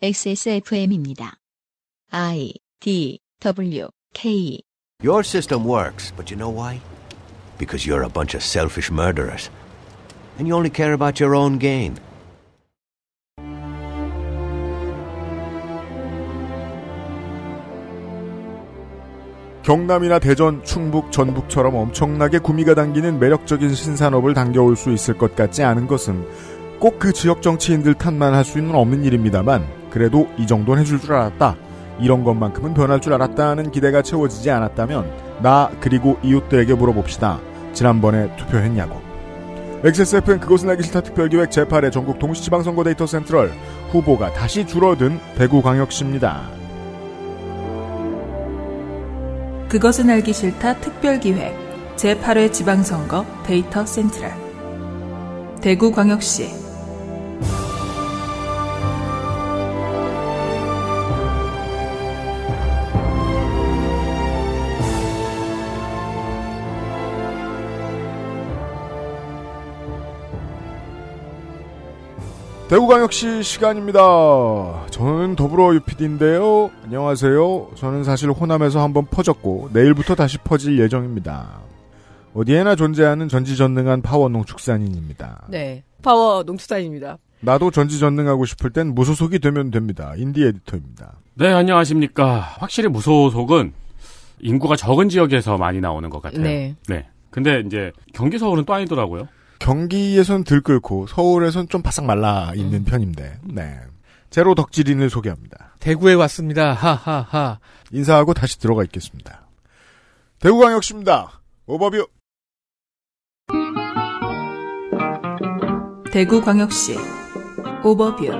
XSFM입니다. I, D, W, K. Your system works, but you know why? Because you're a bunch of selfish murderers. And you only care about your own gain. 경남이나 대전, 충북, 전북처럼 엄청나게 구미가 당기는 매력적인 신산업을 당겨올 수 있을 것 같지 않은 것은 꼭 그 지역 정치인들 탓만 할 수는 없는 일입니다만 그래도 이 정도는 해줄 줄 알았다. 이런 것만큼은 변할 줄 알았다는 기대가 채워지지 않았다면 나 그리고 이웃들에게 물어봅시다. 지난번에 투표했냐고. XSFM 그것은 알기 싫다 특별기획 제8회 전국 동시지방선거 데이터센트럴 후보가 다시 줄어든 대구광역시입니다. 그것은 알기 싫다 특별기획 제8회 지방선거 데이터센트럴 대구광역시 대구광역시 시간입니다. 저는 더불어 UPD인데요. 안녕하세요. 저는 사실 호남에서 한번 퍼졌고 내일부터 다시 퍼질 예정입니다. 어디에나 존재하는 전지전능한 파워 농축산인입니다. 네. 파워 농축산입니다. 나도 전지전능하고 싶을 땐 무소속이 되면 됩니다. 인디 에디터입니다. 네. 안녕하십니까. 확실히 무소속은 인구가 적은 지역에서 많이 나오는 것 같아요. 네. 근데 이제 경기 서울은 또 아니더라고요. 경기에선 들끓고 서울에선 좀 바싹 말라 있는 편인데 네 제로 덕질인을 소개합니다. 대구에 왔습니다. 하하하. 인사하고 다시 들어가 있겠습니다. 대구광역시입니다. 오버뷰. 대구광역시 오버뷰.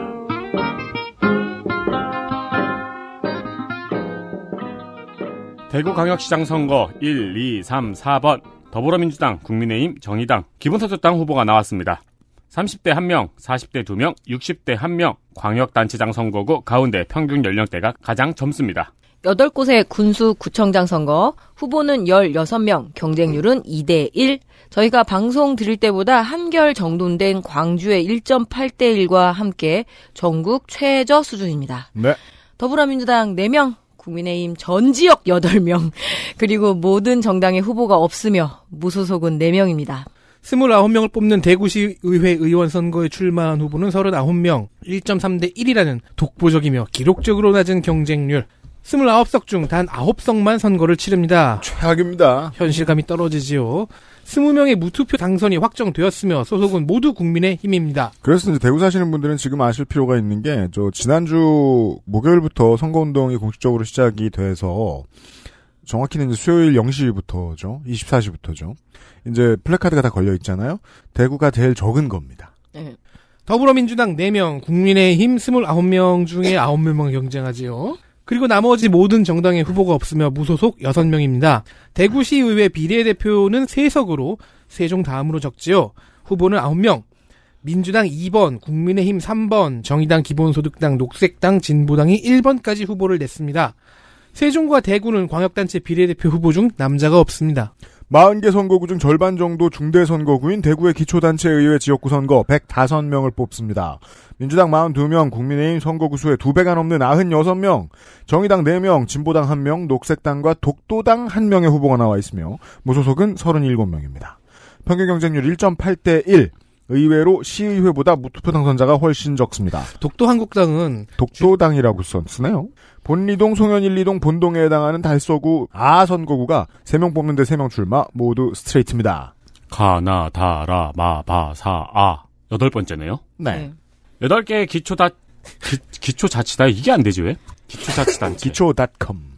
대구광역시장 선거 1, 2, 3, 4번 더불어민주당, 국민의힘, 정의당, 기본소득당 후보가 나왔습니다. 30대 1명, 40대 2명, 60대 1명, 광역단체장 선거구 가운데 평균 연령대가 가장 젊습니다. 8곳의 군수 구청장 선거, 후보는 16명, 경쟁률은 2대 1. 저희가 방송 드릴 때보다 한결 정돈된 광주의 1.8대 1과 함께 전국 최저 수준입니다. 네. 더불어민주당 4명. 국민의힘 전 지역 8명, 그리고 모든 정당의 후보가 없으며 무소속은 4명입니다. 29명을 뽑는 대구시 의회 의원 선거에 출마한 후보는 39명, 1.3대 1이라는 독보적이며 기록적으로 낮은 경쟁률. 29석 중 단 9석만 선거를 치릅니다. 최악입니다. 현실감이 떨어지지요. 20명의 무투표 당선이 확정되었으며 소속은 모두 국민의힘입니다. 그래서 이제 대구 사시는 분들은 지금 아실 필요가 있는 게 저 지난주 목요일부터 선거운동이 공식적으로 시작이 돼서 정확히는 이제 수요일 0시부터죠. 24시부터죠. 이제 플래카드가 다 걸려 있잖아요. 대구가 제일 적은 겁니다. 네. 더불어민주당 4명, 국민의힘 29명 중에 9명만 경쟁하지요. 그리고 나머지 모든 정당의 후보가 없으며 무소속 6명입니다. 대구시의회 비례대표는 3석으로 세종 다음으로 적지요. 후보는 9명. 민주당 2번, 국민의힘 3번, 정의당, 기본소득당, 녹색당, 진보당이 1번까지 후보를 냈습니다. 세종과 대구는 광역단체 비례대표 후보 중 남자가 없습니다. 40개 선거구 중 절반 정도 중대선거구인 대구의 기초단체의회 지역구 선거 105명을 뽑습니다. 민주당 42명, 국민의힘 선거구 수의 2배가 넘는 96명, 정의당 4명, 진보당 1명, 녹색당과 독도당 1명의 후보가 나와 있으며 무소속은 37명입니다. 평균 경쟁률 1.8대 1. 의외로 시의회보다 무투표 당선자가 훨씬 적습니다. 독도한국당은 독도당이라고 쓰네요. 본리동, 송현일리동, 본동에 해당하는 달서구 아선거구가 3명 뽑는데 3명 출마 모두 스트레이트입니다. 가나, 다라, 마, 바, 사, 아 8번째네요. 네. 8개의 기초자치단 이게 안 되지 왜? 기초자치단체 기초닷컴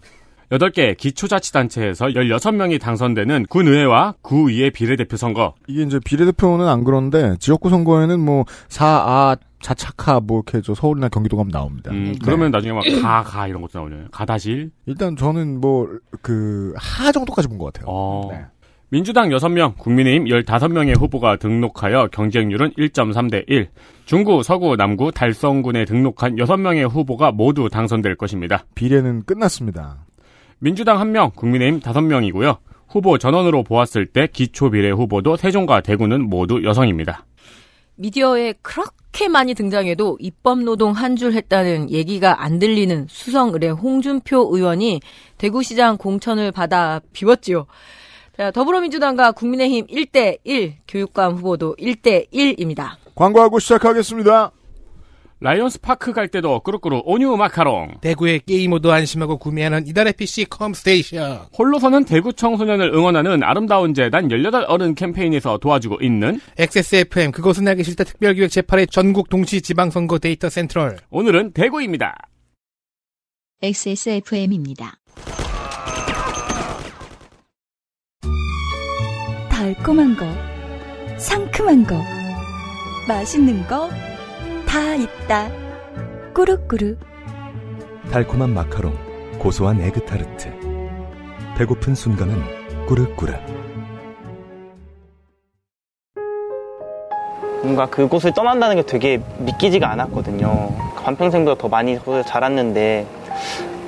8개 기초자치단체에서 16명이 당선되는 군의회와 구의회 비례대표 선거. 이게 이제 비례대표는 안 그런데 지역구 선거에는 뭐 사아 자차카 뭐 이렇게 저 서울이나 경기도 가면 나옵니다. 네. 그러면 나중에 막 가 이런 것도 나오네요. 가다실. 일단 저는 뭐 그 하 정도까지 본 것 같아요. 네. 민주당 6명, 국민의힘 15명의 후보가 등록하여 경쟁률은 1.3대 1. 중구, 서구, 남구, 달성군에 등록한 6명의 후보가 모두 당선될 것입니다. 비례는 끝났습니다. 민주당 1명, 국민의힘 5명이고요. 후보 전원으로 보았을 때 기초비례 후보도 세종과 대구는 모두 여성입니다. 미디어에 그렇게 많이 등장해도 입법노동 한 줄 했다는 얘기가 안 들리는 수성을의 홍준표 의원이 대구시장 공천을 받아 비웠지요. 자, 더불어민주당과 국민의힘 1대1, 교육감 후보도 1대1입니다. 광고하고 시작하겠습니다. 라이온스 파크 갈 때도 꾸룩꾸룩 온유 마카롱. 대구의 게이머도 안심하고 구매하는 이달의 PC 컴스테이션. 홀로서는 대구 청소년을 응원하는 아름다운 재단 18어른 캠페인에서 도와주고 있는 XSFM 그것은 알기 싫다 특별기획 제8회 전국 동시 지방선거 데이터센트럴. 오늘은 대구입니다. XSFM입니다. 달콤한 거, 상큼한 거, 맛있는 거 다 있다. 꾸룩꾸룩. 달콤한 마카롱, 고소한 에그타르트. 배고픈 순간은 꾸룩꾸룩. 뭔가 그곳을 떠난다는 게 되게 믿기지가 않았거든요. 반평생보다 더 많이 자랐는데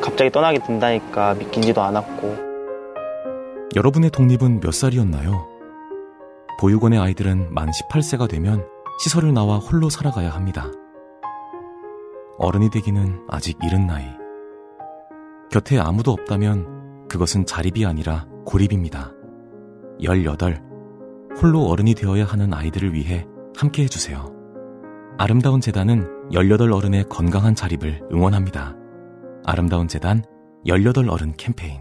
갑자기 떠나게 된다니까 믿기지도 않았고. 여러분의 독립은 몇 살이었나요? 보육원의 아이들은 만 18세가 되면 시설을 나와 홀로 살아가야 합니다. 어른이 되기는 아직 이른 나이. 곁에 아무도 없다면 그것은 자립이 아니라 고립입니다. 18. 홀로 어른이 되어야 하는 아이들을 위해 함께해 주세요. 아름다운 재단은 18 어른의 건강한 자립을 응원합니다. 아름다운 재단 18 어른 캠페인.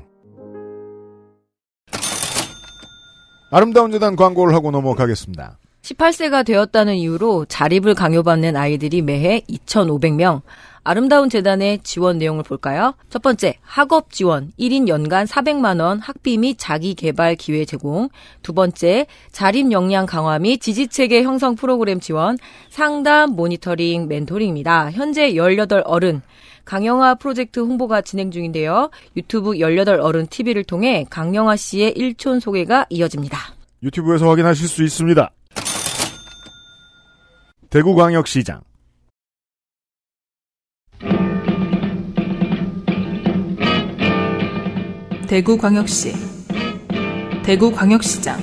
아름다운 재단 광고를 하고 넘어가겠습니다. 18세가 되었다는 이유로 자립을 강요받는 아이들이 매해 2,500명. 아름다운 재단의 지원 내용을 볼까요? 첫 번째, 학업 지원. 1인 연간 400만 원 학비 및 자기개발 기회 제공. 두 번째, 자립 역량 강화 및 지지체계 형성 프로그램 지원. 상담, 모니터링, 멘토링입니다. 현재 18어른. 강영화 프로젝트 홍보가 진행 중인데요. 유튜브 18어른 TV를 통해 강영화 씨의 일촌 소개가 이어집니다. 유튜브에서 확인하실 수 있습니다. 대구광역시장. 대구광역시 대구광역시장.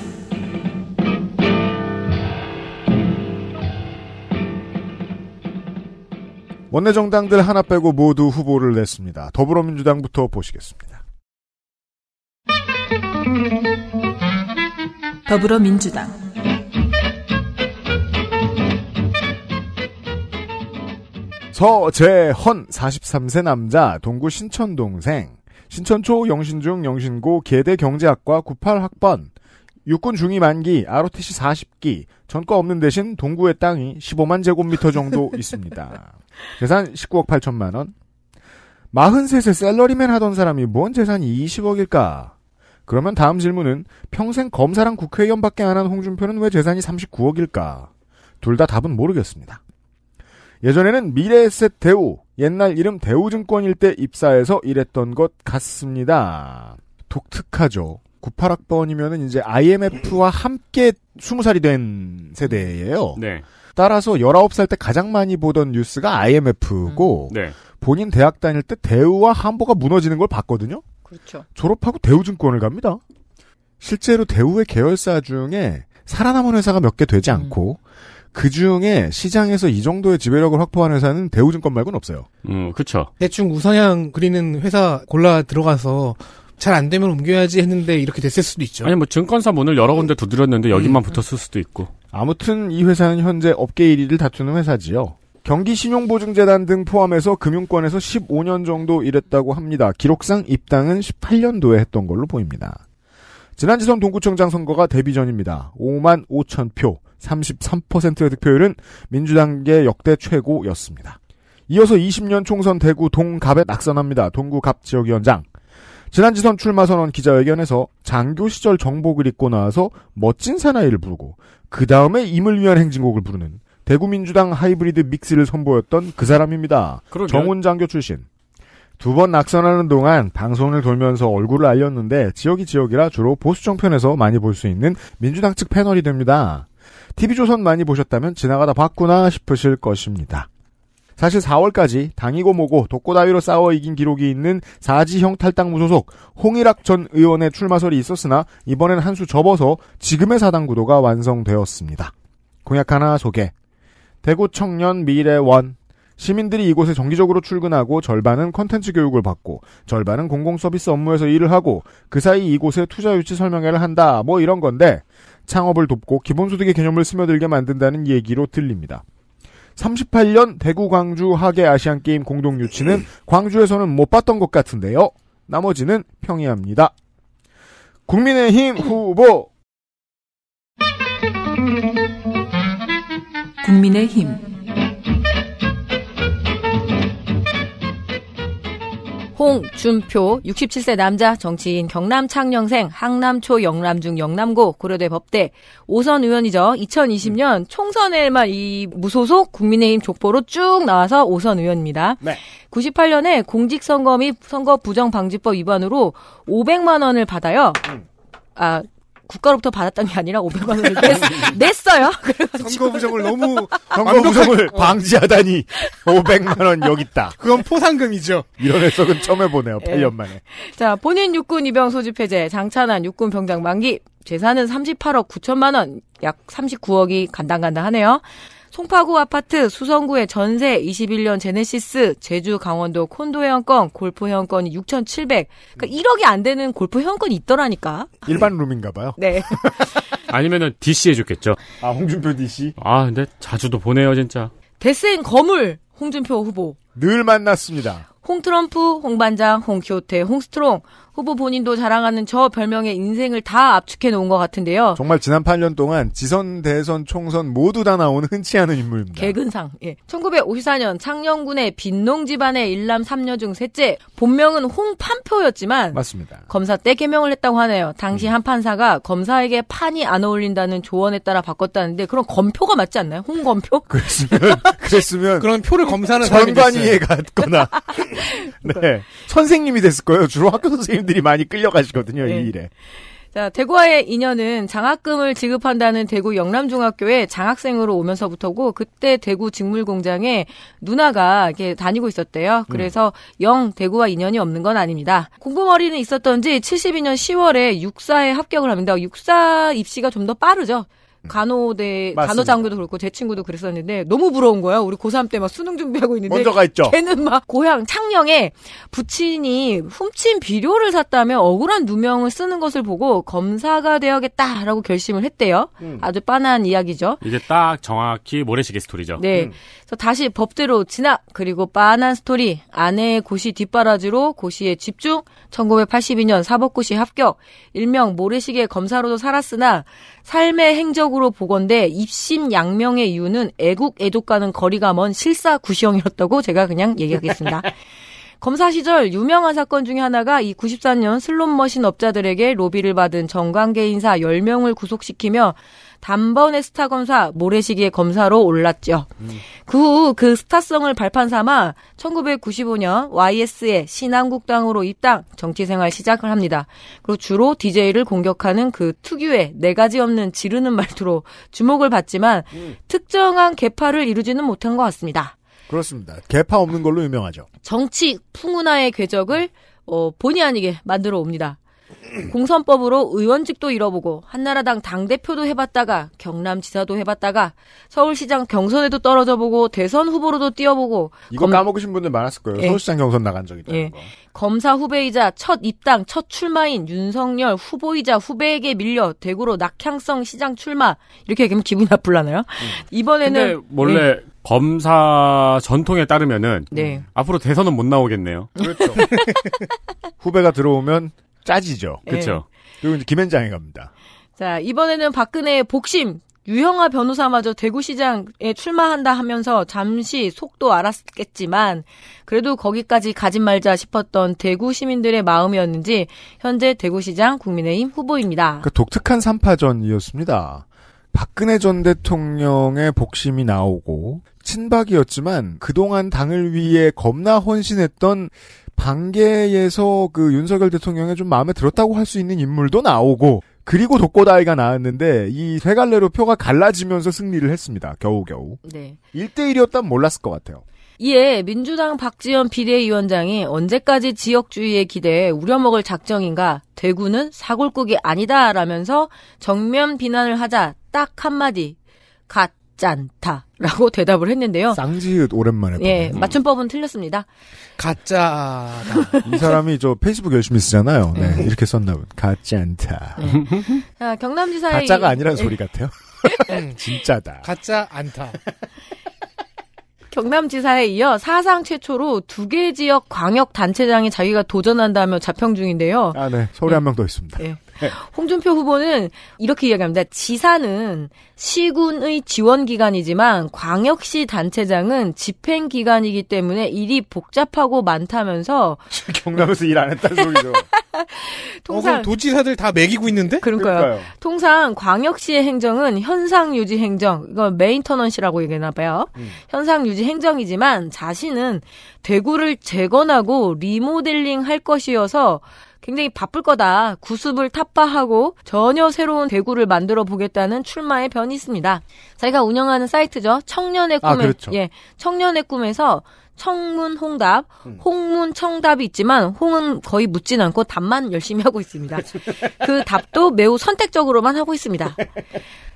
원내 정당들 하나 빼고 모두 후보를 냈습니다. 더불어민주당부터 보시겠습니다. 더불어민주당. 서재헌 43세 남자, 동구 신천동생, 신천초, 영신중, 영신고, 계대경제학과 98학번, 육군 중위 만기, ROTC 40기, 전과 없는 대신 동구의 땅이 15만 제곱미터 정도 있습니다. 재산 19억 8천만 원. 43세 셀러리맨 하던 사람이 뭔 재산이 20억일까? 그러면 다음 질문은 평생 검사랑 국회의원밖에 안 한 홍준표는 왜 재산이 39억일까? 둘 다 답은 모르겠습니다. 예전에는 미래에셋 대우, 옛날 이름 대우증권일 때 입사해서 일했던 것 같습니다. 독특하죠. 98학번이면은 이제 IMF와 함께 20살이 된 세대예요. 네. 따라서 19살 때 가장 많이 보던 뉴스가 IMF고 네. 본인 대학 다닐 때 대우와 한보가 무너지는 걸 봤거든요. 그렇죠. 졸업하고 대우증권을 갑니다. 실제로 대우의 계열사 중에 살아남은 회사가 몇 개 되지 않고 그 중에 시장에서 이 정도의 지배력을 확보한 회사는 대우증권 말고는 없어요. 그렇죠. 대충 우상향 그리는 회사 골라 들어가서 잘 안 되면 옮겨야지 했는데 이렇게 됐을 수도 있죠. 아니 뭐 증권사 문을 여러 군데 두드렸는데 여기만 붙었을 수도 있고. 아무튼 이 회사는 현재 업계 1위를 다투는 회사지요. 경기신용보증재단 등 포함해서 금융권에서 15년 정도 일했다고 합니다. 기록상 입당은 18년도에 했던 걸로 보입니다. 지난 지선 동구청장 선거가 데뷔 전입니다. 5만 5천 표. 33%의 득표율은 민주당계 역대 최고였습니다. 이어서 20년 총선 대구 동갑에 낙선합니다. 동구갑 지역위원장. 지난 지선 출마 선언 기자회견에서 장교 시절 정복을 입고 나와서 멋진 사나이를 부르고 그 다음에 임을 위한 행진곡을 부르는 대구민주당 하이브리드 믹스를 선보였던 그 사람입니다. 정훈 장교 출신. 두 번 낙선하는 동안 방송을 돌면서 얼굴을 알렸는데 지역이 지역이라 주로 보수 정편에서 많이 볼 수 있는 민주당 측 패널이 됩니다. TV조선 많이 보셨다면 지나가다 봤구나 싶으실 것입니다. 사실 4월까지 당이고 뭐고 독고다위로 싸워 이긴 기록이 있는 사지형 탈당 무소속 홍일학 전 의원의 출마설이 있었으나 이번엔 한 수 접어서 지금의 사당 구도가 완성되었습니다. 공약 하나 소개. 대구 청년 미래원. 시민들이 이곳에 정기적으로 출근하고 절반은 콘텐츠 교육을 받고 절반은 공공서비스 업무에서 일을 하고 그 사이 이곳에 투자 유치 설명회를 한다. 뭐 이런 건데 창업을 돕고 기본소득의 개념을 스며들게 만든다는 얘기로 들립니다. 38년 대구 광주 하계 아시안게임 공동유치는 광주에서는 못 봤던 것 같은데요. 나머지는 평이합니다. 국민의힘 후보 국민의힘 홍준표 67세 남자 정치인 경남 창녕생 항남초 영남중 영남고 고려대 법대 5선 의원이죠. 2020년 총선에만 이 무소속 국민의힘 족보로 쭉 나와서 5선 의원입니다. 네. 98년에 공직선거 및 선거 부정방지법 위반으로 500만 원을 받아요. 아 국가로부터 받았다는 게 아니라 500만 원을 냈어요. 선거 부정을 너무 선거 부정을 방지하다니 500만 원 여기 있다. 그건 포상금이죠. 이런 해석은 처음 해보네요. 8년 만에. 자 본인 육군 입영 소집 해제, 장찬환 육군 병장 만기, 재산은 38억 9천만 원, 약 39억이 간당간당하네요. 송파구 아파트, 수성구의 전세 21년 제네시스, 제주 강원도 콘도 회원권, 골프 회원권이 6,700. 그러니까 1억이 안 되는 골프 회원권이 있더라니까. 일반 룸인가 봐요. 네. 아니면은 DC 해줬겠죠. 아, 홍준표 DC? 아, 근데 자주도 보내요, 진짜. 데센 거물, 홍준표 후보. 늘 만났습니다. 홍 트럼프, 홍 반장, 홍 키호테, 홍 스트롱. 후보 본인도 자랑하는 저 별명의 인생을 다 압축해 놓은 것 같은데요. 정말 지난 8년 동안 지선, 대선, 총선 모두 다 나온 흔치 않은 인물입니다. 개근상. 예. 1954년 창녕군의 빈농 집안의 일남 3녀중 셋째. 본명은 홍판표였지만 맞습니다. 검사 때 개명을 했다고 하네요. 당시 한 판사가 검사에게 판이 안 어울린다는 조언에 따라 바꿨다는데 그럼 검표가 맞지 않나요? 홍검표? 그랬으면 그런 표를 검사하는 전관위에 갔거나 네. 선생님이 됐을 거예요. 주로 학교 선생님 들이 많이 끌려가시거든요. 네. 이 일에. 자, 대구와의 인연은 장학금을 지급한다는 대구 영남중학교에 장학생으로 오면서부터고 그때 대구 직물공장에 누나가 이렇게 다니고 있었대요. 그래서 영 대구와 인연이 없는 건 아닙니다. 공부머리는 있었던지 72년 10월에 육사에 합격을 합니다. 육사 입시가 좀 더 빠르죠. 간호대, 간호장교도 그렇고 제 친구도 그랬었는데 너무 부러운 거야. 우리 고3 때 막 수능 준비하고 있는데 먼저 가 있죠. 걔는 막 고향 창녕에 부친이 훔친 비료를 샀다며 억울한 누명을 쓰는 것을 보고 검사가 되어야겠다라고 결심을 했대요. 아주 뻔한 이야기죠. 이게 딱 정확히 모래시계 스토리죠. 네. 그래서 다시 법대로 진학 그리고 뻔한 스토리 아내의 고시 뒷바라지로 고시에 집중 1982년 사법고시 합격 일명 모래시계 검사로도 살았으나 삶의 행적으로 보건대 입심 양명의 이유는 애국 애족과는 거리가 먼 실사 구시형이었다고 제가 그냥 얘기하겠습니다. 검사 시절 유명한 사건 중에 하나가 이 94년 슬롯머신 업자들에게 로비를 받은 정관계 인사 10명을 구속시키며 단번에 스타 검사 모래시계 검사로 올랐죠. 그 후 그 스타성을 발판 삼아 1995년 YS의 신한국당으로 입당 정치생활 시작을 합니다. 그리고 주로 DJ를 공격하는 그 특유의 네 가지 없는 지르는 말투로 주목을 받지만 특정한 계파를 이루지는 못한 것 같습니다. 그렇습니다. 계파 없는 걸로 유명하죠. 정치 풍운화의 궤적을 본의 아니게 만들어 옵니다. 공선법으로 의원직도 잃어보고 한나라당 당대표도 해봤다가 경남지사도 해봤다가 서울시장 경선에도 떨어져보고 대선 후보로도 뛰어보고 이거 까먹으신 분들 많았을 거예요. 예. 서울시장 경선 나간 적이 있다는 거. 검사 후배이자 첫 입당 첫 출마인 윤석열 후보이자 후배에게 밀려 대구로 낙향성 시장 출마 이렇게 얘기하면 기분이 나쁠라나요? 이번에는 근데 원래 검사 전통에 따르면은 앞으로 대선은 못 나오겠네요. 그렇죠. 후배가 들어오면 짜지죠. 그렇죠. 그리고 이제 김현장에 갑니다. 자 이번에는 박근혜의 복심 유형아 변호사마저 대구시장에 출마한다 하면서 잠시 속도 알았겠지만 그래도 거기까지 가진 말자 싶었던 대구 시민들의 마음이었는지 현재 대구시장 국민의힘 후보입니다. 그 독특한 3파전이었습니다. 박근혜 전 대통령의 복심이 나오고 친박이었지만 그동안 당을 위해 겁나 헌신했던 반계에서 그 윤석열 대통령의 좀 마음에 들었다고 할 수 있는 인물도 나오고 그리고 독고다이가 나왔는데 이 세 갈래로 표가 갈라지면서 승리를 했습니다. 겨우겨우. 네. 1대1이었다면 몰랐을 것 같아요. 이에 민주당 박지원 비대위원장이 언제까지 지역주의에 기대해 우려먹을 작정인가 대구는 사골국이 아니다 라면서 정면 비난을 하자 딱 한마디 가짠타. 라고 대답을 했는데요. 쌍지읒 오랜만에. 예, 맞춤법은 틀렸습니다. 가짜다. 이 사람이 저 페이스북 열심히 쓰잖아요. 네, 이렇게 썼나 보다. 가짜 않다. 자, 경남지사의 가짜가 아니라는 소리 같아요. 진짜다. 가짜 않다. 경남지사에 이어 사상 최초로 2개 지역 광역단체장이 자기가 도전한다며 자평 중인데요. 아, 네. 서울에 한 명 더 있습니다. 네. 네. 홍준표 후보는 이렇게 이야기합니다. 지사는 시군의 지원기관이지만 광역시 단체장은 집행기관이기 때문에 일이 복잡하고 많다면서 경남에서 일 안 했다는 소리죠. 통상 도지사들 다 매기고 있는데? 그러니까요. 통상 광역시의 행정은 현상유지 행정, 이건 메인터넌시라고 얘기하나 봐요. 현상유지 행정이지만 자신은 대구를 재건하고 리모델링 할 것이어서 굉장히 바쁠 거다. 구습을 탑바하고 전혀 새로운 대구를 만들어 보겠다는 출마의 변이 있습니다. 자기가 운영하는 사이트죠. 청년의 꿈에, 그렇죠. 예, 청년의 꿈에서 청문 홍답, 홍문 청답이 있지만 홍은 거의 묻진 않고 답만 열심히 하고 있습니다. 그 답도 매우 선택적으로만 하고 있습니다.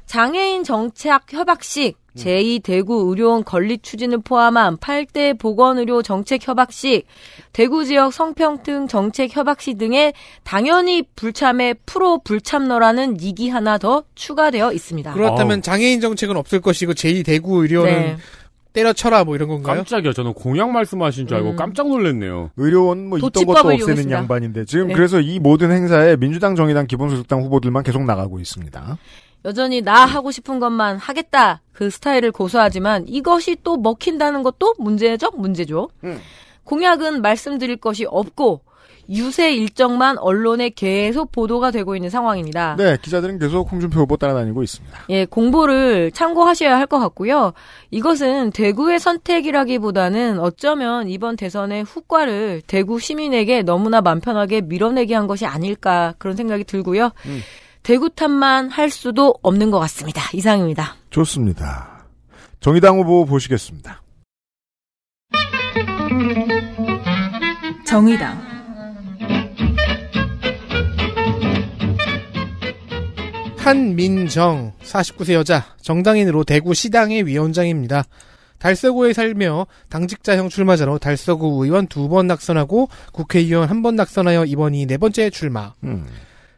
장애인 정착 협약식, 제2대구의료원 건립 추진을 포함한 8대 보건의료 정책협약식, 대구지역 성평등 정책협약식 등에 당연히 불참에 프로 불참너라는 이기 하나 더 추가되어 있습니다. 그렇다면 장애인 정책은 없을 것이고 제2대구의료원은 네. 때려쳐라 뭐 이런 건가요? 깜짝이야. 저는 공약 말씀하신 줄 알고 깜짝 놀랐네요. 의료원 뭐 있던 것도 없애는 이용했습니다. 양반인데 지금 네. 그래서 이 모든 행사에 민주당, 정의당, 기본소득당 후보들만 계속 나가고 있습니다. 여전히 나 하고 싶은 것만 하겠다. 그 스타일을 고수하지만 이것이 또 먹힌다는 것도 문제적 문제죠. 공약은 말씀드릴 것이 없고 유세 일정만 언론에 계속 보도가 되고 있는 상황입니다. 네, 기자들은 계속 홍준표 후보 따라다니고 있습니다. 예, 공보를 참고하셔야 할 것 같고요. 이것은 대구의 선택이라기보다는 어쩌면 이번 대선의 후과를 대구 시민에게 너무나 맘 편하게 밀어내게 한 것이 아닐까 그런 생각이 들고요. 대구 탓만 할 수도 없는 것 같습니다. 이상입니다. 좋습니다. 정의당 후보 보시겠습니다. 정의당 한민정 49세 여자 정당인으로 대구 시당의 위원장입니다. 달서구에 살며 당직자형 출마자로 달서구 의원 2번 낙선하고 국회의원 1번 낙선하여 이번이 4번째 출마.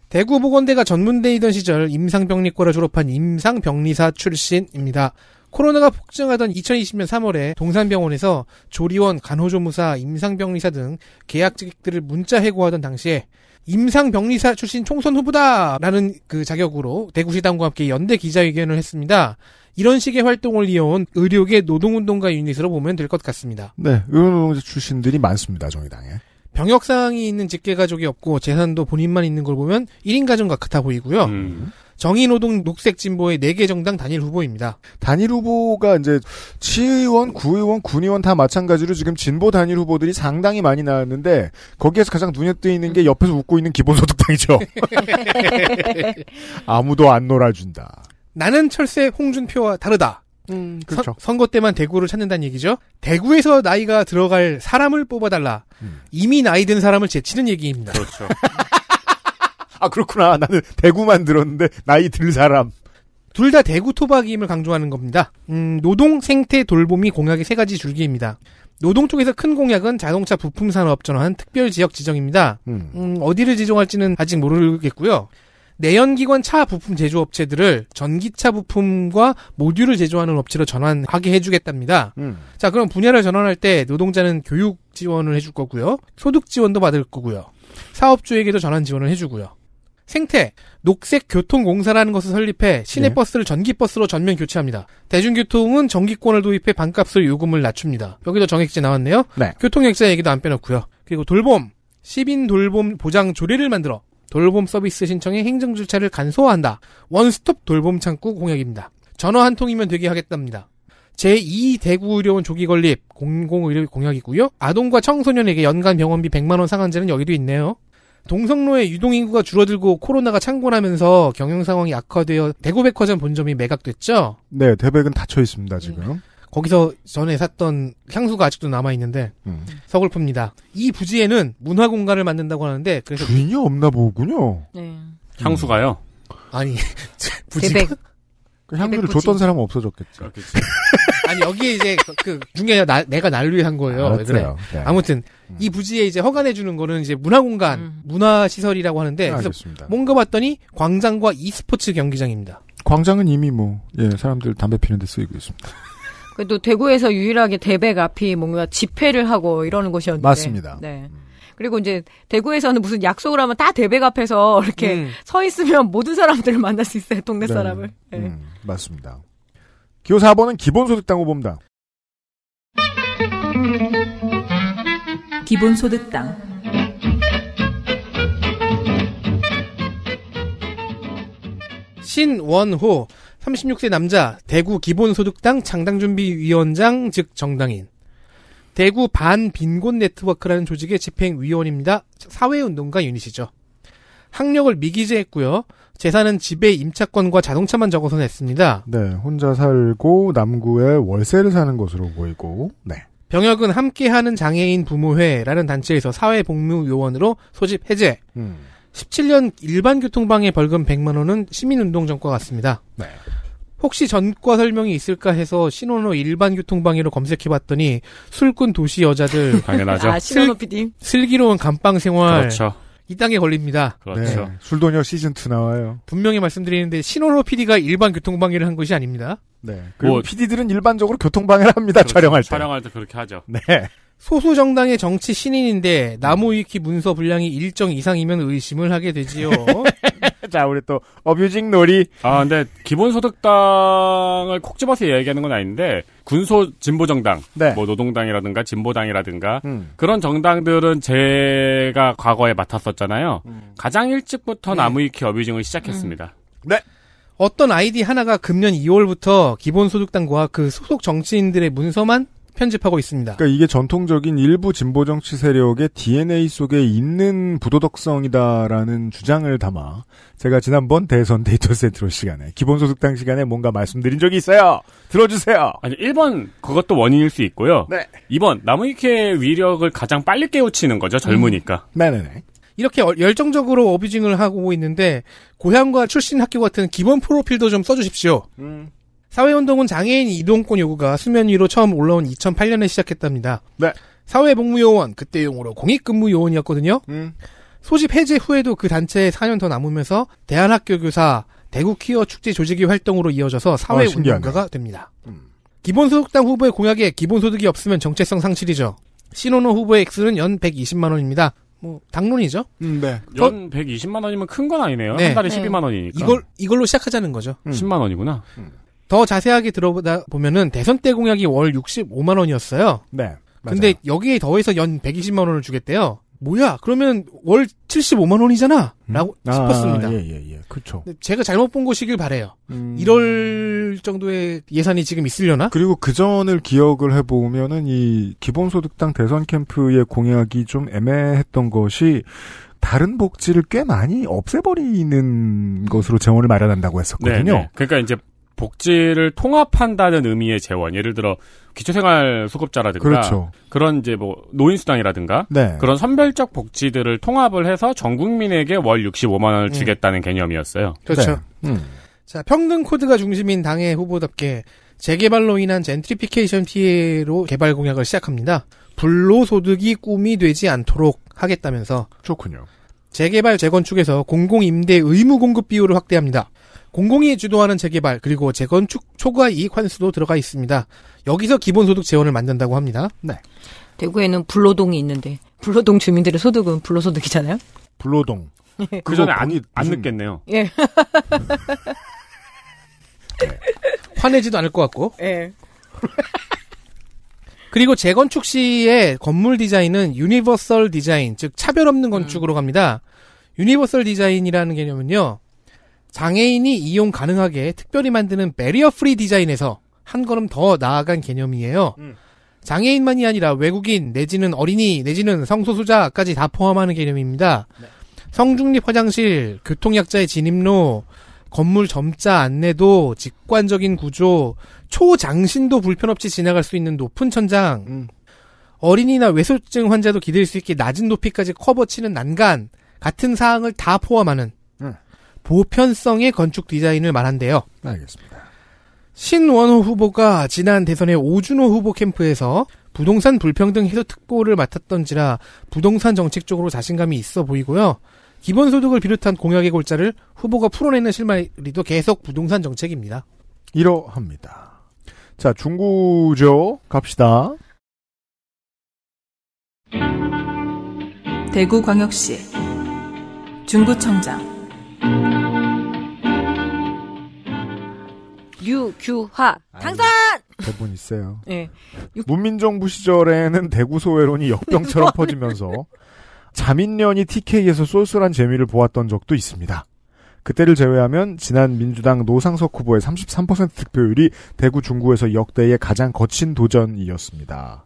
대구보건대가 전문대이던 시절 임상병리과를 졸업한 임상병리사 출신입니다. 코로나가 폭증하던 2020년 3월에 동산병원에서 조리원, 간호조무사, 임상병리사 등 계약직들을 문자 해고하던 당시에 임상병리사 출신 총선 후보다라는 그 자격으로 대구시당과 함께 연대 기자회견을 했습니다. 이런 식의 활동을 이어온 의료계 노동운동가 유닛으로 보면 될 것 같습니다. 네, 의료노동자 출신들이 많습니다. 정의당에. 병역사항이 있는 직계가족이 없고 재산도 본인만 있는 걸 보면 1인 가정과 같아 보이고요. 정의노동 녹색진보의 4개 정당 단일 후보입니다. 단일 후보가 이제 시의원, 구의원, 군의원 다 마찬가지로 지금 진보 단일 후보들이 상당히 많이 나왔는데 거기에서 가장 눈에 띄는 게 옆에서 웃고 있는 기본소득당이죠. 아무도 안 놀아준다. 나는 철새 홍준표와 다르다. 그렇죠. 선거 때만 대구를 찾는다는 얘기죠. 대구에서 나이가 들어갈 사람을 뽑아달라. 이미 나이 든 사람을 제치는 얘기입니다. 그렇죠. 아, 그렇구나. 나는 대구만 들었는데 나이 들 사람. 둘 다 대구 토박임을 강조하는 겁니다. 노동, 생태, 돌봄이 공약의 3가지 줄기입니다. 노동 쪽에서 큰 공약은 자동차 부품 산업 전환 특별지역 지정입니다. 어디를 지정할지는 아직 모르겠고요. 내연기관 차 부품 제조업체들을 전기차 부품과 모듈을 제조하는 업체로 전환하게 해주겠답니다. 자, 그럼 분야를 전환할 때 노동자는 교육 지원을 해줄 거고요. 소득 지원도 받을 거고요. 사업주에게도 전환 지원을 해주고요. 생태, 녹색교통공사라는 것을 설립해 시내버스를 전기버스로 전면 교체합니다. 대중교통은 전기권을 도입해 반값을 요금을 낮춥니다. 여기도 정액제 나왔네요. 네. 교통약자 얘기도 안 빼놓고요. 그리고 돌봄, 시민 돌봄 보장 조례를 만들어 돌봄 서비스 신청의 행정 절차를 간소화한다. 원스톱 돌봄 창구 공약입니다. 전화 한 통이면 되게 하겠답니다. 제2대구의료원 조기 건립 공공의료 공약이고요. 아동과 청소년에게 연간 병원비 100만 원 상한제는 여기도 있네요. 동성로의 유동인구가 줄어들고 코로나가 창궐하면서 경영 상황이 악화되어 대구백화점 본점이 매각됐죠? 네, 대백은 닫혀 있습니다, 지금. 거기서 전에 샀던 향수가 아직도 남아있는데 서글픕니다. 이 부지에는 문화공간을 만든다고 하는데 그래서 주인이 없나 보군요. 네. 향수가요? 아니, 부지가? 그 향수를 줬던 사람은 없어졌겠죠. 아니 여기에 이제 그 중요해요. 내가 날 위해 한 거예요. 왜 그래? 네. 아무튼 이 부지에 이제 허가내 주는 거는 이제 문화공간, 문화시설이라고 하는데 그래서 뭔가 봤더니 광장과 e스포츠 경기장입니다. 광장은 이미 뭐 예, 사람들 담배 피는 데 쓰이고 있습니다. 그래도 대구에서 유일하게 대백 앞이 뭔가 집회를 하고 이러는 곳이었는데. 맞습니다. 네. 그리고 이제 대구에서는 무슨 약속을 하면 다 대백 앞에서 이렇게 서 있으면 모든 사람들을 만날 수 있어요. 동네 사람을. 네. 네. 맞습니다. 기호 4번은 기본소득당 후보입니다. 기본소득당. 신원호 36세 남자, 대구 기본소득당 창당준비위원장 즉 정당인. 대구 반빈곤네트워크라는 조직의 집행위원입니다. 사회운동가 유닛이죠. 학력을 미기재했고요. 재산은 집의 임차권과 자동차만 적어서 냈습니다. 네, 혼자 살고 남구에 월세를 사는 것으로 보이고. 네. 병역은 함께하는 장애인 부모회라는 단체에서 사회복무요원으로 소집 해제. 17년 일반교통방해 벌금 100만 원은 시민운동전과 같습니다. 네. 혹시 전과 설명이 있을까 해서 신원호 일반교통방해로 검색해봤더니 술꾼 도시 여자들 당연하죠. 아, 신원호 PD. 슬기로운 감방생활. 그렇죠. 이 땅에 걸립니다. 그렇죠. 네. 술도녀 시즌2 나와요. 분명히 말씀드리는데 신원호 PD가 일반 교통방해를 한 것이 아닙니다. 네. 그리고 뭐, PD들은 일반적으로 교통방해를 합니다. 그렇죠. 촬영할 때. 촬영할 때 그렇게 하죠. 네. 소수정당의 정치 신인인데 나무위키 문서 분량이 일정 이상이면 의심을 하게 되지요. 자, 우리 또 어뷰징 놀이. 아, 근데 기본소득당을 콕 집어서 얘기하는 건 아닌데 군소 진보정당, 네. 뭐 노동당이라든가 진보당이라든가 그런 정당들은 제가 과거에 맡았었잖아요. 가장 일찍부터 나무위키 어뷰징을 시작했습니다. 네. 어떤 아이디 하나가 금년 2월부터 기본소득당과 그 소속 정치인들의 문서만 편집하고 있습니다. 그러니까 이게 전통적인 일부 진보 정치 세력의 DNA 속에 있는 부도덕성이다라는 주장을 담아 제가 지난번 대선 데이터센트럴 시간에 기본소득당 시간에 뭔가 말씀드린 적이 있어요. 들어주세요. 아니 1번 그것도 원인일 수 있고요. 네. 2번 나무위키의 위력을 가장 빨리 깨우치는 거죠. 젊으니까. 네네네. 이렇게 열정적으로 어뷰징을 하고 있는데 고향과 출신 학교 같은 기본 프로필도 좀 써주십시오. 사회운동은 장애인 이동권 요구가 수면 위로 처음 올라온 2008년에 시작했답니다. 네. 사회복무요원, 그때 용어로 공익근무요원이었거든요. 소집 해제 후에도 그 단체에 4년 더 남으면서 대한학교교사, 대구퀴어축제 조직의 활동으로 이어져서 사회운동가가 됩니다. 기본소득당 후보의 공약에 기본소득이 없으면 정체성 상실이죠. 신원호 후보의 액수는 연 120만 원입니다. 뭐 당론이죠. 네. 연 120만 원이면 큰 건 아니네요. 네. 한 달에 12만 원이니까. 이걸로 시작하자는 거죠. 10만 원이구나. 더 자세하게 들어보다 보면은 대선 때 공약이 월 65만 원이었어요. 네. 맞아요. 근데 여기에 더해서 연 120만 원을 주겠대요. 뭐야? 그러면 월 75만 원이잖아. 라고 싶었습니다. 예. 그렇죠. 제가 잘못 본 것이길 바래요. 이럴 정도의 예산이 지금 있으려나? 그리고 그 전을 기억을 해 보면은 이 기본소득당 대선 캠프의 공약이 좀 애매했던 것이 다른 복지를 꽤 많이 없애버리는 것으로 재원을 마련한다고 했었거든요. 네. 그러니까 이제 복지를 통합한다는 의미의 재원, 예를 들어 기초생활 수급자라든가 그렇죠. 그런 이제 뭐 노인수당이라든가 네. 그런 선별적 복지들을 통합을 해서 전 국민에게 월 65만 원을 주겠다는 개념이었어요. 그렇죠. 네. 자, 평등 코드가 중심인 당의 후보답게 재개발로 인한 젠트리피케이션 피해로 개발 공약을 시작합니다. 불로소득이 꿈이 되지 않도록 하겠다면서. 좋군요. 재개발 재건축에서 공공임대 의무 공급 비율을 확대합니다. 공공이 주도하는 재개발 그리고 재건축 초과 이익 환수도 들어가 있습니다. 여기서 기본소득 재원을 만든다고 합니다. 네. 대구에는 불로동이 있는데 불로동 주민들의 소득은 불로소득이잖아요. 불로동. 그 전에 안 늦겠네요. 예. 네. 화내지도 않을 것 같고. 예. 그리고 재건축 시의 건물 디자인은 유니버설 디자인, 즉 차별 없는 건축으로 갑니다. 유니버설 디자인이라는 개념은요. 장애인이 이용 가능하게 특별히 만드는 베리어 프리 디자인에서 한 걸음 더 나아간 개념이에요. 장애인만이 아니라 외국인, 내지는 어린이, 내지는 성소수자까지 다 포함하는 개념입니다. 네. 성중립 화장실, 교통약자의 진입로, 건물 점자 안내도, 직관적인 구조, 초장신도 불편 없이 지나갈 수 있는 높은 천장, 어린이나 외소증 환자도 기댈 수 있게 낮은 높이까지 커버치는 난간 같은 사항을 다 포함하는 보편성의 건축 디자인을 말한대요. 알겠습니다. 신원호 후보가 지난 대선의 오준호 후보 캠프에서 부동산 불평등 해소 특보를 맡았던지라 부동산 정책 쪽으로 자신감이 있어 보이고요. 기본소득을 비롯한 공약의 골자를 후보가 풀어내는 실마리도 계속 부동산 정책입니다. 이러합니다. 자, 중구죠. 갑시다. 대구광역시 중구청장 유규화 당선! 대본 있어요. 네. 문민정부 시절에는 대구 소외론이 역병처럼 퍼지면서 자민련이 TK에서 쏠쏠한 재미를 보았던 적도 있습니다. 그때를 제외하면 지난 민주당 노상석 후보의 33% 득표율이 대구 중구에서 역대의 가장 거친 도전이었습니다.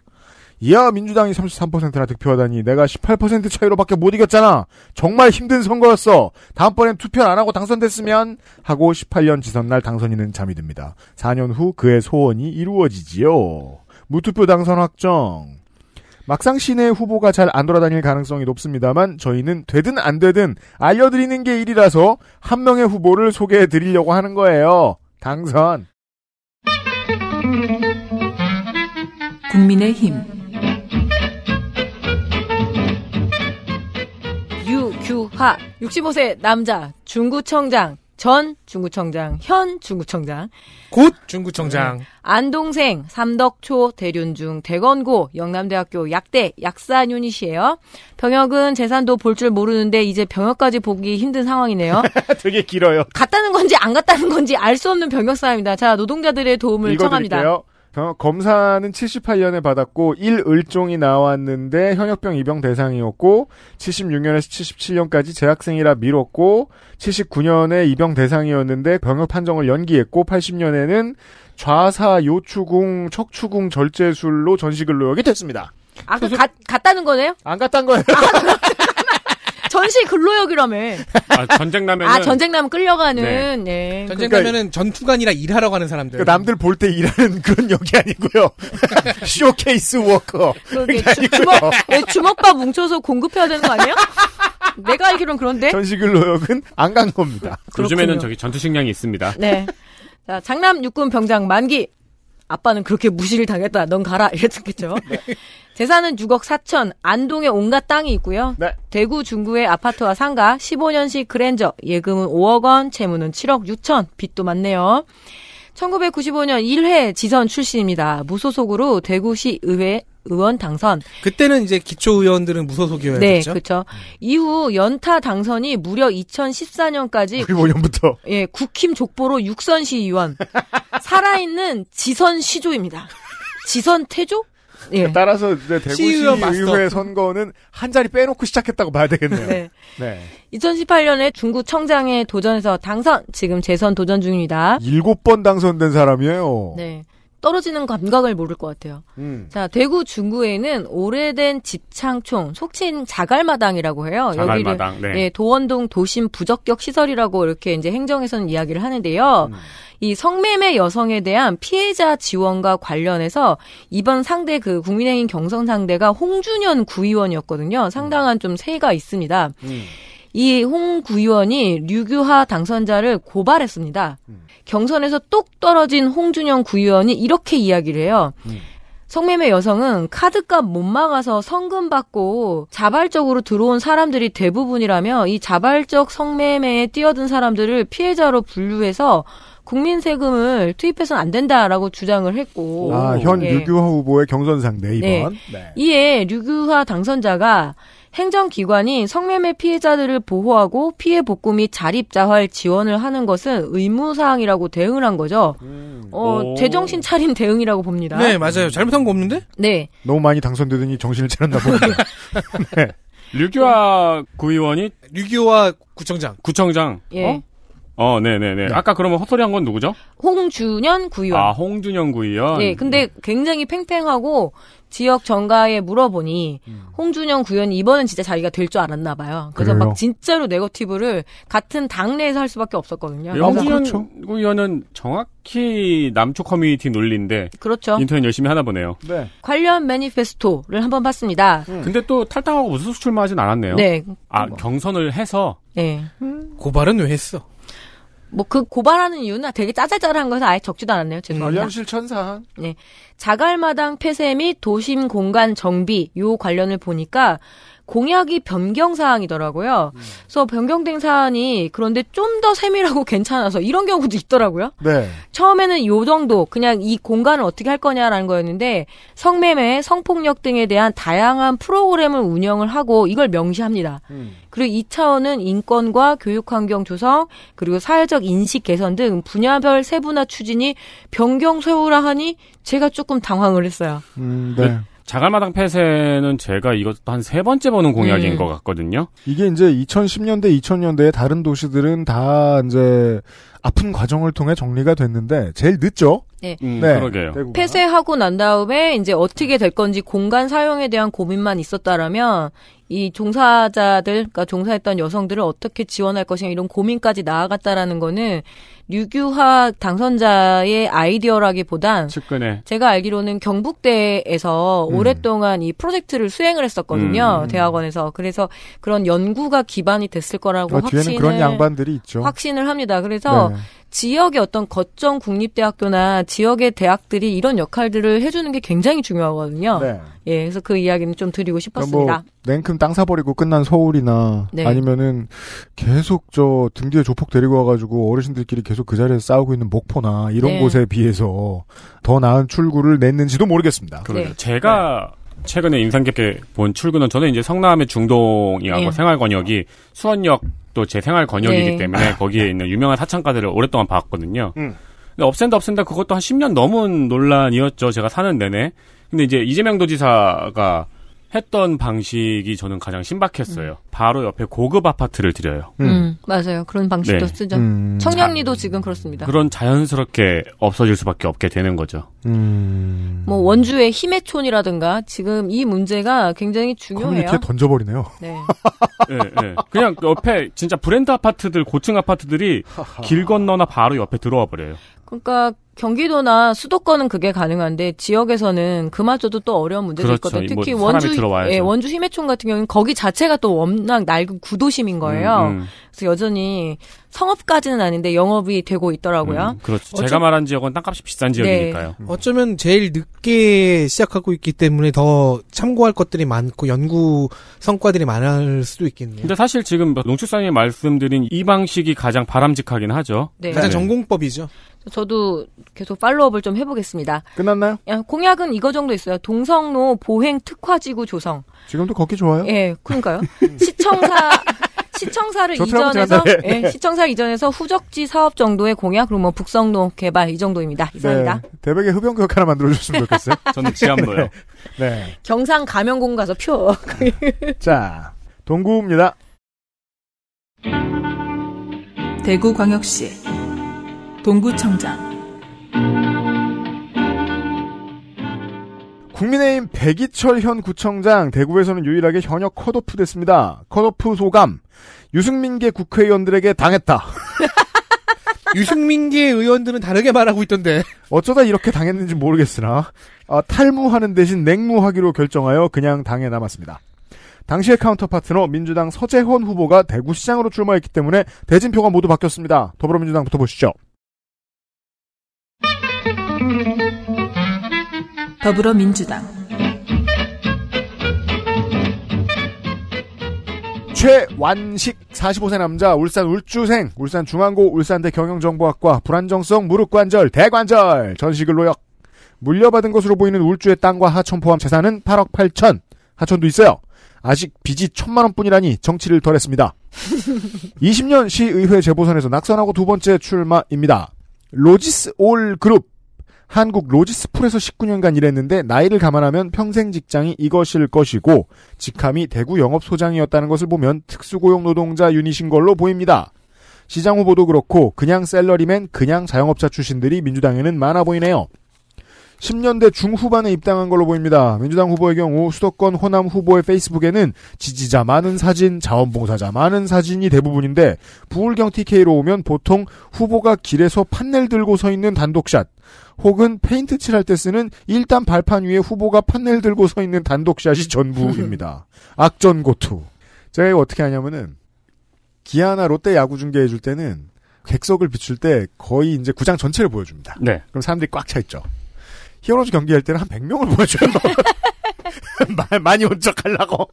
이야, 민주당이 33%나 득표하다니 내가 18% 차이로밖에 못 이겼잖아. 정말 힘든 선거였어. 다음번엔 투표 안 하고 당선됐으면 하고 18년 지선날 당선인은 잠이 듭니다. 4년 후 그의 소원이 이루어지지요. 무투표 당선 확정. 막상 시내 후보가 잘 안 돌아다닐 가능성이 높습니다만 저희는 되든 안 되든 알려드리는 게 일이라서 한 명의 후보를 소개해드리려고 하는 거예요. 당선. 국민의힘 규화 65세 남자 중구청장, 전 중구청장, 현 중구청장, 곧 중구청장, 안동생, 삼덕초, 대륜중, 대건고, 영남대학교 약대, 약산 유닛이에요. 병역은 재산도 볼 줄 모르는데 이제 병역까지 보기 힘든 상황이네요. 되게 길어요. 갔다는 건지 안 갔다는 건지 알 수 없는 병역 사항입니다. 자, 노동자들의 도움을 읽어드릴게요. 청합니다. 검사는 78년에 받았고 1을종이 나왔는데 현역병 입영 대상이었고 76년에서 77년까지 재학생이라 미뤘고 79년에 입영 대상이었는데 병역 판정을 연기했고 80년에는 좌사 요추궁 척추궁 절제술로 전시근로역이 됐습니다. 아까 갔다는 거네요? 안 갔다는 거예요. 전시 근로역이라며. 아, 전쟁 나면은. 아, 전쟁 나면 끌려가는. 네. 네. 전쟁 그러니까 나면은 전투가 아니라 일하러 가는 사람들. 그러니까 남들 볼 때 일하는 그런 역이 아니고요. 쇼케이스 워커. 그러니까 주먹밥 뭉쳐서 공급해야 되는 거 아니에요? 내가 알기론 그런데. 전시 근로역은 안 간 겁니다. 요즘에는 저기 전투 식량이 있습니다. 네. 자, 장남 육군 병장 만기. 아빠는 그렇게 무시를 당했다. 넌 가라. 이랬겠죠. 네. 재산은 6억 4천, 안동에 온갖 땅이 있고요. 네. 대구 중구에 아파트와 상가, 15년식 그랜저, 예금은 5억 원, 채무는 7억 6천, 빚도 많네요. 1995년 1회 지선 출신입니다. 무소속으로 대구시 의회 의원 당선. 그때는 이제 기초의원들은 무소속이었죠. 네, 그렇죠. 이후 연타 당선이 무려 2014년까지 95년부터 예, 국힘 족보로 육선시 의원. 살아있는 지선 시조입니다. 지선 태조? 예. 따라서 이제 대구시의회 선거는 한 자리 빼놓고 시작했다고 봐야 되겠네요. 네. 네. 2018년에 중구청장에 도전해서 당선. 지금 재선 도전 중입니다. 7번 당선된 사람이에요. 네. 떨어지는 감각을 모를 것 같아요. 자, 대구 중구에는 오래된 집창촌, 속칭 자갈마당이라고 해요. 자갈마당, 여기를 네. 예, 도원동 도심 부적격 시설이라고 이렇게 이제 행정에서는 이야기를 하는데요. 이 성매매 여성에 대한 피해자 지원과 관련해서 이번 상대 그 국민의힘 경선 상대가 홍준현 구의원이었거든요. 상당한 좀 세가 있습니다. 이 홍 구의원이 류규하 당선자를 고발했습니다. 경선에서 똑 떨어진 홍준영 구의원이 이렇게 이야기를 해요. 성매매 여성은 카드값 못 막아서 성금 받고 자발적으로 들어온 사람들이 대부분이라며 이 자발적 성매매에 뛰어든 사람들을 피해자로 분류해서 국민 세금을 투입해서는 안 된다라고 주장을 했고. 아, 현 예. 류규하 후보의 경선 상대 이번. 네. 네. 이에 류규하 당선자가 행정기관이 성매매 피해자들을 보호하고 피해 복구 및 자립자활 지원을 하는 것은 의무사항이라고 대응을 한 거죠. 제정신 차린 대응이라고 봅니다. 네, 맞아요. 잘못한 거 없는데? 네. 너무 많이 당선되더니 정신을 차렸나 보네요. 네. 류규하 구의원이? 류규하 구청장. 구청장. 예. 어? 네네네. 네. 아까 그러면 헛소리 한 건 누구죠? 홍준현 구의원. 아, 홍준현 구의원? 네, 근데 굉장히 팽팽하고 지역 정가에 물어보니 홍준영 구의원이 이번엔 진짜 자기가 될 줄 알았나 봐요. 그래서 그래요? 막 진짜로 네거티브를 같은 당내에서 할 수밖에 없었거든요. 네, 홍준영 의원은 정확히 남초 커뮤니티 논리인데 그렇죠. 인터넷 열심히 하나 보네요. 네. 관련 매니페스토를 한번 봤습니다. 근데 또 탈당하고 무소속 출마하진 않았네요. 네. 아, 경선을 해서? 네. 고발은 왜 했어? 뭐 그 고발하는 이유는 되게 짜잘짜잘한 거에서 아예 적지도 않았네요. 죄송합니다. 관련실 천상. 네, 자갈마당 폐쇄 및 도심 공간 정비 요 관련을 보니까 공약이 변경 사항이더라고요. 그래서 변경된 사안이 그런데 좀 더 세밀하고 괜찮아서 이런 경우도 있더라고요. 네. 처음에는 요 정도 그냥 이 공간을 어떻게 할 거냐라는 거였는데 성매매, 성폭력 등에 대한 다양한 프로그램을 운영을 하고 이걸 명시합니다. 그리고 2차원은 인권과 교육환경 조성 그리고 사회적 인식 개선 등 분야별 세분화 추진이 변경 세우라 하니 제가 조금 당황을 했어요. 네. 자갈마당 폐쇄는 제가 이것도 한 세 번째 보는 공약인 것 같거든요. 이게 이제 2010년대, 2000년대에 다른 도시들은 다 이제 아픈 과정을 통해 정리가 됐는데 제일 늦죠? 네. 네. 그러게요. 대구가. 폐쇄하고 난 다음에 이제 어떻게 될 건지 공간 사용에 대한 고민만 있었다라면 이 종사자들, 그러니까 종사했던 여성들을 어떻게 지원할 것인가 이런 고민까지 나아갔다라는 거는 류규하 당선자의 아이디어라기보단 측근에. 제가 알기로는 경북대에서 오랫동안 이 프로젝트를 수행을 했었거든요. 대학원에서. 그래서 그런 연구가 기반이 됐을 거라고 뒤에는 그런 양반들이 있죠. 확신을 합니다. 그래서 네. 지역의 어떤 거점 국립대학교나 지역의 대학들이 이런 역할들을 해주는 게 굉장히 중요하거든요. 네. 예, 그래서 그 이야기는 좀 드리고 싶었습니다. 뭐 냉큼 땅 사버리고 끝난 서울이나 네. 아니면은 계속 저 등 뒤에 조폭 데리고 와가지고 어르신들끼리 계속 그 자리에서 싸우고 있는 목포나 이런 네. 곳에 비해서 더 나은 출구를 냈는지도 모르겠습니다. 네. 제가 최근에 인상 깊게 본 출구는 저는 이제 성남의 중동이라고 네. 생활권역이 수원역 또 제 생활권역이기 네. 때문에 거기에 있는 유명한 사창가들을 오랫동안 봤거든요. 근데 없앤다 그것도 한 10년 넘은 논란이었죠. 제가 사는 내내. 근데 이제 이재명 도지사가 했던 방식이 저는 가장 신박했어요. 바로 옆에 고급 아파트를 드려요. 맞아요. 그런 방식도 네. 쓰죠. 청량리도 지금 그렇습니다. 그런 자연스럽게 없어질 수밖에 없게 되는 거죠. 뭐 원주의 희매촌이라든가 지금 이 문제가 굉장히 중요해요. 커뮤니티에 던져버리네요. 네. 네, 네. 그냥 옆에 진짜 브랜드 아파트들, 고층 아파트들이 길 건너나 바로 옆에 들어와 버려요. 그러니까 경기도나 수도권은 그게 가능한데 지역에서는 그마저도 또 어려운 문제도 그렇죠. 있거든요. 특히 뭐 원주 희매촌 같은 경우는 거기 자체가 또 워낙 낡은 구도심인 거예요. 그래서 여전히 성업까지는 아닌데 영업이 되고 있더라고요. 그렇죠. 제가 말한 지역은 땅값이 비싼 지역이니까요. 네. 어쩌면 제일 늦게 시작하고 있기 때문에 더 참고할 것들이 많고 연구 성과들이 많을 수도 있겠네요. 근데 사실 지금 농축산인이 말씀드린 이 방식이 가장 바람직하긴 하죠. 네. 가장 전공법이죠. 저도 계속 팔로업을 좀 해보겠습니다. 끝났나요? 공약은 이거 정도 있어요. 동성로 보행 특화지구 조성. 지금도 걷기 좋아요? 예, 그러니까요. 시청사를 이전해서 후적지 사업 정도의 공약, 그리고 뭐 북성로 개발 이 정도입니다. 이상입니다. 네, 대백의 흡연구역 하나 만들어줬으면 좋겠어요. 저는 지안보요. 네. 경상 가면공 가서 표. 자, 동구입니다. 대구광역시 동구청장. 국민의힘 백이철 현 구청장, 대구에서는 유일하게 현역 컷오프 됐습니다. 컷오프 소감, 유승민계 국회의원들에게 당했다. 유승민계 의원들은 다르게 말하고 있던데. 어쩌다 이렇게 당했는지 모르겠으나 탈무하는 대신 냉무하기로 결정하여 그냥 당에 남았습니다. 당시의 카운터 파트너 민주당 서재헌 후보가 대구시장으로 출마했기 때문에 대진표가 모두 바뀌었습니다. 더불어민주당부터 보시죠. 더불어민주당 최완식 45세 남자, 울산 울주생, 울산 중앙고 울산대 경영정보학과, 불안정성 무릎관절 대관절 전시근로역. 물려받은 것으로 보이는 울주의 땅과 하천 포함 재산은 8억 8천. 하천도 있어요. 아직 빚이 1,000만 원뿐이라니 정치를 덜했습니다. 20년 시의회 재보선에서 낙선하고 두 번째 출마입니다. 로지스 올 그룹, 한국 로지스풀에서 19년간 일했는데 나이를 감안하면 평생 직장이 이것일 것이고 직함이 대구 영업소장이었다는 것을 보면 특수고용노동자 유닛인 걸로 보입니다. 시장 후보도 그렇고 그냥 셀러리맨, 그냥 자영업자 출신들이 민주당에는 많아 보이네요. 10년대 중후반에 입당한 걸로 보입니다. 민주당 후보의 경우 수도권 호남 후보의 페이스북에는 지지자 많은 사진, 자원봉사자 많은 사진이 대부분인데 부울경 TK로 오면 보통 후보가 길에서 판넬 들고 서 있는 단독샷 혹은 페인트 칠할 때 쓰는 일단 발판 위에 후보가 판넬 들고 서 있는 단독샷이 전부입니다. 악전고투. 제가 이거 어떻게 하냐면은 기아나 롯데 야구 중계해줄 때는 객석을 비출 때 거의 이제 구장 전체를 보여줍니다. 네. 그럼 사람들이 꽉 차 있죠. 히어로즈 경기할 때는 한 100명을 보여줘요. 많이 온 척 하려고.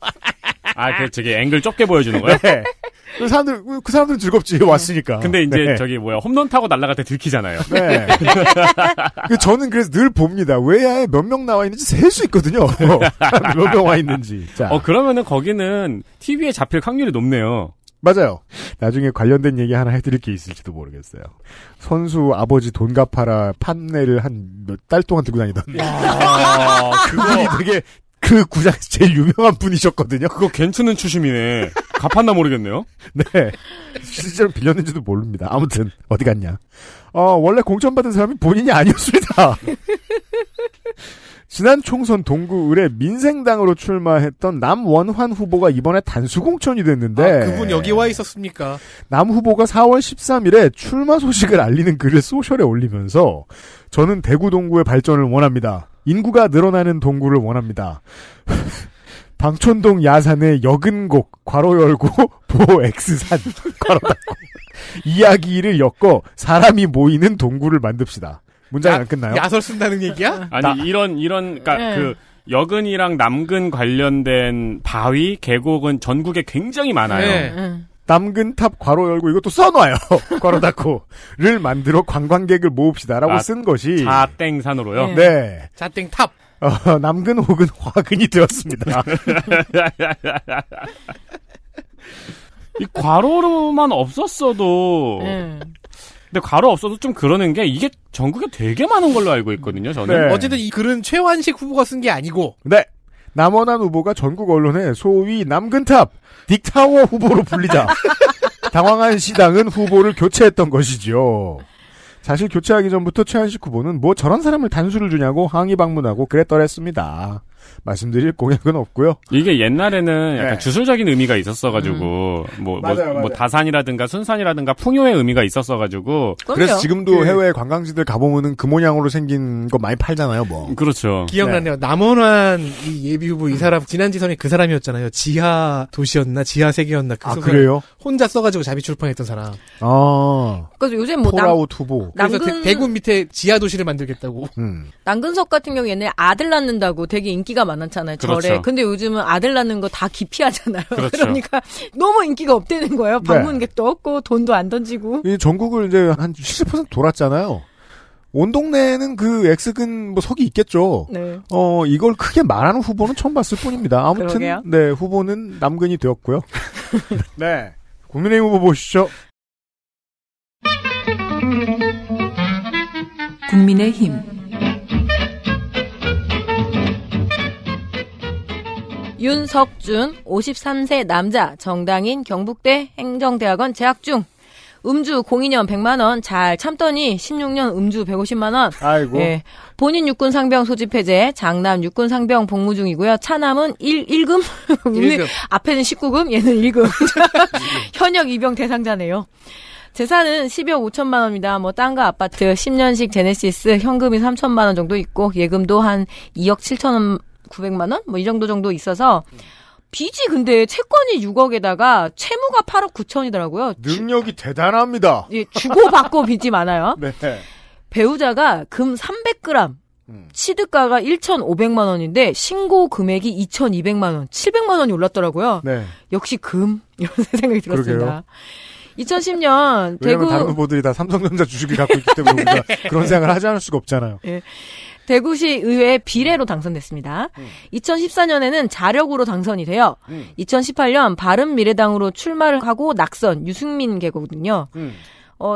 아, 그 저기 앵글 좁게 보여주는 거예요? 네. 그 사람들은 즐겁지. 네. 왔으니까. 근데 이제 네. 저기 뭐야 홈런 타고 날아갈 때 들키잖아요. 네. 저는 그래서 늘 봅니다. 외야에 몇 명 나와 있는지 셀 수 있거든요. 몇 명 와 있는지. 자. 그러면은 거기는 TV에 잡힐 확률이 높네요. 맞아요. 나중에 관련된 얘기 하나 해드릴 게 있을지도 모르겠어요. 선수 아버지 돈 갚아라 판넬을 한 몇 달 동안 들고 다니던. 아, 그분이 되게 그 구장에서 제일 유명한 분이셨거든요. 그거 괜찮은 추심이네. 갚았나 모르겠네요. 네. 실제로 빌렸는지도 모릅니다. 아무튼 어디 갔냐. 원래 공천받은 사람이 본인이 아니었습니다. 지난 총선 동구 을에 민생당으로 출마했던 남원환 후보가 이번에 단수공천이 됐는데. 아, 그분 여기 와 있었습니까? 남 후보가 4월 13일에 출마 소식을 알리는 글을 소셜에 올리면서 저는 대구 동구의 발전을 원합니다. 인구가 늘어나는 동구를 원합니다. 방촌동 야산의 여근곡 괄호 열고 보X산 괄호 닫고 이야기를 엮어 사람이 모이는 동구를 만듭시다. 문장이 안 끝나요? 야설 쓴다는 얘기야? 아니 이런 그러니까 그 여근이랑 남근 관련된 바위 계곡은 전국에 굉장히 많아요. 남근탑 괄호 열고 이것도 써놔요. 괄호 닫고를 만들어 관광객을 모읍시다라고 쓴 것이 자땡산으로요. 네. 자땡탑. 남근 혹은 화근이 되었습니다. 이 괄호로만 없었어도. 근데 괄호 없어도 좀 그러는 게 이게 전국에 되게 많은 걸로 알고 있거든요. 저는. 네. 어쨌든 이 글은 최환식 후보가 쓴 게 아니고. 네. 남원한 후보가 전국 언론에 소위 남근탑, 딕타워 후보로 불리자 당황한 시당은 후보를 교체했던 것이지요. 사실 교체하기 전부터 최한식 후보는 뭐 저런 사람을 단수를 주냐고 항의 방문하고 그랬더랬습니다. 말씀드릴 공약은 없고요. 이게 옛날에는 약간 주술적인 의미가 있었어가지고 맞아요. 다산이라든가 순산이라든가 풍요의 의미가 있었어가지고 그래서 지금도 해외 관광지들 가보면은 그 모양으로 생긴 거 많이 팔잖아요. 뭐 그렇죠. 기억나네요. 남원환 이 예비 후보 이 사람 지난 지선이 그 사람이었잖아요. 지하 도시였나 지하 세계였나 그 그래요? 혼자 써가지고 자비 출판했던 사람. 아. 그래서 요즘 뭐 폴아웃 후보. 그래서 대구 밑에 지하 도시를 만들겠다고. 남근석 같은 경우 얘네 아들 낳는다고 되게 인기가 많았잖아요. 절에. 그렇죠. 근데 요즘은 아들 낳는 거 다 기피하잖아요. 그렇죠. 그러니까 너무 인기가 없대는 거예요. 방문객도 없고 돈도 안 던지고. 이 전국을 이제 한 70% 돌았잖아요. 온 동네에는 그 X근 뭐 석이 있겠죠. 네. 이걸 크게 말하는 후보는 처음 봤을 뿐입니다. 아무튼 그러게요? 네 후보는 남근이 되었고요. 네 국민의힘 후보 보시죠. 국민의힘 윤석준 53세 남자 정당인 경북대 행정대학원 재학 중 음주 02년 100만원 잘 참더니 16년 음주 150만원. 아이고. 예, 본인 육군상병 소집 해제 장남 육군상병 복무 중이고요. 차남은 1금? 1금. 앞에는 19금 얘는 1금. 현역 입영 대상자네요. 재산은 10억 5천만 원입니다. 뭐 땅과 아파트, 10년식 제네시스, 현금이 3천만 원 정도 있고 예금도 한 2억 7천 9백만 원? 뭐 이 정도 있어서 빚이 근데 채권이 6억에다가 채무가 8억 9천이더라고요. 능력이 대단합니다. 예, 주고받고 빚이 많아요. 네. 배우자가 금 300g, 취득가가 1,500만 원인데 신고 금액이 2,200만 원, 700만 원이 올랐더라고요. 네. 역시 금 이런 생각이 들었습니다. 그러게요. 2010년 대구 다른 후보들이 다 삼성전자 주식을 갖고 있기 때문에 우리가 그런 생각을 하지 않을 수가 없잖아요. 예. 대구시 의회 비례로 당선됐습니다. 2014년에는 자력으로 당선이 돼요. 2018년 바른미래당으로 출마를 하고 낙선 유승민 계거든요.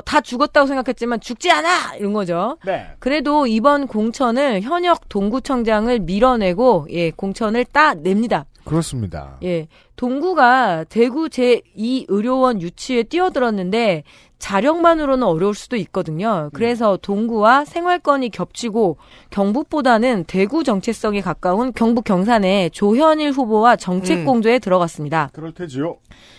다 죽었다고 생각했지만 죽지 않아! 이런 거죠. 네. 그래도 이번 공천을 현역 동구청장을 밀어내고 예, 공천을 따냅니다. 그렇습니다. 예. 동구가 대구 제2의료원 유치에 뛰어들었는데 자력만으로는 어려울 수도 있거든요. 그래서 동구와 생활권이 겹치고 경북보다는 대구 정체성에 가까운 경북 경산에 조현일 후보와 정책공조에 들어갔습니다. 그럴 테지요.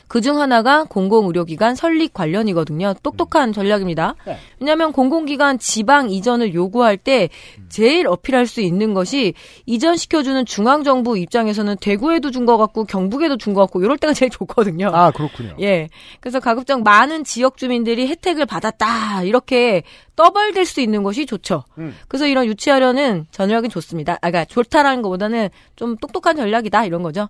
그중 하나가 공공의료기관 설립 관련이거든요. 똑똑한 전략입니다. 네. 왜냐하면 공공기관 지방 이전을 요구할 때 제일 어필할 수 있는 것이 이전시켜주는 중앙정부 입장에서는 대구에도 준 것 같고 경북에도 준 같은 거 같고 이럴 때가 제일 좋거든요. 아, 그렇군요. 예. 그래서 가급적 많은 지역 주민들이 혜택을 받았다 이렇게 떠벌될 수 있는 것이 좋죠. 그래서 이런 유치하려는 전략이 좋습니다. 아, 그러니까 좋다라는 것보다는 좀 똑똑한 전략이다 이런 거죠.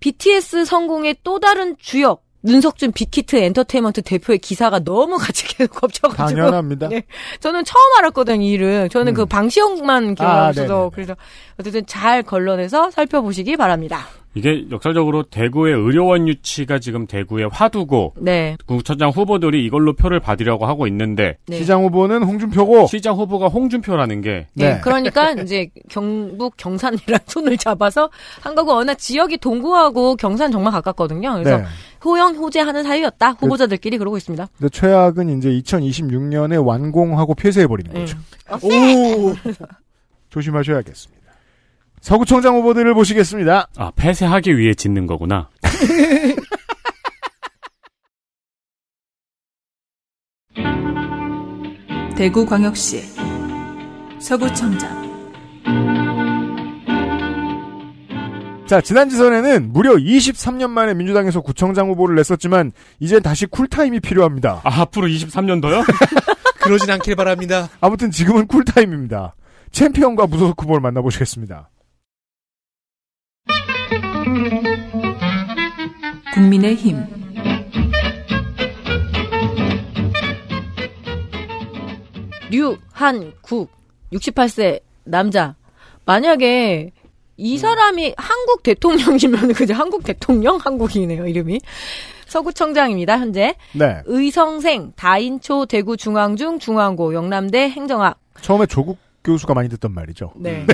BTS 성공의 또 다른 주역. 눈석준 빅히트 엔터테인먼트 대표의 기사가 너무 같이 계속 겹쳐가지고. 당연합니다. 네, 저는 처음 알았거든요, 이 일은. 저는 그 방시혁만 기억하면서. 그래서 어쨌든 잘 걸러내서 살펴보시기 바랍니다. 이게 역설적으로 대구의 의료원 유치가 지금 대구의 화두고 네. 구청장 후보들이 이걸로 표를 받으려고 하고 있는데 네. 시장 후보는 홍준표고 시장 후보가 홍준표라는 게 네. 네. 그러니까 이제 경북 경산이랑 손을 잡아서 한 거고 워낙 지역이 동구하고 경산 정말 가깝거든요. 그래서 네. 호영호재하는 사이였다. 후보자들끼리 그러고 있습니다. 근데 최악은 이제 2026년에 완공하고 폐쇄해버리는 거죠. 오 조심하셔야겠습니다. 서구청장 후보들을 보시겠습니다. 아, 폐쇄하기 위해 짓는 거구나. 대구광역시 서구청장. 자, 지난 지선에는 무려 23년 만에 민주당에서 구청장 후보를 냈었지만 이제 다시 쿨타임이 필요합니다. 아, 앞으로 23년 더요? 그러진 않길 바랍니다. 아무튼 지금은 쿨타임입니다. 챔피언과 무소속 후보를 만나보시겠습니다. 국민의힘 류한국 68세 남자. 만약에 이 사람이 한국 대통령이면 그죠? 한국 대통령? 한국인이네요 이름이. 서구청장입니다 현재. 네. 의성생 다인초 대구중앙중 중앙고 영남대 행정학. 처음에 조국 교수가 많이 듣던 말이죠. 네.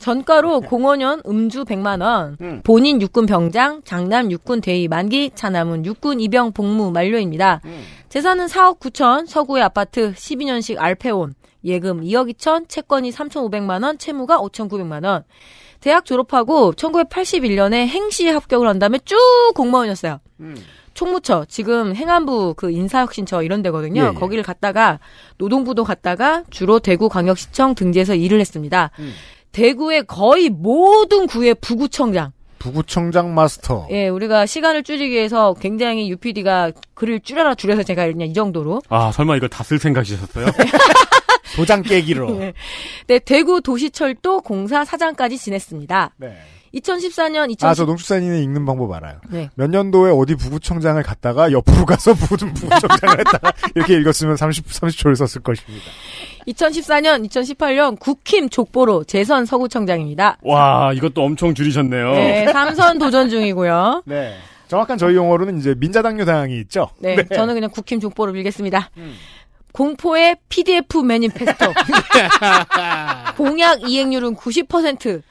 전가로 공원연 음주 100만 원, 본인 육군 병장, 장남 육군 대위 만기, 차남은 육군 입영 복무 만료입니다. 재산은 4억 9천, 서구의 아파트 12년식 알페온, 예금 2억 2천, 채권이 3,500만 원, 채무가 5,900만 원. 대학 졸업하고 1981년에 행시에 합격을 한 다음에 쭉 공무원이었어요. 총무처, 지금 행안부 그 인사혁신처 이런 데거든요. 예, 예. 거기를 갔다가 노동부도 갔다가 주로 대구광역시청 등지에서 일을 했습니다. 대구의 거의 모든 구의 부구청장. 부구청장 마스터. 예, 우리가 시간을 줄이기 위해서 굉장히 UPD가 글을 줄여라 줄여서 제가 그냥 이 정도로. 아, 설마 이거 다 쓸 생각이셨어요? 도장 깨기로. 네. 네, 대구 도시철도 공사 사장까지 지냈습니다. 네. 2014년, 2014년. 아, 저 농축산인이 읽는 방법 알아요. 네. 몇 년도에 어디 부구청장을 갔다가 옆으로 가서 부구청장을 했다가 이렇게 읽었으면 30초를 썼을 것입니다. 2014년, 2018년 국힘 족보로 재선 서구청장입니다. 와, 이것도 엄청 줄이셨네요. 네, 3선 도전 중이고요. 네. 정확한 저희 용어로는 이제 민자당 여당이 있죠. 네, 네. 저는 그냥 국힘 족보로 읽겠습니다. 공포의 PDF 매니페스토. 공약 이행률은 90%.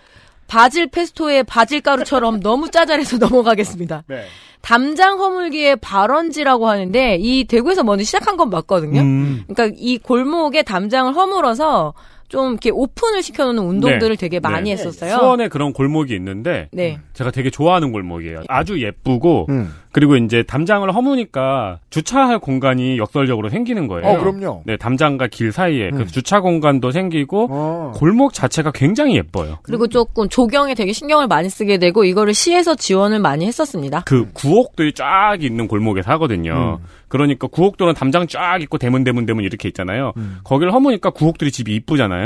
바질 페스토의 바질 가루처럼 너무 짜잘해서 넘어가겠습니다. 네. 담장 허물기의 발원지라고 하는데 이 대구에서 먼저 시작한 건 맞거든요. 그러니까 이 골목에 담장을 허물어서 좀 이렇게 오픈을 시켜놓는 운동들을 네. 되게 많이 네. 했었어요. 수원에 그런 골목이 있는데 네. 제가 되게 좋아하는 골목이에요. 아주 예쁘고 그리고 이제 담장을 허무니까 주차할 공간이 역설적으로 생기는 거예요. 어, 그럼요. 네, 담장과 길 사이에 그 주차 공간도 생기고 골목 자체가 굉장히 예뻐요. 그리고 조금 조경에 되게 신경을 많이 쓰게 되고 이거를 시에서 지원을 많이 했었습니다. 그 구옥들이 쫙 있는 골목에 사거든요. 그러니까 구옥도는 담장 쫙 있고 대문 이렇게 있잖아요. 거기를 허무니까 구옥들이 집이 이쁘잖아요.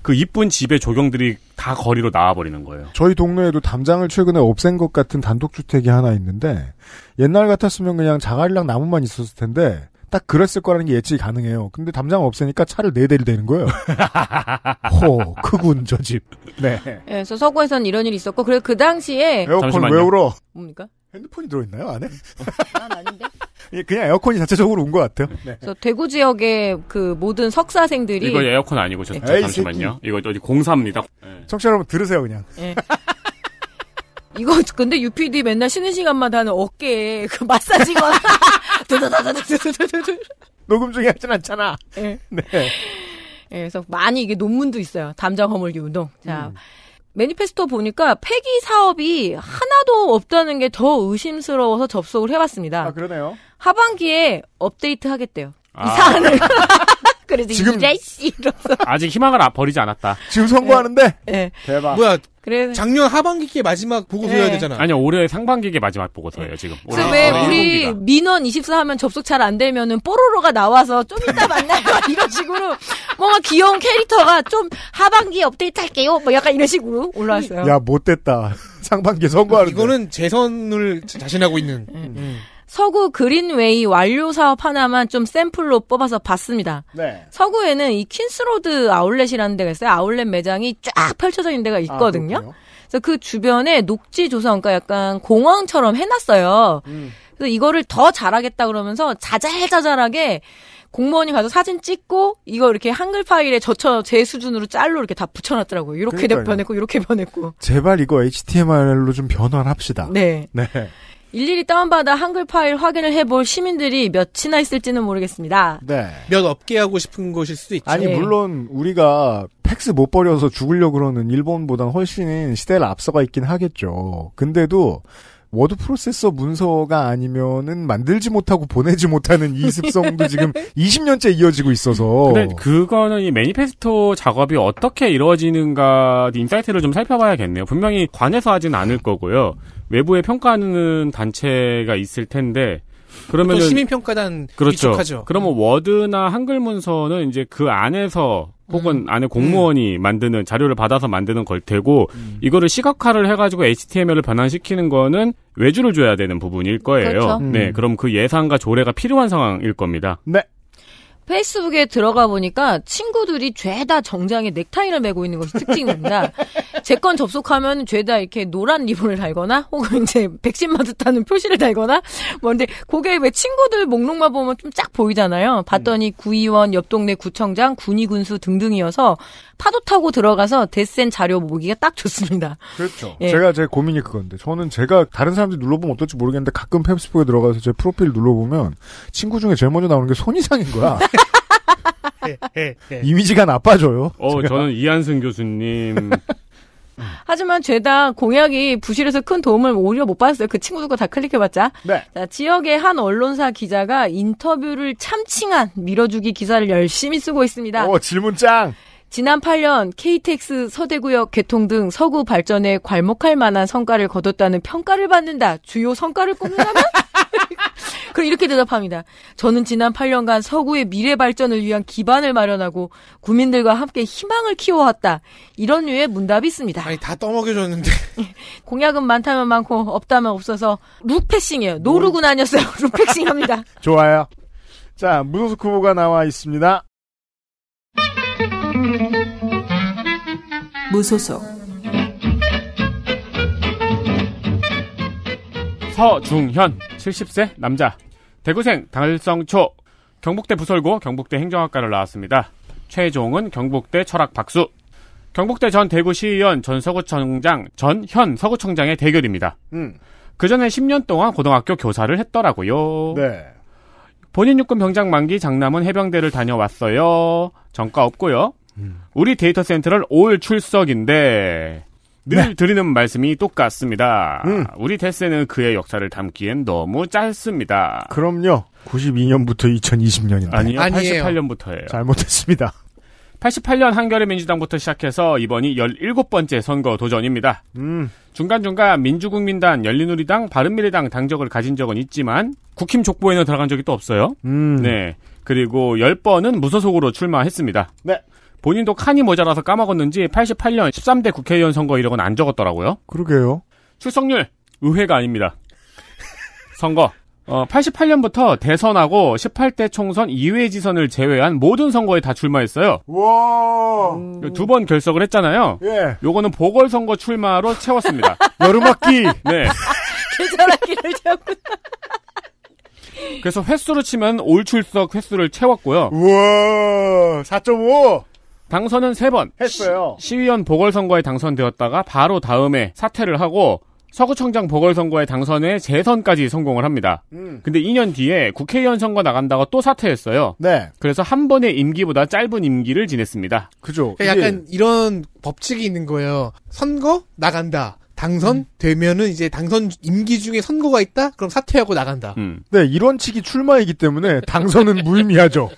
그 이쁜 집의 조경들이 다 거리로 나와버리는 거예요. 저희 동네에도 담장을 최근에 없앤 것 같은 단독주택이 하나 있는데 옛날 같았으면 그냥 자갈이랑 나무만 있었을 텐데 딱 그랬을 거라는 게 예측이 가능해요. 근데 담장 없으니까 차를 4대를 대는 거예요. 호, 크군 저 집. 네. 네. 그래서 서구에서는 이런 일이 있었고 그래 그 당시에 에어컨 왜 울어? 뭡니까? 핸드폰이 들어있나요 안에? 난 아닌데. 그냥 에어컨이 자체적으로 온 것 같아요. 네. 그래서 대구 지역의 그 모든 석사생들이 이거 에어컨 아니고 저 잠시만요. 이거 어디 공사입니다. 네. 청취자 여러분 들으세요 그냥. 네. 이거 근데 UPD 맨날 쉬는 시간마다 하는 어깨에 그 마사지거나 녹음 중에 하진 않잖아. 네. 네. 네. 그래서 많이 이게 논문도 있어요. 담장 허물기 운동. 자. 매니페스토 보니까 폐기 사업이 하나도 없다는 게 더 의심스러워서 접속을 해봤습니다. 아, 그러네요. 하반기에 업데이트 하겠대요. 아. 이 사안을. 그래서 지금 이라이씨 이러면서. 아직 희망을 버리지 않았다. 지금 선고하는데? 네. 대박. 뭐야, 그래. 작년 하반기께 마지막 보고서여야 네. 되잖아. 아니요, 올해 상반기께 마지막 보고서예요, 지금. 그래서 왜 우리 공기가. 민원 24 하면 접속 잘 안 되면은 뽀로로가 나와서 좀 이따 만나요. 이런 식으로 뭔가 귀여운 캐릭터가 좀 하반기에 업데이트 할게요. 뭐 약간 이런 식으로 올라왔어요. 야, 못됐다. 상반기에 선거하는데. 이거는 재선을 자신하고 있는. 서구 그린웨이 완료 사업 하나만 좀 샘플로 뽑아서 봤습니다. 네. 서구에는 이 퀸스로드 아울렛이라는 데가 있어요. 아울렛 매장이 쫙 펼쳐져 있는 데가 있거든요. 아, 그래서 그 주변에 녹지 조성, 그러니까 약간 공원처럼 해놨어요. 그래서 이거를 더 잘하겠다 그러면서 자잘자잘하게 공무원이 가서 사진 찍고 이거 이렇게 한글 파일에 저쳐 제 수준으로 짤로 이렇게 다 붙여놨더라고요. 이렇게 변했고 이렇게 변했고. 제발 이거 HTML로 좀 변환합시다. 네. 네. 일일이 다운받아 한글 파일 확인을 해볼 시민들이 몇이나 있을지는 모르겠습니다. 네. 몇 없게 하고 싶은 것일 수도 있죠. 아니, 네. 물론, 우리가 팩스 못 버려서 죽으려고 그러는 일본보단 훨씬 시대를 앞서가 있긴 하겠죠. 근데도, 워드 프로세서 문서가 아니면은 만들지 못하고 보내지 못하는 이 습성도 지금 20년째 이어지고 있어서. 근데 그거는 이 매니페스토 작업이 어떻게 이루어지는가, 인사이트를 좀 살펴봐야겠네요. 분명히 관해서 하진 않을 거고요. 외부에 평가하는 단체가 있을 텐데, 그러면은. 시민평가단. 그렇죠. 익숙하죠. 그러면 워드나 한글 문서는 이제 그 안에서 혹은 안에 공무원이 만드는 자료를 받아서 만드는 걸 테고 이거를 시각화를 해가지고 HTML을 변환시키는 거는 외주를 줘야 되는 부분일 거예요. 그렇죠. 네, 그럼 그 예산과 조례가 필요한 상황일 겁니다. 네. 페이스북에 들어가 보니까 친구들이 죄다 정장에 넥타이를 메고 있는 것이 특징입니다. 제 건 접속하면 죄다 이렇게 노란 리본을 달거나 혹은 이제 백신 맞았다는 표시를 달거나 뭔데 그게 왜 친구들 목록만 보면 좀 쫙 보이잖아요. 봤더니 구의원, 옆 동네 구청장, 군의군수 등등이어서 파도 타고 들어가서 데센 자료 모으기가 딱 좋습니다. 그렇죠. 예. 제가 제 고민이 그건데 저는 제가 다른 사람들이 눌러보면 어떨지 모르겠는데 가끔 페이스북에 들어가서 제 프로필 눌러보면 친구 중에 제일 먼저 나오는 게 손이상인 거야. 이미지가 나빠져요. 저는 이한승 교수님. 하지만 죄다 공약이 부실해서 큰 도움을 오히려 못 받았어요. 그 친구들과 다 클릭해봤자. 네. 자, 지역의 한 언론사 기자가 인터뷰를 참칭한 밀어주기 기사를 열심히 쓰고 있습니다. 질문짱. 지난 8년 KTX 서대구역 개통 등 서구 발전에 괄목할 만한 성과를 거뒀다는 평가를 받는다. 주요 성과를 꼽는다면? 그럼 이렇게 대답합니다. 저는 지난 8년간 서구의 미래 발전을 위한 기반을 마련하고 구민들과 함께 희망을 키워왔다. 이런 류의 문답이 있습니다. 아니, 다 떠먹여줬는데. 공약은 많다면 많고 없다면 없어서 룩패싱이에요. 노룩은 아니었어요. 룩패싱합니다. 좋아요. 자, 무소속 후보가 나와 있습니다. 무소속 서중현 70세 남자 대구생 달성초 경북대 부설고 경북대 행정학과를 나왔습니다. 최종은 경북대 철학 박수. 경북대 전 대구시의원 전 서구청장 전 현 서구청장의 대결입니다. 그 전에 10년 동안 고등학교 교사를 했더라고요. 네. 본인 육군 병장 만기 장남은 해병대를 다녀왔어요. 전과 없고요. 우리 데이터센트럴 올 출석인데 늘 드리는 말씀이 똑같습니다. 우리 데스에는 그의 역사를 담기엔 너무 짧습니다. 그럼요. 92년부터 2020년인데. 아니에요. 88년부터예요. 잘못했습니다. 88년 한겨레 민주당부터 시작해서 이번이 17번째 선거 도전입니다. 중간중간 민주국민단, 열린우리당, 바른미래당 당적을 가진 적은 있지만 국힘 족보에는 들어간 적이 또 없어요. 네. 그리고 10번은 무소속으로 출마했습니다. 네. 본인도 칸이 모자라서 까먹었는지 88년 13대 국회의원 선거 이력은 안 적었더라고요. 그러게요. 출석률 의회가 아닙니다. 선거 88년부터 대선하고 18대 총선 2회 지선을 제외한 모든 선거에 다 출마했어요. 와. 두 번 결석을 했잖아요. 예. 요거는 보궐선거 출마로 채웠습니다. 여름학기. 네. 계절학기를 채웠구나. 그래서 횟수로 치면 올 출석 횟수를 채웠고요. 우와. 4.5. 당선은 3번 했어요. 시의원 보궐선거에 당선되었다가 바로 다음에 사퇴를 하고 서구청장 보궐선거에 당선해 재선까지 성공을 합니다. 근데 2년 뒤에 국회의원 선거 나간다고 또 사퇴했어요. 네. 그래서 한 번의 임기보다 짧은 임기를 지냈습니다. 그죠. 그러니까 약간 이런 법칙이 있는 거예요. 선거 나간다. 당선되면은 이제 당선 임기 중에 선거가 있다? 그럼 사퇴하고 나간다. 네, 이런 식이 출마이기 때문에 당선은 무의미하죠.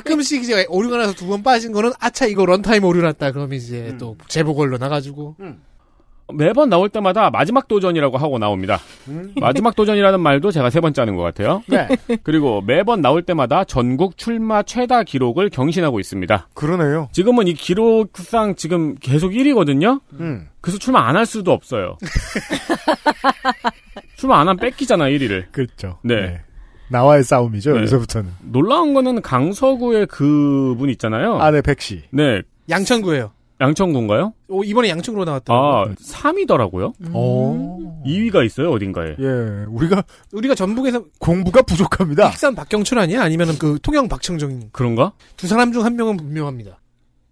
가끔씩 이제 오류가 나서 두 번 빠진 거는 아차 이거 런타임 오류 났다. 그럼 이제 또 재보궐로 나가지고. 매번 나올 때마다 마지막 도전이라고 하고 나옵니다. 마지막 도전이라는 말도 제가 세 번째 하는 것 같아요. 네. 그리고 매번 나올 때마다 전국 출마 최다 기록을 경신하고 있습니다. 그러네요. 지금은 이 기록상 지금 계속 1위거든요. 그래서 출마 안 할 수도 없어요. 출마 안 하면 뺏기잖아, 1위를. 그렇죠. 네. 네. 나와의 싸움이죠, 네. 여기서부터는. 놀라운 거는 강서구의 그분 있잖아요. 아, 네, 백씨. 네. 양천구예요. 양천군가요? 오, 이번에 양천으로 나왔다. 아, 3위더라고요. 2위가 있어요, 어딘가에. 예, 우리가 전북에서 공부가 부족합니다. 익산 박경철 아니야? 아니면은 그 통영 박청정 그런가? 두 사람 중 한 명은 분명합니다.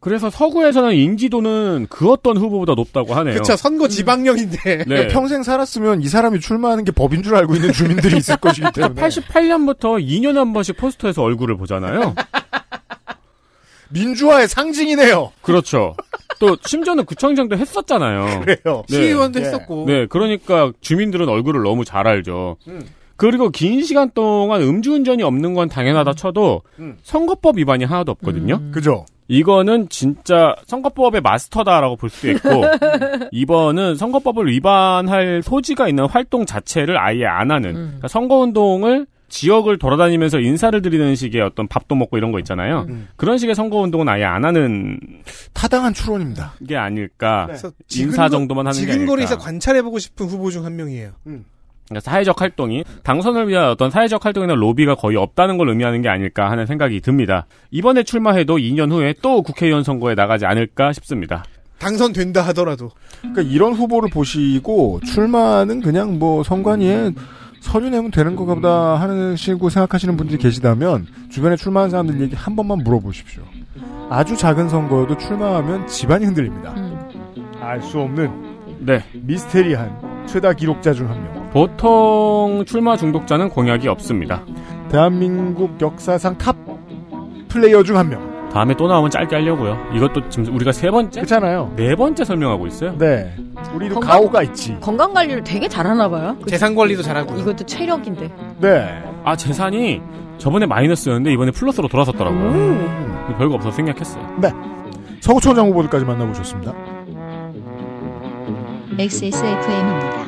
그래서 서구에서는 인지도는 그 어떤 후보보다 높다고 하네요. 그쵸, 선거 지방령인데. 네. 평생 살았으면 이 사람이 출마하는 게 법인 줄 알고 있는 주민들이 있을 것이기 때문에. 88년부터 2년에 한 번씩 포스터에서 얼굴을 보잖아요. 민주화의 상징이네요. 그렇죠. 또 심지어는 구청장도 했었잖아요. 그래요. 네. 시의원도 네. 했었고. 네, 그러니까 주민들은 얼굴을 너무 잘 알죠. 그리고 긴 시간 동안 음주운전이 없는 건 당연하다 쳐도 선거법 위반이 하나도 없거든요. 그죠. 이거는 진짜 선거법의 마스터다라고 볼 수도 있고 이번은 선거법을 위반할 소지가 있는 활동 자체를 아예 안 하는 그러니까 선거운동을 지역을 돌아다니면서 인사를 드리는 식의 어떤 밥도 먹고 이런 거 있잖아요. 그런 식의 선거운동은 아예 안 하는 타당한 추론입니다. 이게 아닐까. 네. 인사 정도만 하는 게 아닐까. 지근거리에서 관찰해보고 싶은 후보 중 한 명이에요. 그러니까 사회적 활동이 당선을 위한 어떤 사회적 활동이나 로비가 거의 없다는 걸 의미하는 게 아닐까 하는 생각이 듭니다. 이번에 출마해도 2년 후에 또 국회의원 선거에 나가지 않을까 싶습니다. 당선된다 하더라도. 그러니까 이런 후보를 보시고 출마는 그냥 뭐 선관위에 서류 내면 되는 건가 보다 하는 식으로 생각하시는 분들이 계시다면 주변에 출마한 사람들 얘기 한 번만 물어보십시오. 아주 작은 선거여도 출마하면 집안이 흔들립니다. 알 수 없는 네 미스테리한 최다 기록자 중 한 명. 보통 출마 중독자는 공약이 없습니다. 대한민국 역사상 탑 플레이어 중 한 명. 다음에 또 나오면 짧게 하려고요. 이것도 지금 우리가 세 번째? 그렇잖아요. 네 번째 설명하고 있어요. 네. 우리도 가오가 있지. 건강관리를 되게 잘하나 봐요. 재산관리도 잘하고. 이것도 체력인데. 네. 아, 재산이 저번에 마이너스였는데 이번에 플러스로 돌아섰더라고요. 별거 없어서 생략했어요. 네. 서구청장 후보들까지 만나보셨습니다. XSFM입니다.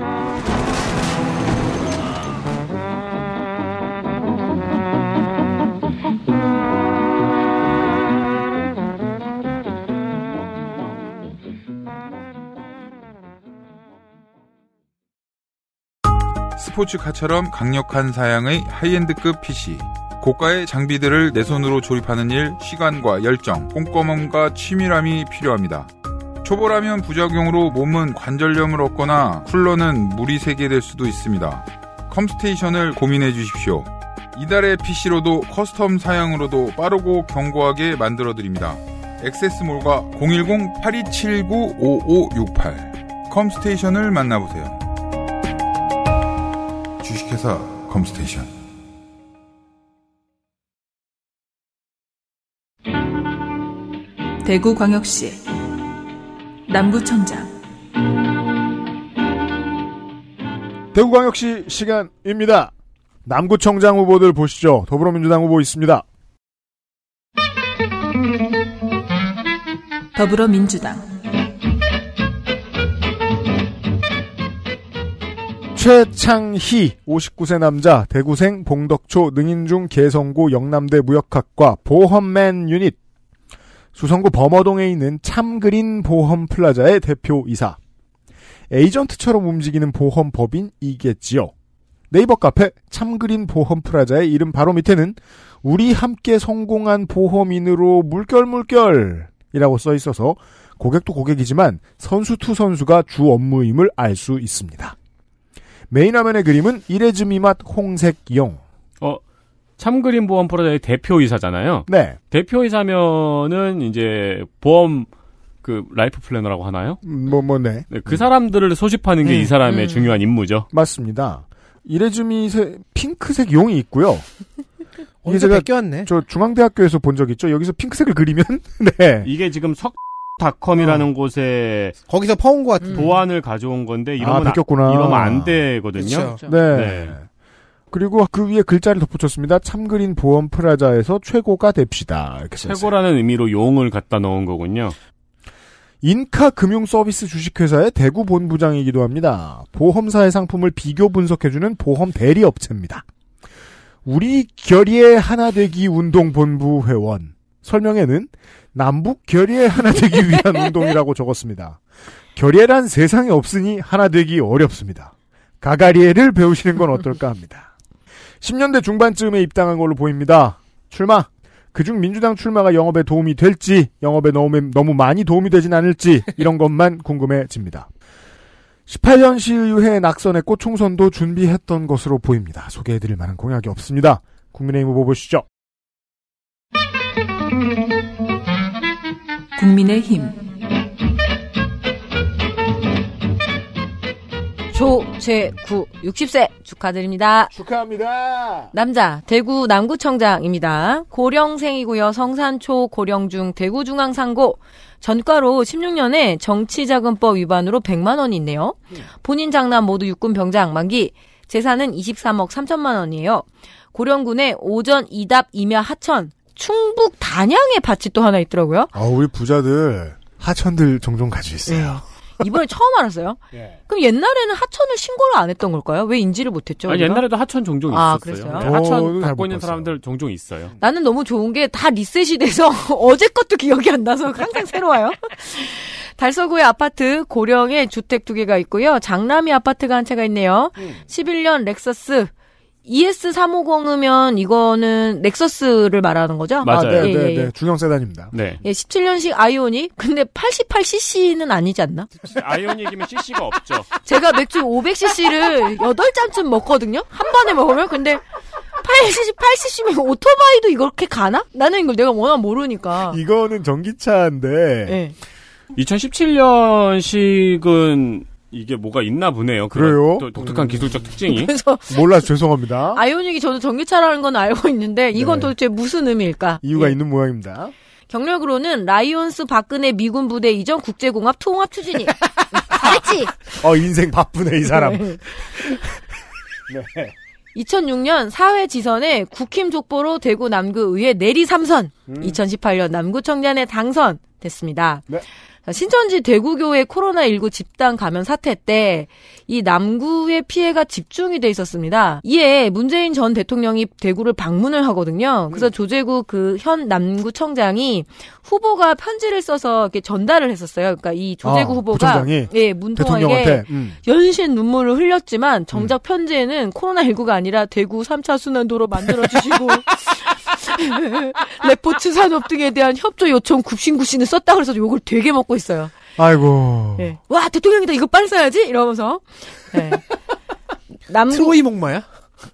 스포츠카처럼 강력한 사양의 하이엔드급 PC, 고가의 장비들을 내 손으로 조립하는 일, 시간과 열정, 꼼꼼함과 치밀함이 필요합니다. 초보라면 부작용으로 몸은 관절염을 얻거나 쿨러는 물이 새게 될 수도 있습니다. 컴스테이션을 고민해 주십시오. 이달의 PC로도 커스텀 사양으로도 빠르고 견고하게 만들어드립니다. 액세스몰과 010-8279-5568 컴스테이션을 만나보세요. 주식회사 컴스테이션. 대구광역시 남구청장. 대구광역시 시간입니다. 남구청장 후보들 보시죠. 더불어민주당 후보 있습니다. 더불어민주당 최창희 59세 남자 대구생 봉덕초 능인중 개성고 영남대 무역학과 보험맨 유닛 수성구 범어동에 있는 참그린 보험플라자의 대표이사 에이전트처럼 움직이는 보험법인이겠지요. 네이버 카페 참그린 보험플라자의 이름 바로 밑에는 우리 함께 성공한 보험인으로 물결물결이라고 써있어서 고객도 고객이지만 선수투 선수가 주 업무임을 알 수 있습니다. 메인 화면의 그림은 이레즈미맛 홍색용. 참그린 보험 플라자의 대표이사잖아요. 네. 대표이사면은 이제 보험 그 라이프 플래너라고 하나요? 네. 네, 그 사람들을 소집하는 게 이 사람의 중요한 임무죠. 맞습니다. 이레즈미 핑크색 용이 있고요. 이게 제가 뺏겨왔네. 저 중앙대학교에서 본 적 있죠. 여기서 핑크색을 그리면 네. 이게 지금 닷컴이라는 곳에 거기서 퍼온 것 같은 보안을 가져온 건데 이러면 안 되거든요. 그렇죠. 네. 네. 그리고 그 위에 글자를 덧붙였습니다. 참그린 보험 플라자에서 최고가 됩시다. 이렇게 최고라는 의미로 용을 갖다 넣은 거군요. 인카금융서비스 주식회사의 대구 본부장이기도 합니다. 보험사의 상품을 비교 분석해주는 보험 대리업체입니다. 우리 결의의 하나되기 운동본부 회원. 설명에는 남북 결의의 하나되기 위한 운동이라고 적었습니다. 결의란 세상에 없으니 하나되기 어렵습니다. 가가리에를 배우시는 건 어떨까 합니다. 10년대 중반쯤에 입당한 걸로 보입니다. 출마. 그중 민주당 출마가 영업에 도움이 될지, 영업에 너무 많이 도움이 되진 않을지 이런 것만 궁금해집니다. 18년 시의회 낙선했고 총선도 준비했던 것으로 보입니다. 소개해드릴 만한 공약이 없습니다. 국민의힘 후보 보시죠. 국민의힘 조재구 60세 축하드립니다. 축하합니다. 남자 대구 남구청장입니다. 고령생이고요. 성산초, 고령중, 대구중앙상고. 전과로 16년에 정치자금법 위반으로 100만 원이 있네요. 본인 장남 모두 육군병장 만기. 재산은 23억 3천만 원이에요. 고령군의 오전, 이답, 임야, 하천. 충북 단양에 밭이 또 하나 있더라고요. 아, 우리 부자들 하천들 종종 가지고 있어요. 이번에 처음 알았어요. 예. 그럼 옛날에는 하천을 신고를 안 했던 걸까요? 왜 인지를 못했죠? 아니, 옛날에도 하천 종종 있었어요. 그랬어요? 하천 갖고 있는 사람들 종종 있어요. 나는 너무 좋은 게 다 리셋이 돼서 어제 것도 기억이 안 나서 항상 새로워요. 달서구에 아파트, 고령에 주택 2개가 있고요. 장남이 아파트가 한 채가 있네요. 11년 렉서스. ES350이면 이거는 렉서스를 말하는 거죠? 맞아요. 아, 네, 네, 네. 중형 세단입니다. 네. 예, 17년식 아이오닉. 근데 88cc는 아니지 않나? 아이오닉이면 cc가 없죠. 제가 맥주 500cc를 8잔쯤 먹거든요? 한 번에 먹으면? 근데 88cc면 오토바이도 이렇게 가나? 나는 이걸 내가 워낙 모르니까. 이거는 전기차인데. 네. 2017년식은 이게 뭐가 있나 보네요. 그래요? 독특한 기술적 특징이. 그래서 몰라서 죄송합니다. 아이오닉이 저도 전기차라는 건 알고 있는데 이건 네. 도대체 무슨 의미일까? 이유가 예. 있는 모양입니다. 경력으로는 라이온스 박근혜 미군 부대 이전 국제공합 통합 추진이. 잘했지? 인생 바쁘네 이 사람. 네. 네. 2006년 사회 지선에 국힘 족보로 대구 남구의회 내리 3선. 2018년 남구청장에 당선됐습니다. 네. 신천지 대구교회 코로나19 집단 감염 사태 때 이 남구의 피해가 집중이 돼 있었습니다. 이에 문재인 전 대통령이 대구를 방문을 하거든요. 그래서 조재구 그 현 남구청장이 후보가 편지를 써서 이렇게 전달을 했었어요. 그러니까 이 조재구 후보가 예, 문통에게 연신 눈물을 흘렸지만 정작 편지에는 코로나19가 아니라 대구 3차 순환도로 만들어주시고 레포츠 산업 등에 대한 협조 요청 굽신굽신을 썼다 그래서 욕을 되게 먹고 있어요. 아이고. 네. 와 대통령이다 이거 빨리 써야지 이러면서. 네. 남구 트로이 목마야?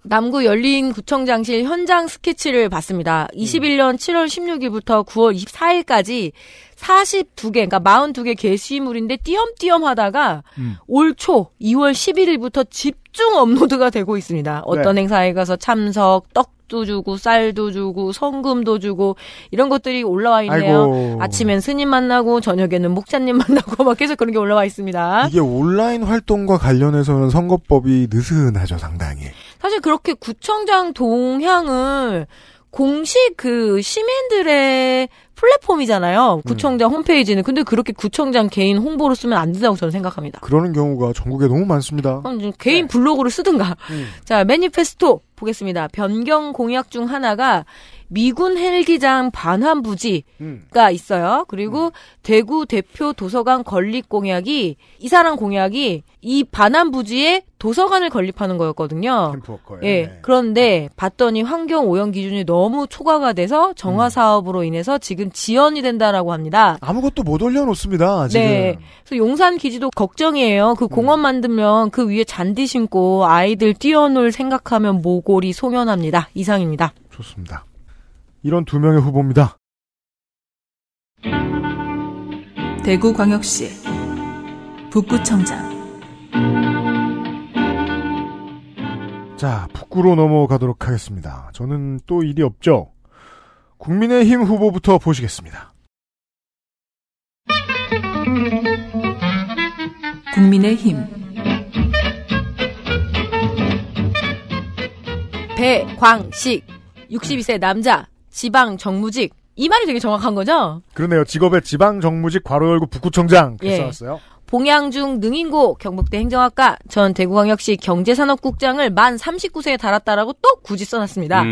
남구 열린 구청장실 현장 스케치를 봤습니다. 21년 7월 16일부터 9월 24일까지 42개, 그러니까 42개 게시물인데 띄엄띄엄 하다가 올 초 2월 11일부터 집중 업로드가 되고 있습니다. 어떤 네. 행사에 가서 참석, 떡도 주고 쌀도 주고 성금도 주고 이런 것들이 올라와 있네요. 아이고. 아침엔 스님 만나고 저녁에는 목사님 만나고 막 계속 그런 게 올라와 있습니다. 이게 온라인 활동과 관련해서는 선거법이 느슨하죠, 상당히. 사실 그렇게 구청장 동향을 공식 그 시민들의 플랫폼이잖아요. 구청장 홈페이지는. 근데 그렇게 구청장 개인 홍보로 쓰면 안 된다고 저는 생각합니다. 그러는 경우가 전국에 너무 많습니다. 개인 블로그를 쓰든가. 자, 매니페스토 보겠습니다. 변경 공약 중 하나가 미군 헬기장 반환 부지가 있어요. 그리고 대구 대표 도서관 건립 공약이 이 사람 공약이 이 반환 부지에 도서관을 건립하는 거였거든요. 예. 네. 그런데 봤더니 환경 오염 기준이 너무 초과가 돼서 정화 사업으로 인해서 지금 지연이 된다라고 합니다. 아무것도 못 올려놓습니다. 지금. 네. 그래서 용산 기지도 걱정이에요. 그 공원 만들면 그 위에 잔디 심고 아이들 뛰어놀 생각하면 모골이 소면합니다. 이상입니다. 좋습니다. 이런 두 명의 후보입니다. 대구광역시 북구청장. 자, 북구로 넘어가도록 하겠습니다. 저는 또 일이 없죠. 국민의힘 후보부터 보시겠습니다. 국민의힘 배광식 62세 남자 지방 정무직 이 말이 되게 정확한 거죠? 그러네요. 직업의 지방정무직 괄호 열고 북구청장 써놨어요. 예. 봉양중 능인고 경북대 행정학과 전 대구광역시 경제산업국장을 만 39세에 달았다라고 또 굳이 써놨습니다.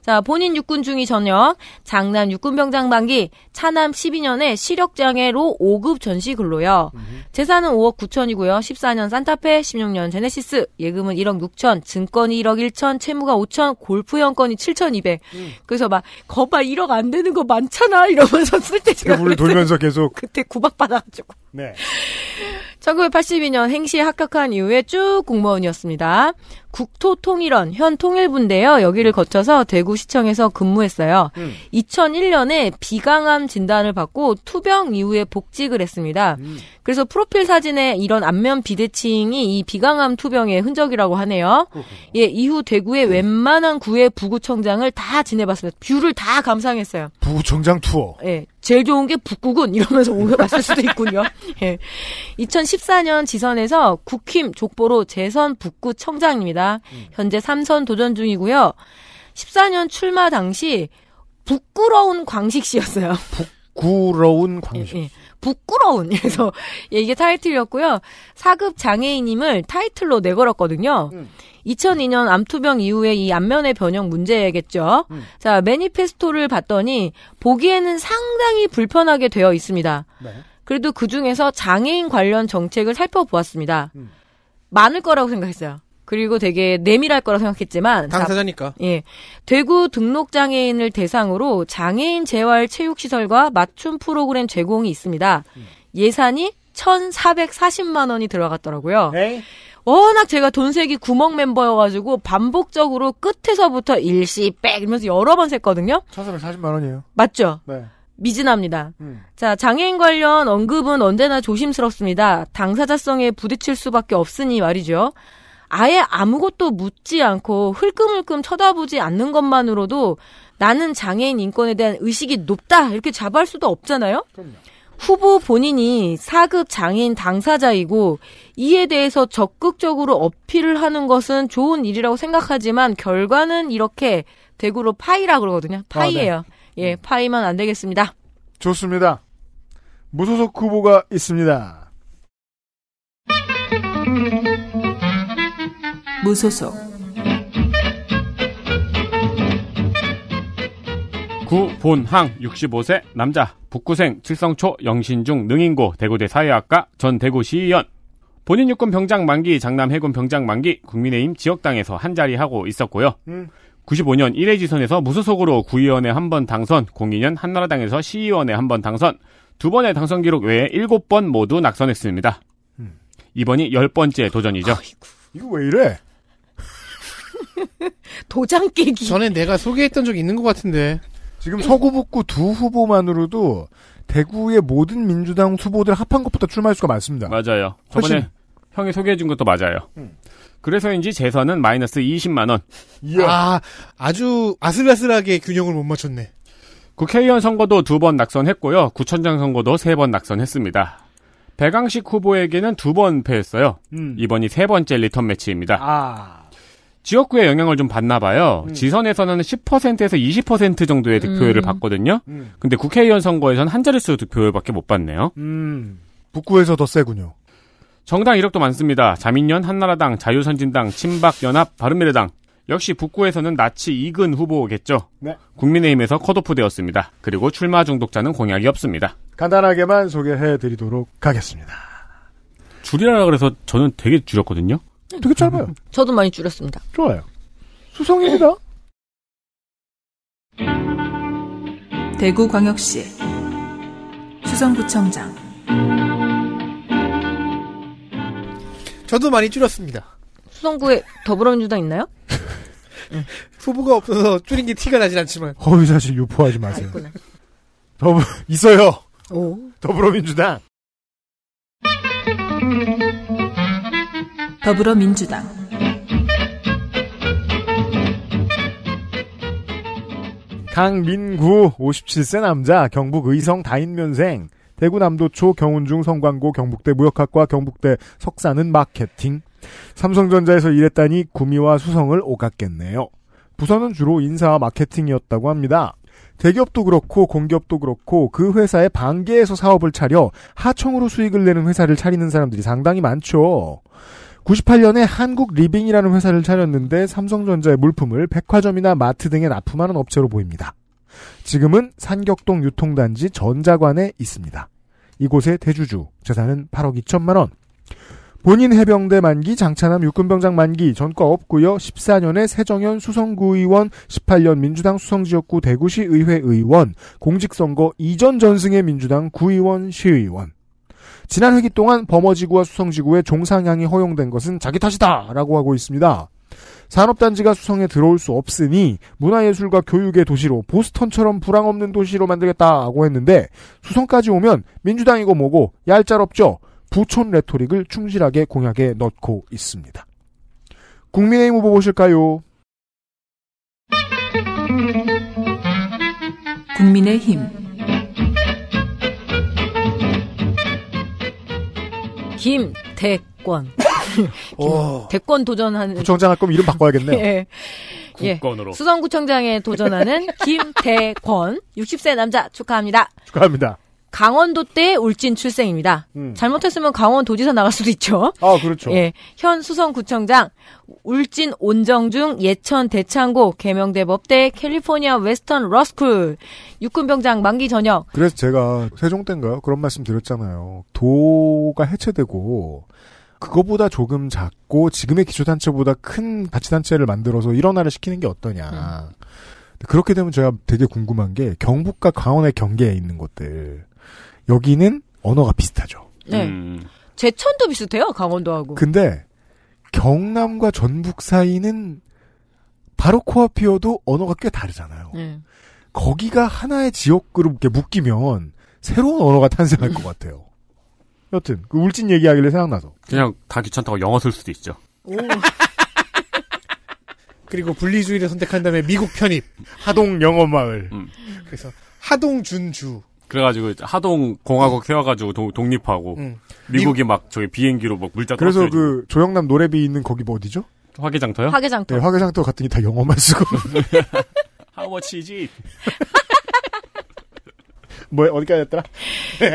자, 본인 육군 중위 전역, 장남 육군병장 만기, 차남 12년에 시력장애로 5급 전시 근로요. 재산은 5억 9천이고요. 14년 산타페, 16년 제네시스, 예금은 1억 6천, 증권이 1억 1천, 채무가 5천, 골프 연건이 7,200. 그래서 막 거봐 1억 안 되는 거 많잖아 이러면서 쓸데없이 물을 돌면서 계속 그때 구박받아가지고. 네. 1982년 행시에 합격한 이후에 쭉 공무원이었습니다. 국토통일원, 현 통일부인데요. 여기를 거쳐서 대구시청에서 근무했어요. 2001년에 비강암 진단을 받고 투병 이후에 복직을 했습니다. 그래서 프로필 사진에 이런 안면 비대칭이 이 비강암 투병의 흔적이라고 하네요. 예, 이후 대구의 웬만한 구의 부구청장을 다 지내봤습니다. 뷰를 다 감상했어요. 부구청장 투어. 예. 제일 좋은 게 북구군 이러면서 오해받을 수도 있군요. 예. 2014년 지선에서 국힘 족보로 재선 북구청장입니다. 현재 3선 도전 중이고요. 14년 출마 당시 부끄러운 광식씨였어요. 부끄러운 광식. 예, 예. 부끄러운. 그래서 예, 이게 타이틀이었고요. 4급 장애인임을 타이틀로 내걸었거든요. 2002년 암투병 이후에 이 안면의 변형 문제겠죠. 자, 매니페스토를 봤더니 보기에는 상당히 불편하게 되어 있습니다. 네. 그래도 그중에서 장애인 관련 정책을 살펴보았습니다. 많을 거라고 생각했어요. 그리고 되게 내밀할 거라고 생각했지만 당사자니까. 예. 대구 등록장애인을 대상으로 장애인 재활 체육시설과 맞춤 프로그램 제공이 있습니다. 예산이 1,440만 원이 들어갔더라고요. 에이? 워낙 제가 돈세기 구멍 멤버여가지고 반복적으로 끝에서부터 일시 빽 이러면서 여러 번 셌거든요. 1,440만 원이에요. 맞죠? 네. 미진합니다. 자, 장애인 관련 언급은 언제나 조심스럽습니다. 당사자성에 부딪힐 수밖에 없으니 말이죠. 아예 아무것도 묻지 않고 흘끔흘끔 쳐다보지 않는 것만으로도 나는 장애인 인권에 대한 의식이 높다 이렇게 자부할 수도 없잖아요. 그럼요. 후보 본인이 4급 장애인 당사자이고 이에 대해서 적극적으로 어필을 하는 것은 좋은 일이라고 생각하지만 결과는 이렇게 대구로 파이라 그러거든요. 파이예요. 아, 네. 예, 파이면 안 되겠습니다. 좋습니다. 무소속 후보가 있습니다. 무소속 구본항 65세 남자 북구생 칠성초 영신중 능인고 대구대 사회학과 전 대구시의원 본인 육군 병장 만기 장남 해군 병장 만기 국민의힘 지역당에서 한자리하고 있었고요. 95년 1회 지선에서 무소속으로 구의원에 한 번 당선 02년 한나라당에서 시의원에 한 번 당선 두 번의 당선 기록 외에 7번 모두 낙선했습니다. 이번이 10번째 도전이죠. 아이고, 이거 왜 이래? 도장 깨기. 전에 내가 소개했던 적이 있는 것 같은데. 지금 서구 북구 두 후보만으로도 대구의 모든 민주당 후보들 합한 것보다 출마할 수가 많습니다. 맞아요. 훨씬. 저번에 형이 소개해준 것도 맞아요. 그래서인지 재선은 마이너스 20만 원. 이야. 아, 아주 아슬아슬하게 균형을 못 맞췄네. 국회의원 선거도 2번 낙선했고요. 구청장 선거도 3번 낙선했습니다. 배강식 후보에게는 2번 패했어요. 이번이 3번째 리턴 매치입니다. 아. 지역구에 영향을 좀 받나 봐요. 지선에서는 10%에서 20% 정도의 득표율을 받거든요. 근데 국회의원 선거에서는 한 자릿수 득표율밖에 못 받네요. 북구에서 더 세군요. 정당 이력도 많습니다. 자민련, 한나라당, 자유선진당, 친박연합, 바른미래당. 역시 북구에서는 나치 이근 후보겠죠. 네. 국민의힘에서 컷오프 되었습니다. 그리고 출마 중독자는 공약이 없습니다. 간단하게만 소개해드리도록 하겠습니다. 줄이라 그래서 저는 되게 줄였거든요. 되게 짧아요. 저도 많이 줄였습니다. 좋아요. 수성입니다. 대구광역시 수성구청장. 저도 많이 줄였습니다. 수성구에 더불어민주당 있나요? 응. 후보가 없어서 줄인 게 티가 나진 않지만 허위사실 유포하지 마세요. 있어요. 오. 더불어민주당. 더불어민주당 강민구 57세 남자 경북 의성 다인면생 대구 남도초 경운중 성광고 경북대 무역학과 경북대 석사는 마케팅 삼성전자에서 일했다니 구미와 수성을 오갔겠네요. 부서는 주로 인사와 마케팅이었다고 합니다. 대기업도 그렇고 공기업도 그렇고 그 회사의 반개에서 사업을 차려 하청으로 수익을 내는 회사를 차리는 사람들이 상당히 많죠. 98년에 한국리빙이라는 회사를 차렸는데 삼성전자의 물품을 백화점이나 마트 등에 납품하는 업체로 보입니다. 지금은 산격동 유통단지 전자관에 있습니다. 이곳의 대주주, 재산은 8억 2천만 원. 본인 해병대 만기, 장차남 육군병장 만기, 전과 없고요. 14년에 세정현 수성구의원, 18년 민주당 수성지역구 대구시의회 의원, 공직선거 이전 전승의 민주당 구의원, 시의원. 지난 회기 동안 범어지구와 수성지구의 종상향이 허용된 것은 자기 탓이다! 라고 하고 있습니다. 산업단지가 수성에 들어올 수 없으니 문화예술과 교육의 도시로 보스턴처럼 불황없는 도시로 만들겠다고 했는데 수성까지 오면 민주당이고 뭐고 얄짤없죠? 부촌 레토릭을 충실하게 공약에 넣고 있습니다. 국민의힘 후보 보실까요? 국민의힘 김대권. 대권 도전하는. 구청장 할 거면 이름 바꿔야겠네요. 예. 국권으로. 예. 수성구청장에 도전하는 김대권. 60세 남자 축하합니다. 축하합니다. 강원도 때 울진 출생입니다. 잘못했으면 강원도지사 나갈 수도 있죠. 아, 그렇죠. 예. 현 수성구청장, 울진 온정중 예천 대창고 계명대법대 캘리포니아 웨스턴 러스쿨 육군병장 만기 전역. 그래서 제가 세종 때인가요? 그런 말씀 드렸잖아요. 도가 해체되고 그거보다 조금 작고 지금의 기초단체보다 큰 자치단체를 만들어서 일어나를 시키는 게 어떠냐. 그렇게 되면 제가 되게 궁금한 게 경북과 강원의 경계에 있는 것들. 여기는 언어가 비슷하죠. 네. 제천도 비슷해요. 강원도하고. 근데 경남과 전북 사이는 바로 코앞이어도 언어가 꽤 다르잖아요. 거기가 하나의 지역으로 이렇게 묶이면 새로운 언어가 탄생할 것 같아요. 여튼 그 울진 얘기하길래 생각나서. 그냥 다 귀찮다고 영어 쓸 수도 있죠. 오. 그리고 분리주의를 선택한 다음에 미국 편입. 하동 영어마을. 그래서 하동준주. 그래가지고 하동 공화국 세워가지고 독립하고 미국이 막 저기 비행기로 막 물자. 그래서 떨어뜨려지고. 그 조영남 노래비 있는 거기 뭐 어디죠? 화개장터요? 화개장터. 네, 화개장터 갔더니 다 영어만 쓰고. How much is it? 뭐 어디까지 했더라?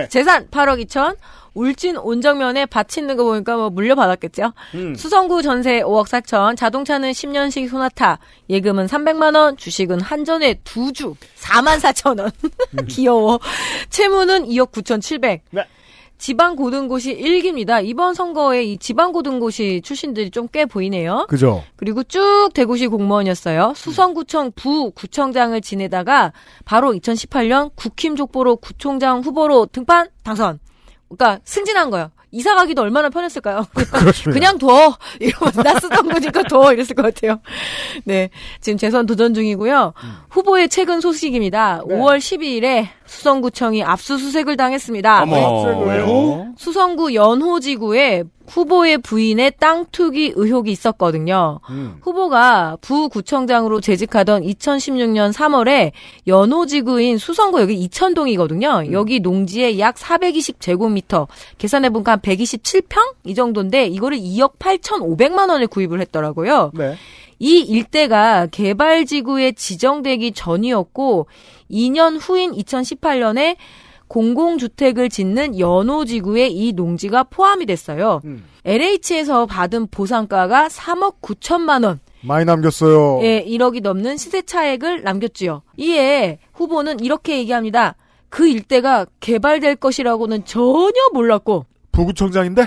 재산 8억 2천. 울진 온정면에 밭이 있는 거 보니까 뭐 물려받았겠죠. 수성구 전세 5억 4천, 자동차는 10년식 소나타, 예금은 300만 원, 주식은 한전에 2주 4만 4천 원. 귀여워. 채무는 2억 9천 7백. 네. 지방고등고시 1기입니다. 이번 선거에 이 지방고등고시 출신들이 좀 꽤 보이네요. 그죠. 그리고 쭉 대구시 공무원이었어요. 수성구청 부구청장을 지내다가 바로 2018년 국힘족보로 구청장 후보로 등판 당선. 그러니까 승진한 거예요. 이사 가기도 얼마나 편했을까요? 그냥 둬. 이러면서 나 쓰던 거니까 둬. 이랬을 것 같아요. 네, 지금 재선 도전 중이고요. 후보의 최근 소식입니다. 네. 5월 12일에 수성구청이 압수수색을 당했습니다. 어머, 왜요? 수성구 연호지구에 후보의 부인의 땅 투기 의혹이 있었거든요. 후보가 부구청장으로 재직하던 2016년 3월에 연호지구인 수성구 여기 이천동이거든요. 여기 농지에 약 420제곱미터, 계산해보니까 한 127평? 이 정도인데 이거를 2억 8,500만 원에 구입을 했더라고요. 네. 이 일대가 개발지구에 지정되기 전이었고 2년 후인 2018년에 공공주택을 짓는 연호지구에 이 농지가 포함이 됐어요. LH에서 받은 보상가가 3억 9천만 원. 많이 남겼어요. 예, 1억이 넘는 시세 차액을 남겼지요. 이에 후보는 이렇게 얘기합니다. 그 일대가 개발될 것이라고는 전혀 몰랐고. 부구청장인데?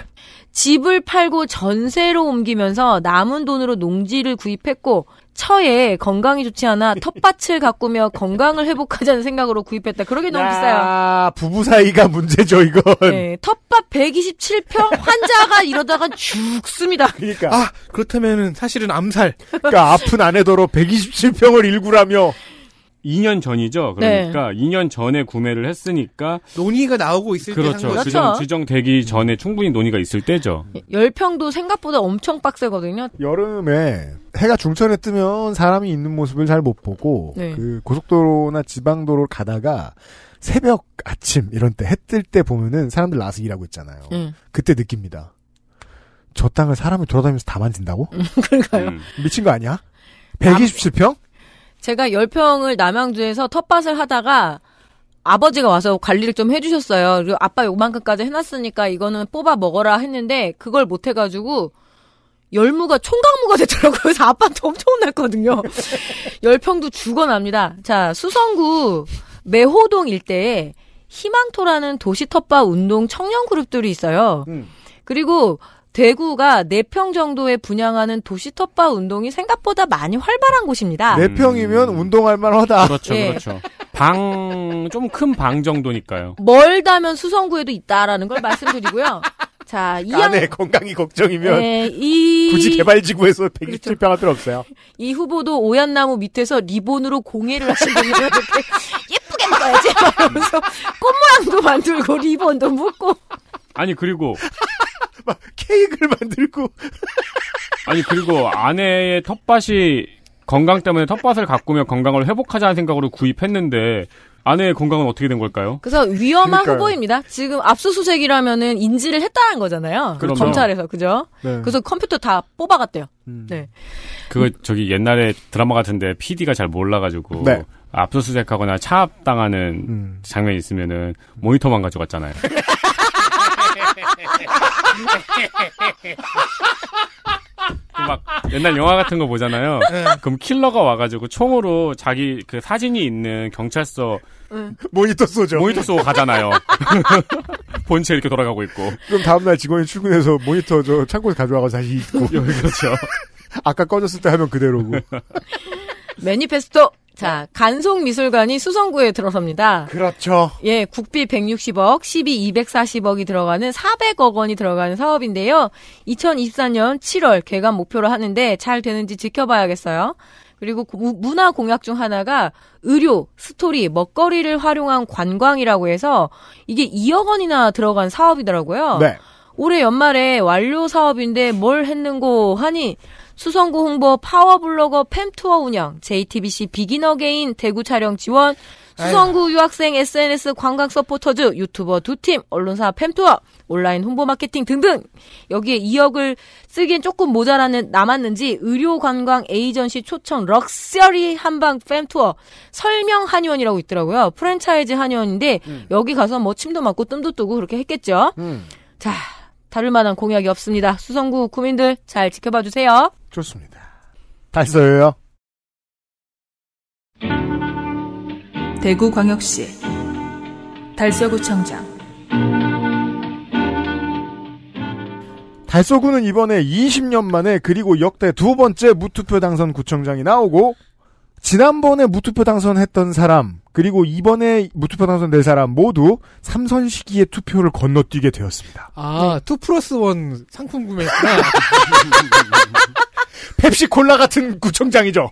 집을 팔고 전세로 옮기면서 남은 돈으로 농지를 구입했고 처에 건강이 좋지 않아 텃밭을 가꾸며 건강을 회복하자는 생각으로 구입했다. 그러게 너무 비싸요. 부부 사이가 문제죠, 이건. 네, 텃밭 127평 환자가 이러다가 죽습니다. 그러니까. 아, 그렇다면은 사실은 암살. 그러니까 아픈 아내더러 127평을 일구라며. 2년 전이죠. 그러니까 네. 2년 전에 구매를 했으니까 논의가 나오고 있을 때죠. 그렇죠. 지정되기 전에 충분히 논의가 있을 때죠. 열평도 생각보다 엄청 빡세거든요. 여름에 해가 중천에 뜨면 사람이 있는 모습을 잘 못 보고 네. 그 고속도로나 지방도로를 가다가 새벽, 아침 이런 때 해 뜰 때 보면은 사람들 나와서 일하고 있잖아요. 그때 느낍니다. 저 땅을 사람이 돌아다니면서 다 만진다고? 그러니까요. 미친 거 아니야? 127평? 제가 10평을 남양주에서 텃밭을 하다가 아버지가 와서 관리를 좀 해주셨어요. 그리고 아빠 요만큼까지 해놨으니까 이거는 뽑아 먹어라 했는데 그걸 못해가지고 열무가 총각무가 되더라고요. 그래서 아빠한테 엄청 혼났거든요. 열평도 죽어납니다. 자, 수성구 매호동 일대에 희망토라는 도시 텃밭 운동 청년 그룹들이 있어요. 그리고 대구가 4평 정도에 분양하는 도시 텃밭 운동이 생각보다 많이 활발한 곳입니다. 4평이면 운동할 만하다. 그렇죠. 네. 그렇죠. 방, 좀 큰 방 정도니까요. 멀다면 수성구에도 있다라는 걸 말씀드리고요. 자, 안에 건강이 걱정이면 네, 굳이 개발지구에서 127평 할 필요 없어요. 이 후보도 오얏나무 밑에서 리본으로 공예를 하신 분이 이렇게 예쁘게 먹어야지 하면서 꽃 모양도 만들고 리본도 묶고 아니 그리고 막 케이크를 만들고 아니 그리고 아내의 텃밭이 건강 때문에 텃밭을 가꾸며 건강을 회복하자는 생각으로 구입했는데 아내의 건강은 어떻게 된 걸까요? 그래서 위험한 그러니까요. 후보입니다. 지금 압수수색이라면은 인지를 했다는 거잖아요. 그렇죠. 검찰에서 그죠? 네. 그래서 컴퓨터 다 뽑아갔대요. 네. 그거 저기 옛날에 드라마 같은데 PD가 잘 몰라가지고 네. 압수수색하거나 차압당하는 장면이 있으면은 모니터만 가져갔잖아요. 막 옛날 영화 같은 거 보잖아요. 네. 그럼 킬러가 와가지고 총으로 자기 그 사진이 있는 경찰서 모니터 쏘죠. 모니터 쏘고 가잖아요. 본체 이렇게 돌아가고 있고. 그럼 다음날 직원이 출근해서 모니터 저 창고에서 가져와서 다시 있고. 그렇죠. 아까 꺼졌을 때 하면 그대로고. 매니페스토. 자, 간송미술관이 수성구에 들어섭니다. 그렇죠. 예, 국비 160억, 시비 240억이 들어가는 400억 원이 들어가는 사업인데요. 2024년 7월 개관 목표로 하는데 잘 되는지 지켜봐야겠어요. 그리고 문화 공약 중 하나가 의료, 스토리, 먹거리를 활용한 관광이라고 해서 이게 2억 원이나 들어간 사업이더라고요. 네. 올해 연말에 완료 사업인데 뭘 했는고 하니 수성구 홍보 파워블로거 팸투어 운영, JTBC 비긴어게인 대구 촬영 지원, 수성구 유학생 SNS 관광 서포터즈, 유튜버 2팀, 언론사 팸투어, 온라인 홍보 마케팅 등등. 여기에 2억을 쓰기엔 조금 모자라는 남았는지 의료 관광 에이전시 초청 럭셔리 한방 팸투어 설명 한의원이라고 있더라고요. 프랜차이즈 한의원인데 여기 가서 뭐 침도 맞고 뜸도 뜨고 그렇게 했겠죠. 자, 다룰 만한 공약이 없습니다. 수성구 구민들 잘 지켜봐 주세요. 좋습니다. 달서요. 대구광역시 달서구청장. 달서구는 이번에 20년 만에 그리고 역대 두 번째 무투표 당선 구청장이 나오고 지난번에 무투표 당선했던 사람 그리고 이번에 무투표 당선될 사람 모두 3선 시기에 투표를 건너뛰게 되었습니다. 아, 2+1 상품 구매했구나. 펩시콜라 같은 구청장이죠.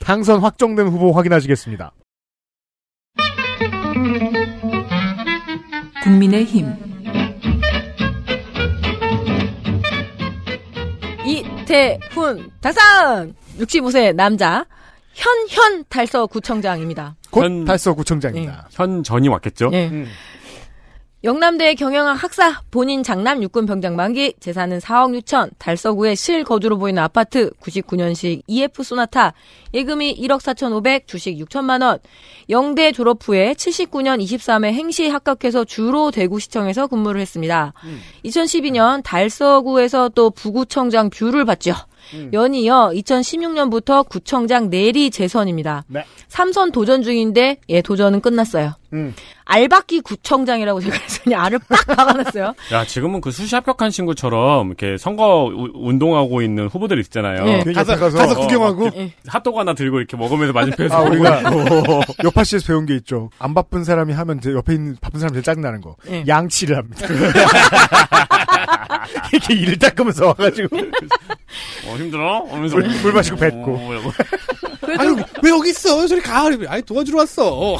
당선 확정된 후보 확인하시겠습니다. 국민의힘 이태훈 당선 65세 남자 현 달서구청장입니다. 곧 달서구청장입니다. 네. 현 전이 왔겠죠? 네. 영남대 경영학 학사, 본인 장남 육군병장 만기, 재산은 4억 6천, 달서구의 실거주로 보이는 아파트, 99년식 EF 소나타, 예금이 1억 4,500, 주식 6천만 원, 영대 졸업 후에 79년 23회 행시 합격해서 주로 대구시청에서 근무를 했습니다. 2012년 달서구에서 또 부구청장 뷰를 봤죠. 연이어 2016년부터 구청장 내리 재선입니다. 네. 3선 도전 중인데 예 도전은 끝났어요. 알박기 구청장이라고 제가 했더니 알을 빡 박아놨어요. 야 지금은 그 수시 합격한 친구처럼 이렇게 선거 운동하고 있는 후보들 있잖아요. 네. 가서 구경하고 핫도그 하나 들고 이렇게 먹으면서 맞은편에서 우리가 여파씨에서 배운 게 있죠. 안 바쁜 사람이 하면 옆에 있는 바쁜 사람 제일 짜증나는 거. 네. 양치를 합니다. 이렇게 이를 닦으면서 와가지고 힘들어? 물 마시고 뱉고 아니 왜 여기 있어? 저리 가! 아니 도와주러 왔어.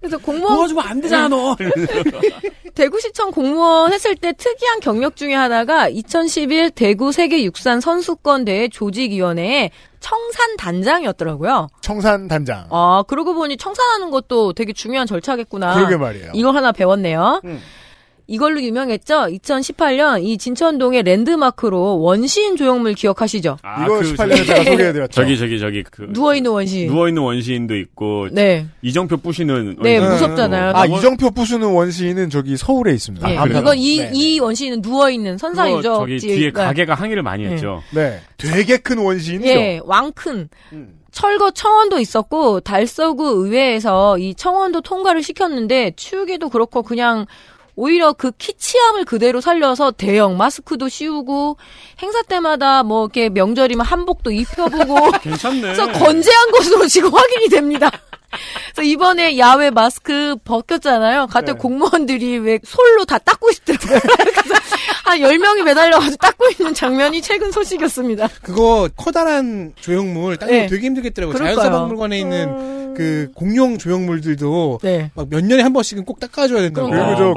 그래서 공무원 도와주면 안 되잖아 너. 대구시청 공무원 했을 때 특이한 경력 중에 하나가 2011 대구 세계육산 선수권대회 조직위원회에 청산단장이었더라고요. 청산단장. 아 그러고 보니 청산하는 것도 되게 중요한 절차겠구나. 그러게 말이에요. 이거 하나 배웠네요. 이걸로 유명했죠. 2018년 이 진천동의 랜드마크로 원시인 조형물 기억하시죠? 아, 이거 18년에 제가 소개해드렸죠. 저기 그 누워있는 원시인. 누워있는 원시인도 있고. 네. 이정표 부시는. 네, 원시인. 무섭잖아요. 아, 이정표 부수는 원시인은 저기 서울에 있습니다. 네. 아, 그건 이 원시인은 누워있는 선상이죠. 저기 뒤에 가게가 항의를 많이 했죠. 네. 되게 큰 원시인이죠. 예, 왕큰. 철거 청원도 있었고 달서구 의회에서 이 청원도 통과를 시켰는데 치우기도 그렇고 그냥 오히려 그 키치함을 그대로 살려서 대형 마스크도 씌우고 행사 때마다 뭐 이렇게 명절이면 한복도 입혀보고 괜찮네. 그래서 건재한 것으로 지금 확인이 됩니다. 그래서 이번에 야외 마스크 벗겼잖아요. 갑자기 네. 공무원들이 왜 솔로 다 닦고 있더라고요. 한 10명이 매달려가지고 닦고 있는 장면이 최근 소식이었습니다. 그거 커다란 조형물 닦는 네. 거 되게 힘들겠더라고요. 자연사박물관에 있는 그 공룡 조형물들도 네. 막 몇 년에 한 번씩은 꼭 닦아줘야 된다고. 그리고 저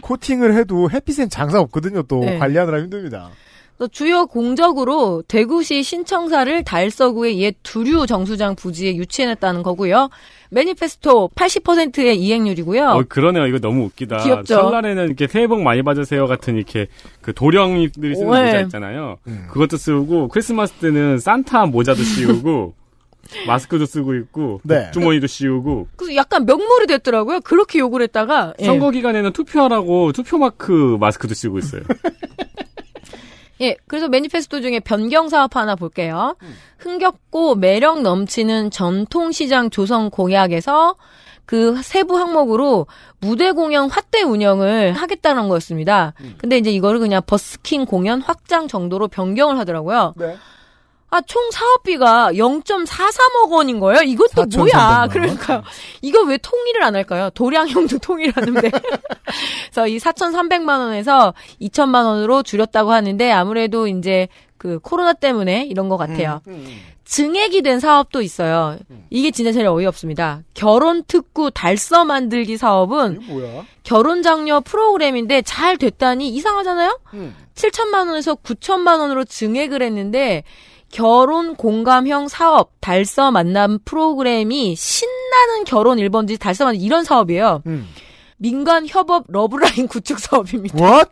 코팅을 해도 해피센 장사 없거든요. 또 네. 관리하느라 힘듭니다. 또 주요 공적으로 대구시 신청사를 달서구의 옛 두류 정수장 부지에 유치해냈다는 거고요. 매니페스토 80%의 이행률이고요. 그러네요. 이거 너무 웃기다. 귀엽죠? 설날에는 이렇게 새해 복 많이 받으세요 같은 이렇게 그 도령들이 쓰는 모자 있잖아요. 그것도 쓰고 크리스마스 때는 산타 모자도 씌우고 마스크도 쓰고 있고 네. 주머니도 씌우고 그래서 약간 명물이 됐더라고요. 그렇게 욕을 했다가 선거 기간에는 투표하라고 투표마크 마스크도 쓰고 있어요. 예, 그래서 매니페스토 중에 변경 사업 하나 볼게요. 흥겹고 매력 넘치는 전통시장 조성 공약에서 그 세부 항목으로 무대 공연 확대 운영을 하겠다는 거였습니다. 근데 이제 이거를 그냥 버스킹 공연 확장 정도로 변경을 하더라고요. 네. 아, 총 사업비가 0.43억 원인 거예요? 이것도 뭐야? 그러니까 이거 왜 통일을 안 할까요? 도량형도 통일하는데. 그래서 이 4,300만 원에서 2,000만 원으로 줄였다고 하는데 아무래도 이제 그 코로나 때문에 이런 것 같아요. 증액이 된 사업도 있어요. 이게 진짜 제일 어이없습니다. 결혼특구 달서 만들기 사업은 결혼장려 프로그램인데 잘 됐다니 이상하잖아요? 7천만 원에서 9천만 원으로 증액을 했는데 결혼 공감형 사업, 달서 만남 프로그램이 신나는 결혼 1번지 달서 만남 이런 사업이에요. 민간 협업 러브라인 구축 사업입니다. What?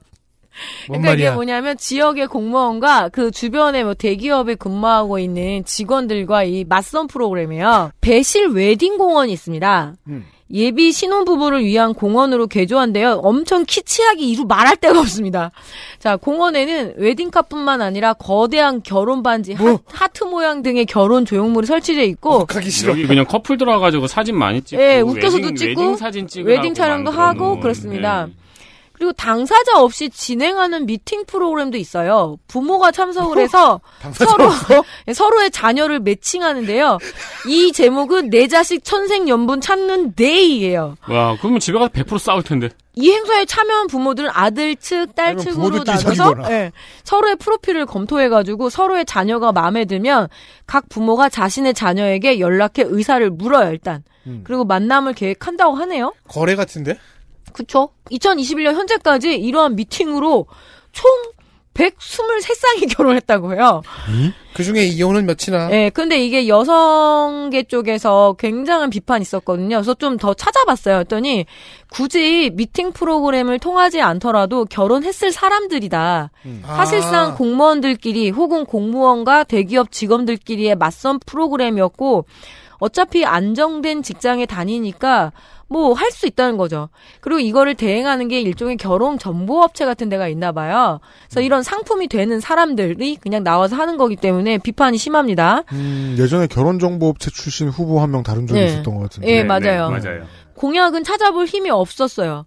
그러니까 말이야. 이게 뭐냐면 지역의 공무원과 그 주변의 뭐 대기업에 근무하고 있는 직원들과 이 맞선 프로그램이에요. 배실 웨딩 공원이 있습니다. 예비 신혼부부를 위한 공원으로 개조한데요. 엄청 키치하게 이루 말할 데가 없습니다. 자, 공원에는 웨딩카뿐만 아니라 거대한 결혼반지, 하트 모양 등의 결혼 조형물이 설치되어 있고. 가기 싫어. 여기 그냥 커플 들어와가지고 사진 많이 찍고. 예, 웃겨서도 찍고. 웨딩 사진 찍고. 웨딩 촬영도 하고, 그렇습니다. 네. 그리고 당사자 없이 진행하는 미팅 프로그램도 있어요. 부모가 참석을 해서 서로의 자녀를 매칭하는데요. 이 제목은 내 자식 천생연분 찾는 데이예요. 와, 그러면 집에 가서 100% 싸울 텐데. 이 행사에 참여한 부모들은 아들 측, 딸 측으로 나눠서 네, 서로의 프로필을 검토해가지고 서로의 자녀가 마음에 들면 각 부모가 자신의 자녀에게 연락해 의사를 물어요, 일단. 그리고 만남을 계획한다고 하네요. 거래 같은데? 그쵸? 2021년 현재까지 이러한 미팅으로 총 123쌍이 결혼했다고 해요. 그 중에 이혼은 몇이나? 네, 근데 이게 여성계 쪽에서 굉장한 비판이 있었거든요. 그래서 좀 더 찾아봤어요. 했더니 굳이 미팅 프로그램을 통하지 않더라도 결혼했을 사람들이다. 사실상 공무원들끼리 혹은 공무원과 대기업 직원들끼리의 맞선 프로그램이었고 어차피 안정된 직장에 다니니까 뭐 할 수 있다는 거죠. 그리고 이거를 대행하는 게 일종의 결혼 정보업체 같은 데가 있나 봐요. 그래서 이런 상품이 되는 사람들이 그냥 나와서 하는 거기 때문에 비판이 심합니다. 예전에 결혼 정보업체 출신 후보 한 명 다룬 적이 네. 있었던 것 같은데. 네, 맞아요. 네, 맞아요. 공약은 찾아볼 힘이 없었어요.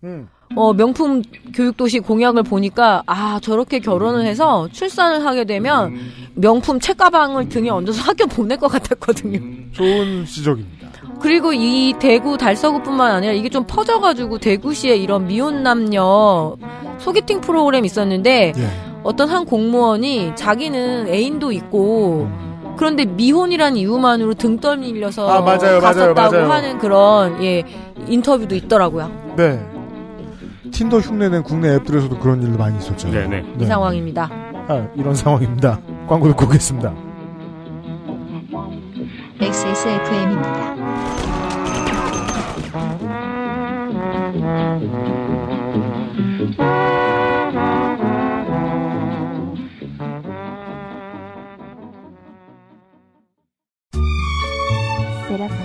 명품 교육도시 공약을 보니까 아 저렇게 결혼을 해서 출산을 하게 되면 명품 책가방을 등에 얹어서 학교 보낼 것 같았거든요. 좋은 지적입니다. 그리고 이 대구 달서구뿐만 아니라 이게 좀 퍼져가지고 대구시에 이런 미혼 남녀 소개팅 프로그램 있었는데 예. 어떤 한 공무원이 자기는 애인도 있고 그런데 미혼이란 이유만으로 등 떨밀려서 갔었다고 하는 그런 예 인터뷰도 있더라고요. 네. 틴더 흉내낸 국내 앱들에서도 그런 일도 많이 있었죠. 네네. 네. 이 상황입니다. 아, 이런 상황입니다. 광고 듣고 오겠습니다. XSFM입니다.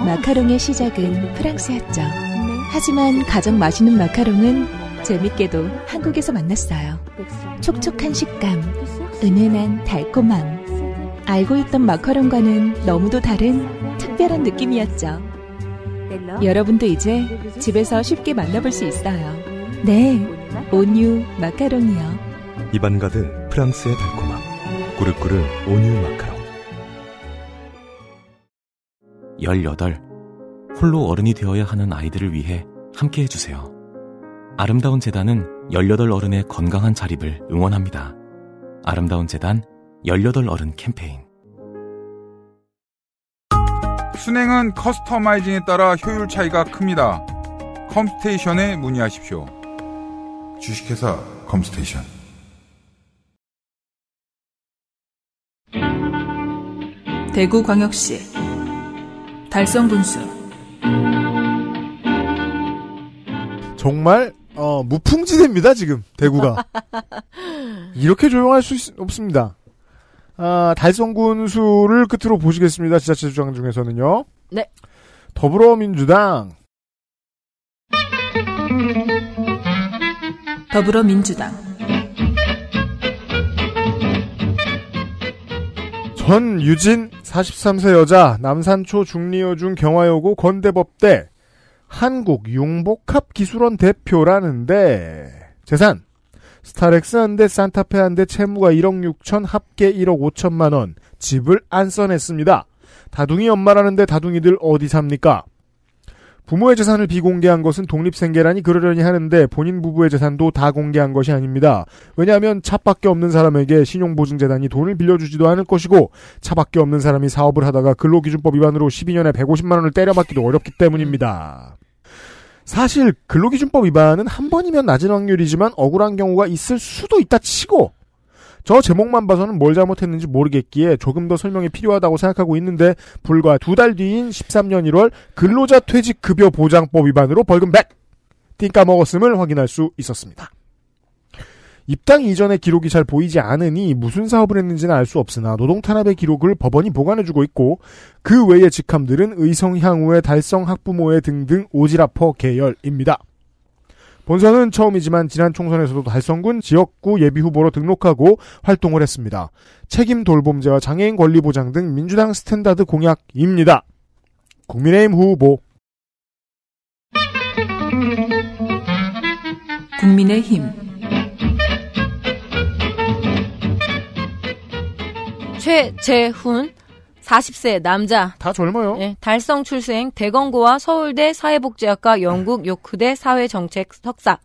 마카롱의 시작은 프랑스였죠. 하지만 가장 맛있는 마카롱은 재밌게도 한국에서 만났어요. 촉촉한 식감, 은은한 달콤함. 알고 있던 마카롱과는 너무도 다른 특별한 느낌이었죠. 여러분도 이제 집에서 쉽게 만나볼 수 있어요. 네, 온유 마카롱이요. 입안 가득 프랑스의 달콤함. 꾸르꾸르 온유 마카롱. 18. 홀로 어른이 되어야 하는 아이들을 위해 함께해 주세요. 아름다운 재단은 18 어른의 건강한 자립을 응원합니다. 아름다운 재단 18 어른 캠페인. 순행은 커스터마이징에 따라 효율 차이가 큽니다. 컴스테이션에 문의하십시오. 주식회사 컴스테이션. 대구광역시 달성군수. 정말 무풍지대입니다 지금 대구가. 이렇게 조용할 수 없습니다. 아, 달성군수를 끝으로 보시겠습니다. 지자체장 중에서는요. 네. 더불어민주당. 전유진 43세 여자, 남산초 중리여중 경화여고 건대법대 한국융복합기술원 대표라는데, 재산 스타렉스 한 대, 산타페 한 대, 채무가 1억 6천, 합계 1억 5천만 원. 집을 안 써냈습니다. 다둥이 엄마라는데 다둥이들 어디 삽니까? 부모의 재산을 비공개한 것은 독립생계라니 그러려니 하는데 본인 부부의 재산도 다 공개한 것이 아닙니다. 왜냐하면 차밖에 없는 사람에게 신용보증재단이 돈을 빌려주지도 않을 것이고 차밖에 없는 사람이 사업을 하다가 근로기준법 위반으로 12년에 150만 원을 때려받기도 어렵기 때문입니다. 사실 근로기준법 위반은 한 번이면 낮은 확률이지만 억울한 경우가 있을 수도 있다 치고 저 제목만 봐서는 뭘 잘못했는지 모르겠기에 조금 더 설명이 필요하다고 생각하고 있는데 불과 두 달 뒤인 13년 1월 근로자 퇴직급여보장법 위반으로 벌금 100! 띵까먹었음을 확인할 수 있었습니다. 입당 이전의 기록이 잘 보이지 않으니 무슨 사업을 했는지는 알 수 없으나 노동탄압의 기록을 법원이 보관해주고 있고 그 외의 직함들은 의성향후의 달성학부모회 등등 오지라퍼 계열입니다. 본선은 처음이지만 지난 총선에서도 달성군 지역구 예비후보로 등록하고 활동을 했습니다. 책임돌봄제와 장애인 권리보장 등 민주당 스탠다드 공약입니다. 국민의힘 후보. 국민의힘 최재훈 40세 남자. 다 젊어요. 네, 달성 출생, 대건고와 서울대 사회복지학과, 영국 요크대 사회정책 석사.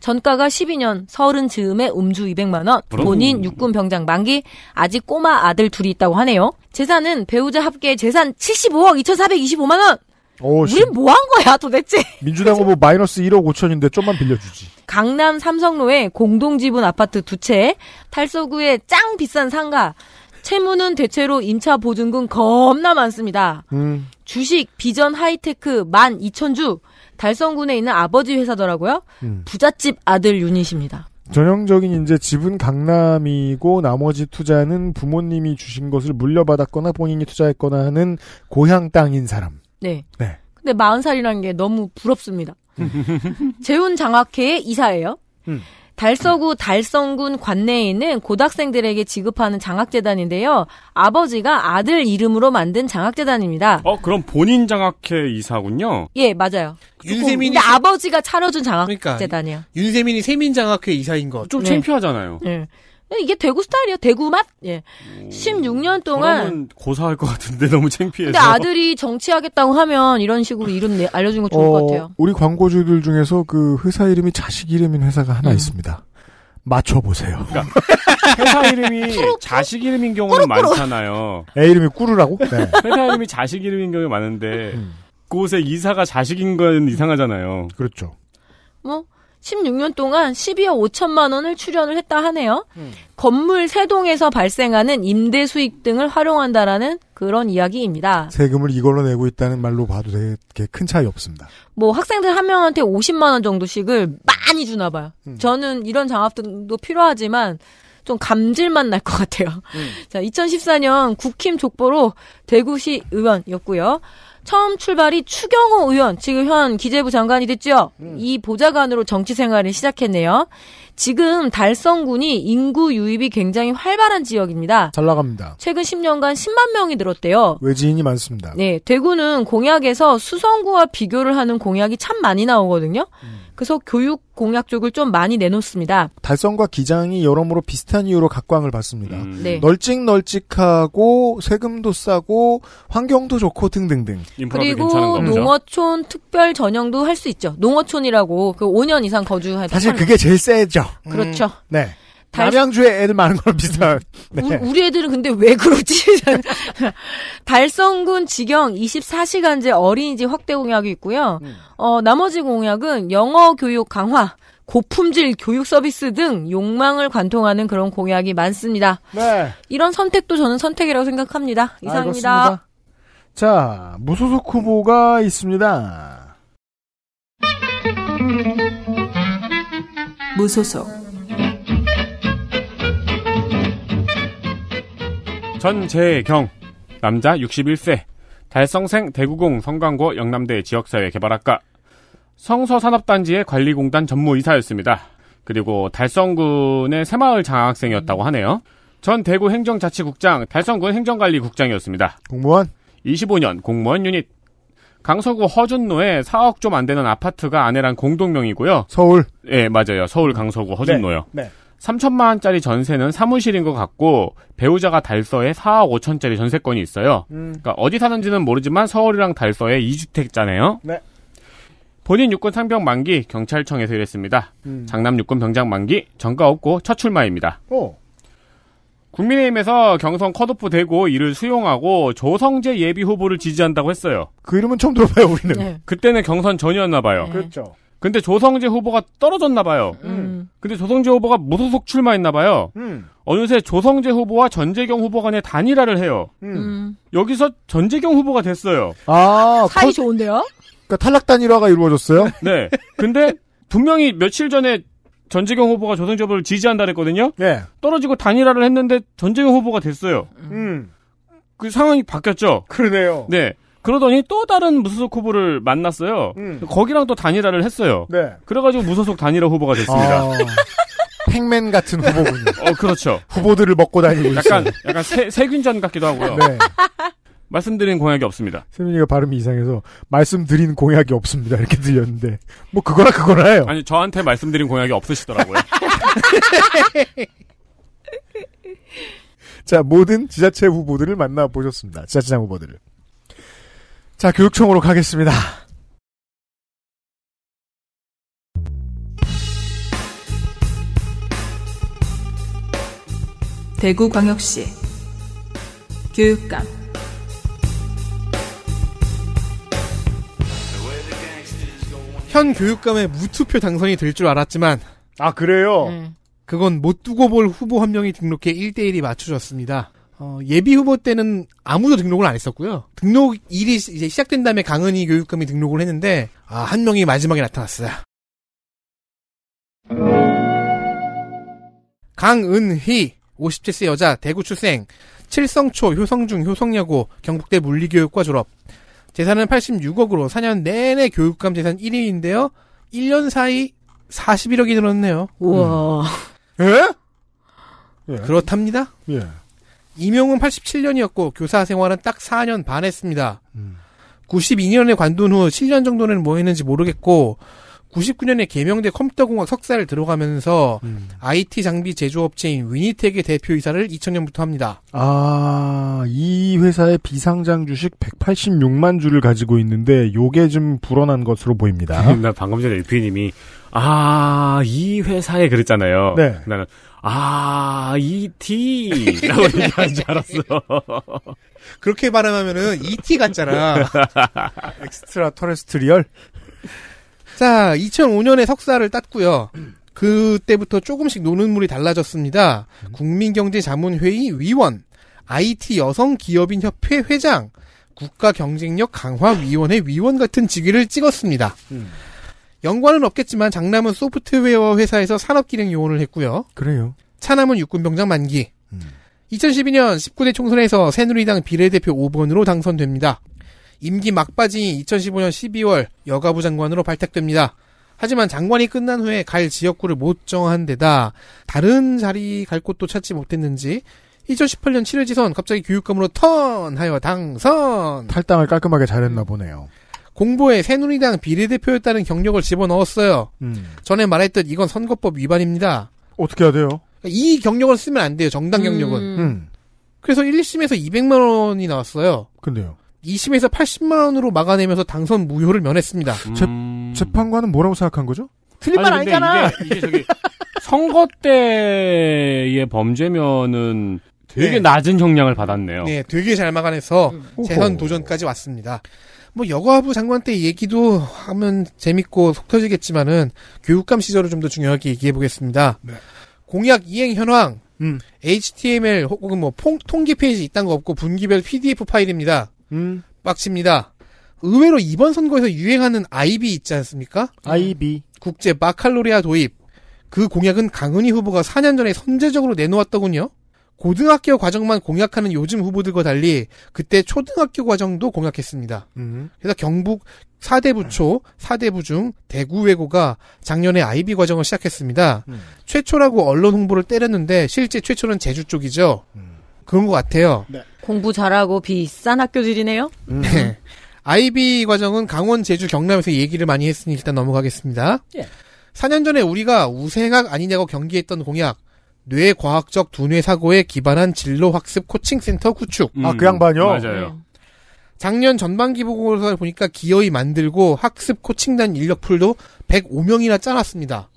전과가 12년, 서른 즈음에 음주 200만 원. 본인 육군 병장 만기. 아직 꼬마 아들 둘이 있다고 하네요. 재산은 배우자 합계 재산 75억 2,425만 원. 우린 뭐 한 거야 도대체. 민주당 후보 마이너스 1억 5천인데 좀만 빌려주지. 강남 삼성로에 공동지분 아파트 두 채, 달서구에 짱 비싼 상가. 채무는 대체로 임차 보증금 겁나 많습니다. 주식, 비전, 하이테크 12,000주. 달성군에 있는 아버지 회사더라고요. 부잣집 아들 유닛입니다. 전형적인 이제 집은 강남이고 나머지 투자는 부모님이 주신 것을 물려받았거나 본인이 투자했거나 하는 고향 땅인 사람. 네. 네. 근데 40살이라는 게 너무 부럽습니다. 재훈 장학회의 이사예요. 달서구 달성군 관내에 있는 고등학생들에게 지급하는 장학재단인데요. 아버지가 아들 이름으로 만든 장학재단입니다. 그럼 본인 장학회 이사군요? 예, 맞아요. 윤세민이. 근데 아버지가 차려준 장학재단이에요. 그러니까, 윤세민이 세민장학회 이사인 거. 좀 창피하잖아요. 네. 이게 대구 스타일이에요. 대구 맛. 예. 16년 동안 고사할 것 같은데 너무 창피해서. 근데 아들이 정치하겠다고 하면 이런 식으로 이름 알려주는 거 좋을 것 같아요. 우리 광고주들 중에서 그 회사 이름이 자식 이름인 회사가 하나 있습니다. 맞춰보세요. 그러니까 회사 이름이 자식 이름인 경우는 많잖아요. 애 이름이 꾸루라고? 네. 회사 이름이 자식 이름인 경우가 많은데 그곳에 이사가 자식인 건 이상하잖아요. 그렇죠. 뭐 16년 동안 12억 5천만 원을 출연을 했다 하네요. 건물 세동에서 발생하는 임대 수익 등을 활용한다라는 그런 이야기입니다. 세금을 이걸로 내고 있다는 말로 봐도 되게 큰 차이 없습니다. 뭐 학생들 한 명한테 50만 원 정도씩을 많이 주나 봐요. 저는 이런 장학금도 필요하지만 좀 감질만 날 것 같아요. 자, 2014년 국힘 족보로 대구시 의원이었고요. 처음 출발이 추경호 의원, 지금 현 기재부 장관이 됐죠? 이 보좌관으로 정치 생활을 시작했네요. 지금 달성군이 인구 유입이 굉장히 활발한 지역입니다. 잘 나갑니다. 최근 10년간 10만 명이 늘었대요. 외지인이 많습니다. 네, 대구는 공약에서 수성구와 비교를 하는 공약이 참 많이 나오거든요. 그래서 교육 공약 쪽을 좀 많이 내놓습니다. 달성과 기장이 여러모로 비슷한 이유로 각광을 받습니다. 네. 널찍널찍하고 세금도 싸고 환경도 좋고 등등등. 그리고 농어촌 특별 전형도 할 수 있죠. 농어촌이라고 그 5년 이상 거주하다. 사실 그게 제일 세죠. 그렇죠. 네. 남양주에 애들 많은 거랑 비슷한. 네. 우리 애들은 근데 왜 그러지? 달성군 직영 24시간제 어린이집 확대 공약이 있고요. 나머지 공약은 영어 교육 강화, 고품질 교육 서비스 등 욕망을 관통하는 그런 공약이 많습니다. 네. 이런 선택도 저는 선택이라고 생각합니다. 이상입니다. 그렇습니다. 자, 무소속 후보가 있습니다. 무소속 전재경, 남자 61세, 달성생 대구공 성광고 영남대 지역사회개발학과, 성서산업단지의 관리공단 전무이사였습니다. 그리고 달성군의 새마을 장학생이었다고 하네요. 전 대구 행정자치국장, 달성군 행정관리국장이었습니다. 공무원? 25년 공무원 유닛. 강서구 허준로에 4억 좀 안 되는 아파트가 아내랑 공동명의고요. 서울? 예, 네, 맞아요. 서울 강서구 허준로요. 네. 3천만 원짜리 전세는 사무실인 것 같고 배우자가 달서에 4억 5천짜리 전세권이 있어요. 그러니까 어디 사는지는 모르지만 서울이랑 달서에 2주택자네요. 네. 본인 육군 상병 만기 경찰청에서 일했습니다. 장남 육군 병장 만기 전과 없고 첫 출마입니다. 오. 국민의힘에서 경선 컷오프 되고 이를 수용하고 조성재 예비후보를 지지한다고 했어요. 그 이름은 처음 들어봐요 우리는. 네. 그때는 경선 전이었나 봐요. 네. 그렇죠. 근데 조성재 후보가 떨어졌나 봐요. 근데 조성재 후보가 무소속 출마했나 봐요. 어느새 조성재 후보와 전재경 후보 간에 단일화를 해요. 여기서 전재경 후보가 됐어요. 아, 사이 좋은데요? 그러니까 탈락 단일화가 이루어졌어요? 네. 근데 분명히 며칠 전에 전재경 후보가 조성재 후보를 지지한다 그랬거든요. 네. 떨어지고 단일화를 했는데 전재경 후보가 됐어요. 그 상황이 바뀌었죠. 그러네요. 네. 그러더니 또 다른 무소속 후보를 만났어요. 거기랑 또 단일화를 했어요. 네. 그래가지고 무소속 단일화 후보가 됐습니다. 아, 팩맨 같은 후보군요. 그렇죠. 후보들을 먹고 다니고 약간, 있어요. 약간 세균전 같기도 하고요. 네. 말씀드린 공약이 없습니다. 세민이가 발음이 이상해서 말씀드린 공약이 없습니다. 이렇게 들렸는데 뭐 그거나 그거나 해요. 아니 저한테 말씀드린 공약이 없으시더라고요. 자, 모든 지자체 후보들을 만나보셨습니다. 지자체장 후보들을. 자, 교육청으로 가겠습니다. 대구광역시 교육감 현 교육감의 무투표 당선이 될 줄 알았지만 아, 그래요? 그건 못 두고 볼 후보 한 명이 등록해 1대1이 맞춰졌습니다. 예비 후보 때는 아무도 등록을 안 했었고요. 등록 일이 이제 시작된 다음에 강은희 교육감이 등록을 했는데 한 명이 마지막에 나타났어요. 강은희 57세 여자 대구 출생, 칠성초, 효성중, 효성여고, 경북대 물리교육과 졸업. 재산은 86억으로 4년 내내 교육감 재산 1위인데요. 1년 사이 41억이 늘었네요. 우와. 예? 그렇답니다. 예. 임용은 87년이었고 교사 생활은 딱 4년 반 했습니다. 92년에 관둔 후 7년 정도는 뭐 했는지 모르겠고 99년에 계명대 컴퓨터공학 석사를 들어가면서 IT 장비 제조업체인 위니텍의 대표이사를 2000년부터 합니다. 아, 이 회사의 비상장 주식 186만 주를 가지고 있는데 요게 좀 불어난 것으로 보입니다. 나 방금 전에 유피님이 아, 이 회사에 그랬잖아요. 네. 나는 아, E.T. 라고 얘기하는 줄 알았어. 그렇게 발음하면은 E.T. 같잖아. 엑스트라 터레스트리얼? 자, 2005년에 석사를 땄고요. 그때부터 조금씩 노는물이 달라졌습니다. 국민경제자문회의 위원, IT 여성기업인협회 회장, 국가경쟁력 강화위원회 위원 같은 직위를 찍었습니다. 연관은 없겠지만 장남은 소프트웨어 회사에서 산업기능 요원을 했고요. 그래요. 차남은 육군병장 만기. 2012년 19대 총선에서 새누리당 비례대표 5번으로 당선됩니다. 임기 막바지인 2015년 12월 여가부 장관으로 발탁됩니다. 하지만 장관이 끝난 후에 갈 지역구를 못 정한 데다 다른 자리 갈 곳도 찾지 못했는지 2018년 7회 지선 갑자기 교육감으로 턴하여 당선. 탈당을 깔끔하게 잘했나 보네요. 공보에 새누리당 비례대표였다는 경력을 집어넣었어요. 전에 말했듯 이건 선거법 위반입니다. 어떻게 해야 돼요? 이 경력을 쓰면 안 돼요. 정당 경력은. 그래서 1, 2심에서 200만 원이 나왔어요. 근데요? 2심에서 80만 원으로 막아내면서 당선 무효를 면했습니다. 재판관은 뭐라고 생각한 거죠? 틀린 말 아니잖아. 이게 저기 선거 때의 범죄면은 되게 네. 낮은 형량을 받았네요. 네, 되게 잘 막아내서 재선 도전까지 왔습니다. 뭐 여가부 장관 때 얘기도 하면 재밌고 속 터지겠지만은 교육감 시절을 좀 더 중요하게 얘기해 보겠습니다. 네. 공약 이행 현황, HTML 혹은 뭐 통계 페이지 이딴 거 없고 분기별 PDF 파일입니다. 빡칩니다. 의외로 이번 선거에서 유행하는 IB 있지 않습니까? IB. 국제 바칼로레아 도입. 그 공약은 강은희 후보가 4년 전에 선제적으로 내놓았더군요. 고등학교 과정만 공약하는 요즘 후보들과 달리 그때 초등학교 과정도 공약했습니다. 그래서 경북 4대 부초, 4대 부중, 대구 외고가 작년에 IB 과정을 시작했습니다. 최초라고 언론 홍보를 때렸는데 실제 최초는 제주 쪽이죠. 그런 것 같아요. 네. 공부 잘하고 비싼 학교들이네요. 네. IB 과정은 강원, 제주, 경남에서 얘기를 많이 했으니 일단 넘어가겠습니다. 예. 4년 전에 우리가 우생학 아니냐고 경기했던 공약, 뇌과학적 두뇌사고에 기반한 진로학습 코칭센터 구축. 아, 그 양반이요? 맞아요. 작년 전반기 보고서를 보니까 기어이 만들고 학습 코칭단 인력풀도 105명이나 짜놨습니다.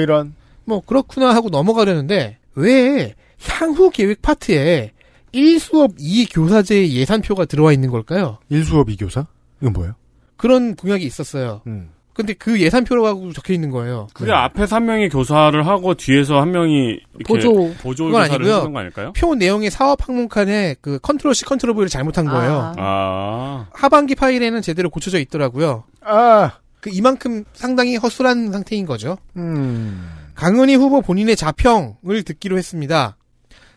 이런. 뭐 그렇구나 하고 넘어가려는데 왜 향후 계획 파트에 1수업 2교사제의 예산표가 들어와 있는 걸까요? 1수업 2교사? 이건 뭐예요? 그런 공약이 있었어요. 근데 그 예산표라고 적혀 있는 거예요. 그게 네. 앞에 3명이 교사를 하고 뒤에서 1명이 보조 교사를 하는 거 아닐까요? 표 내용의 사업 항목칸에 그 컨트롤-C, 컨트롤-V를 잘못한 거예요. 하반기 파일에는 제대로 고쳐져 있더라고요. 그 이만큼 상당히 허술한 상태인 거죠. 강은희 후보 본인의 자평을 듣기로 했습니다.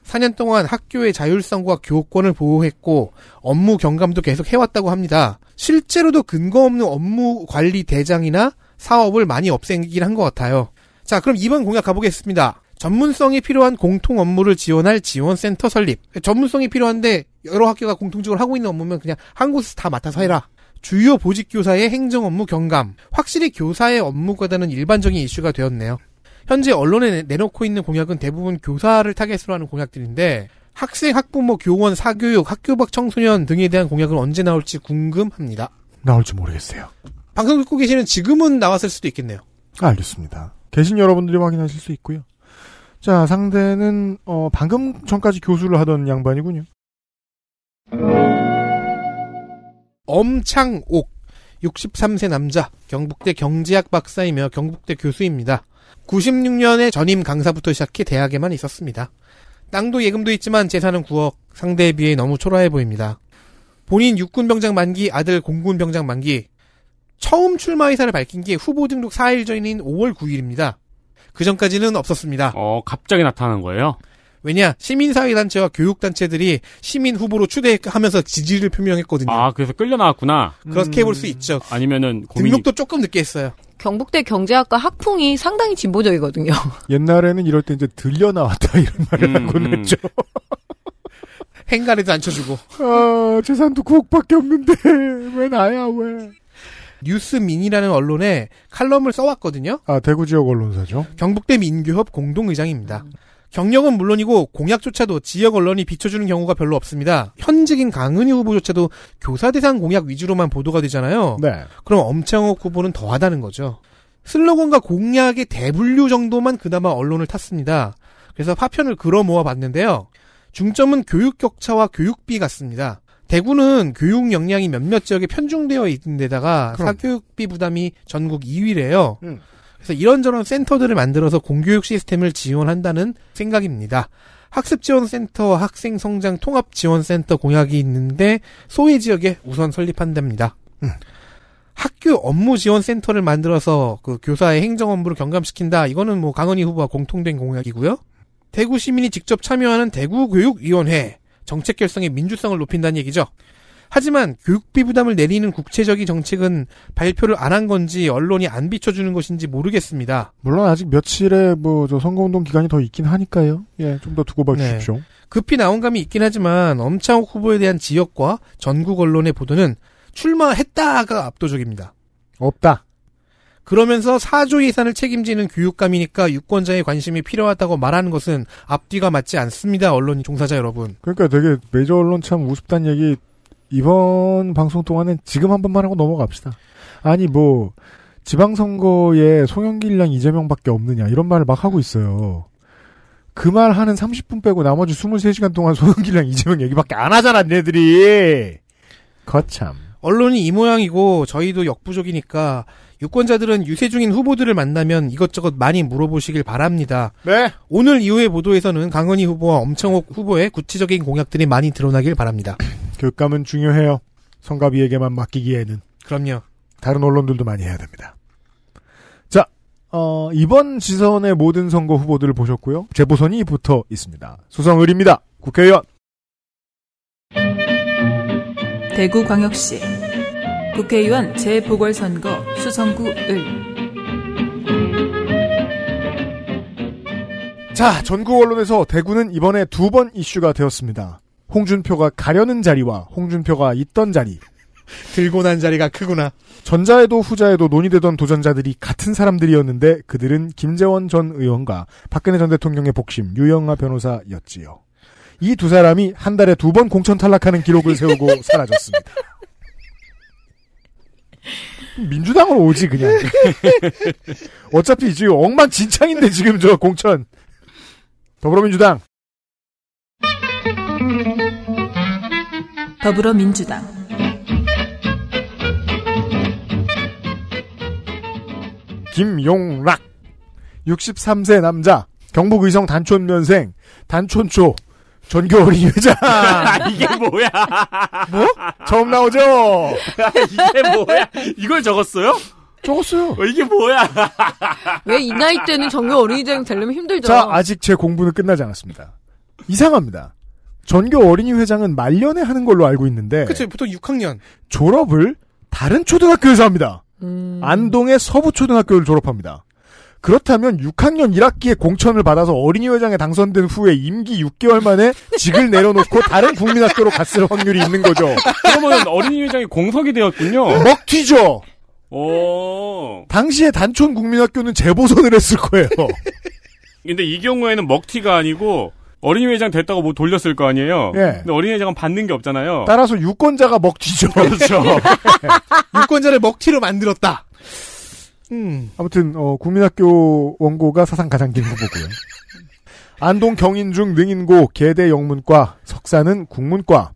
4년 동안 학교의 자율성과 교권을 보호했고 업무 경감도 계속 해왔다고 합니다. 실제로도 근거 없는 업무 관리 대장이나 사업을 많이 없애긴 한 것 같아요. 자, 그럼 2번 공약 가보겠습니다. 전문성이 필요한 공통 업무를 지원할 지원센터 설립. 전문성이 필요한데 여러 학교가 공통적으로 하고 있는 업무면 그냥 한 곳에서 다 맡아서 해라. 주요 보직교사의 행정 업무 경감. 확실히 교사의 업무보다는 일반적인 이슈가 되었네요. 현재 언론에 내놓고 있는 공약은 대부분 교사를 타겟으로 하는 공약들인데 학생, 학부모, 교원, 사교육, 학교 밖 청소년 등에 대한 공약은 언제 나올지 궁금합니다. 나올지 모르겠어요. 방송 듣고 계시는 지금은 나왔을 수도 있겠네요. 알겠습니다. 계신 여러분들이 확인하실 수 있고요. 자, 상대는 방금 전까지 교수를 하던 양반이군요. 엄창옥, 63세 남자, 경북대 경제학 박사이며 경북대 교수입니다. 96년에 전임 강사부터 시작해 대학에만 있었습니다. 땅도 예금도 있지만 재산은 9억, 상대에 비해 너무 초라해 보입니다. 본인 육군병장 만기, 아들 공군병장 만기. 처음 출마 의사를 밝힌 게 후보 등록 4일 전인 5월 9일입니다. 그 전까지는 없었습니다. 갑자기 나타난 거예요? 왜냐, 시민사회단체와 교육단체들이 시민 후보로 추대하면서 지지를 표명했거든요. 그래서 끌려 나왔구나. 그렇게 볼 수 있죠. 아니면은 고민이... 등록도 조금 늦게 했어요. 경북대 경제학과 학풍이 상당히 진보적이거든요. 옛날에는 이럴 때 이제 들려 나왔다 이런 말을 하곤 했죠. 행가리도 안 쳐주고. 재산도 9억밖에 없는데 왜 나야 왜. 뉴스민이라는 언론에 칼럼을 써왔거든요. 대구 지역 언론사죠. 경북대 민규협 공동의장입니다. 경력은 물론이고 공약조차도 지역 언론이 비춰주는 경우가 별로 없습니다. 현직인 강은희 후보조차도 교사 대상 공약 위주로만 보도가 되잖아요. 네. 그럼 엄창옥 후보는 더하다는 거죠. 슬로건과 공약의 대분류 정도만 그나마 언론을 탔습니다. 그래서 파편을 걸어 모아봤는데요. 중점은 교육 격차와 교육비 같습니다. 대구는 교육 역량이 몇몇 지역에 편중되어 있는 데다가 그럼. 사교육비 부담이 전국 2위래요. 그래서 이런저런 센터들을 만들어서 공교육 시스템을 지원한다는 생각입니다. 학습지원센터, 학생성장 통합지원센터 공약이 있는데 소외 지역에 우선 설립한답니다. 학교 업무지원센터를 만들어서 그 교사의 행정 업무를 경감시킨다. 이거는 뭐 강은희 후보와 공통된 공약이고요. 대구 시민이 직접 참여하는 대구교육위원회, 정책 결성의 민주성을 높인다는 얘기죠. 하지만 교육비 부담을 내리는 국체적인 정책은 발표를 안 한 건지 언론이 안 비춰주는 것인지 모르겠습니다. 물론 아직 며칠의 선거운동 기간이 더 있긴 하니까요. 예, 좀 더 두고 봐주십시오. 네. 급히 나온 감이 있긴 하지만 엄창욱 후보에 대한 지역과 전국 언론의 보도는 출마했다가 압도적입니다. 없다. 그러면서 4조 예산을 책임지는 교육감이니까 유권자의 관심이 필요하다고 말하는 것은 앞뒤가 맞지 않습니다. 언론 종사자 여러분. 그러니까 되게 메이저 언론 참 우습단 얘기 이번 방송 동안은 지금 한 번만 하고 넘어갑시다. 아니 지방선거에 송영길이랑 이재명밖에 없느냐 이런 말을 막 하고 있어요. 그 말 하는 30분 빼고 나머지 23시간 동안 송영길이랑 이재명 얘기밖에 안 하잖아 얘네들이. 거참. 언론이 이 모양이고 저희도 역부족이니까 유권자들은 유세 중인 후보들을 만나면 이것저것 많이 물어보시길 바랍니다. 네. 오늘 이후의 보도에서는 강은희 후보와 엄창옥 후보의 구체적인 공약들이 많이 드러나길 바랍니다. 교육감은 중요해요. 성가비에게만 맡기기에는. 그럼요. 다른 언론들도 많이 해야 됩니다. 자, 이번 지선의 모든 선거 후보들을 보셨고요. 제보선이 붙어 있습니다. 수성을입니다. 국회의원. 대구광역시 국회의원 재보궐선거 수성구을. 자, 전국 언론에서 대구는 이번에 두 번 이슈가 되었습니다. 홍준표가 가려는 자리와 홍준표가 있던 자리. 들고 난 자리가 크구나. 전자에도 후자에도 논의되던 도전자들이 같은 사람들이었는데 그들은 김재원 전 의원과 박근혜 전 대통령의 복심 유영하 변호사였지요. 이 두 사람이 한 달에 두 번 공천 탈락하는 기록을 세우고 사라졌습니다. 민주당은 오지 그냥. 어차피 지금 엉망진창인데 지금 저 공천. 더불어민주당. 김용락 63세 남자, 경북 의성 단촌면생, 단촌초 전교어린이 회장. 이게 뭐야? 뭐? 처음 나오죠? 이게 뭐야? 이걸 적었어요? 적었어요. 이게 뭐야? 왜 이 나이 때는 전교어린이 회장 되려면 힘들죠. 자, 아직 제 공부는 끝나지 않았습니다. 이상합니다. 전교어린이 회장은 말년에 하는 걸로 알고 있는데. 그쵸, 보통 6학년. 졸업을 다른 초등학교에서 합니다. 안동의 서부초등학교를 졸업합니다. 그렇다면 6학년 1학기에 공천을 받아서 어린이 회장에 당선된 후에 임기 6개월 만에 직을 내려놓고 다른 국민학교로 갔을 확률이 있는 거죠. 그러면 어린이 회장이 공석이 되었군요. 먹튀죠. 오. 당시에 단촌 국민학교는 재보선을 했을 거예요. 근데 이 경우에는 먹튀가 아니고 어린이 회장 됐다고 뭐 돌렸을 거 아니에요. 예. 근데 어린이 회장은 받는 게 없잖아요. 따라서 유권자가 먹튀죠. 그렇죠. 유권자를 먹튀로 만들었다. 아무튼 국민학교 원고가 사상 가장 긴 후보고요. 안동 경인중 능인고 계대 영문과 석사는 국문과.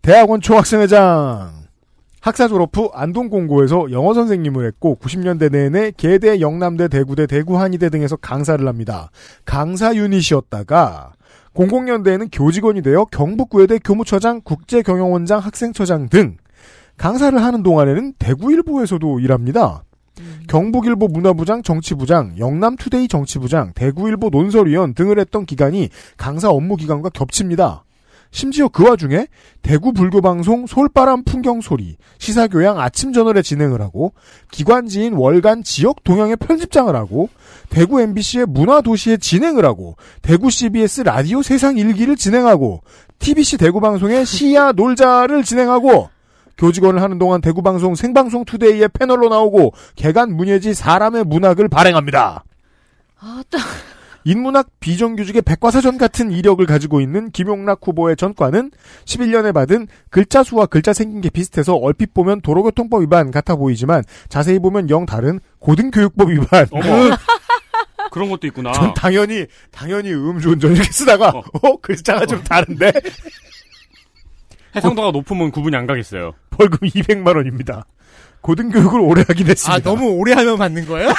대학원 총학생회장. 학사 졸업 후 안동공고에서 영어 선생님을 했고 90년대 내내 계대, 영남대, 대구대, 대구한의대 등에서 강사를 합니다. 강사 유닛이었다가 00년대에는 교직원이 되어 경북구회대 교무처장, 국제경영원장, 학생처장 등 강사를 하는 동안에는 대구일보에서도 일합니다. 경북일보 문화부장, 정치부장, 영남투데이 정치부장, 대구일보 논설위원 등을 했던 기간이 강사 업무 기간과 겹칩니다. 심지어 그 와중에 대구 불교방송 솔바람 풍경소리, 시사교양 아침저널에 진행을 하고 기관지인 월간 지역 동향의 편집장을 하고 대구 MBC의 문화도시에 진행을 하고 대구 CBS 라디오 세상일기를 진행하고 TBC 대구방송의 시야 놀자를 진행하고 교직원을 하는 동안 대구방송 생방송 투데이의 패널로 나오고 개간 문예지 사람의 문학을 발행합니다. 인문학 비정규직의 백과사전 같은 이력을 가지고 있는 김용락 후보의 전과는 11년에 받은 글자 수와 글자 생긴 게 비슷해서 얼핏 보면 도로교통법 위반 같아 보이지만 자세히 보면 영 다른 고등교육법 위반. 그런 것도 있구나. 전 당연히 음주운전 이렇게 쓰다가 글자가 좀 다른데 해상도가 높으면 구분이 안 가겠어요. 벌금 200만 원입니다. 고등교육을 오래 하긴 했습니다. 아, 너무 오래 하면 받는 거예요?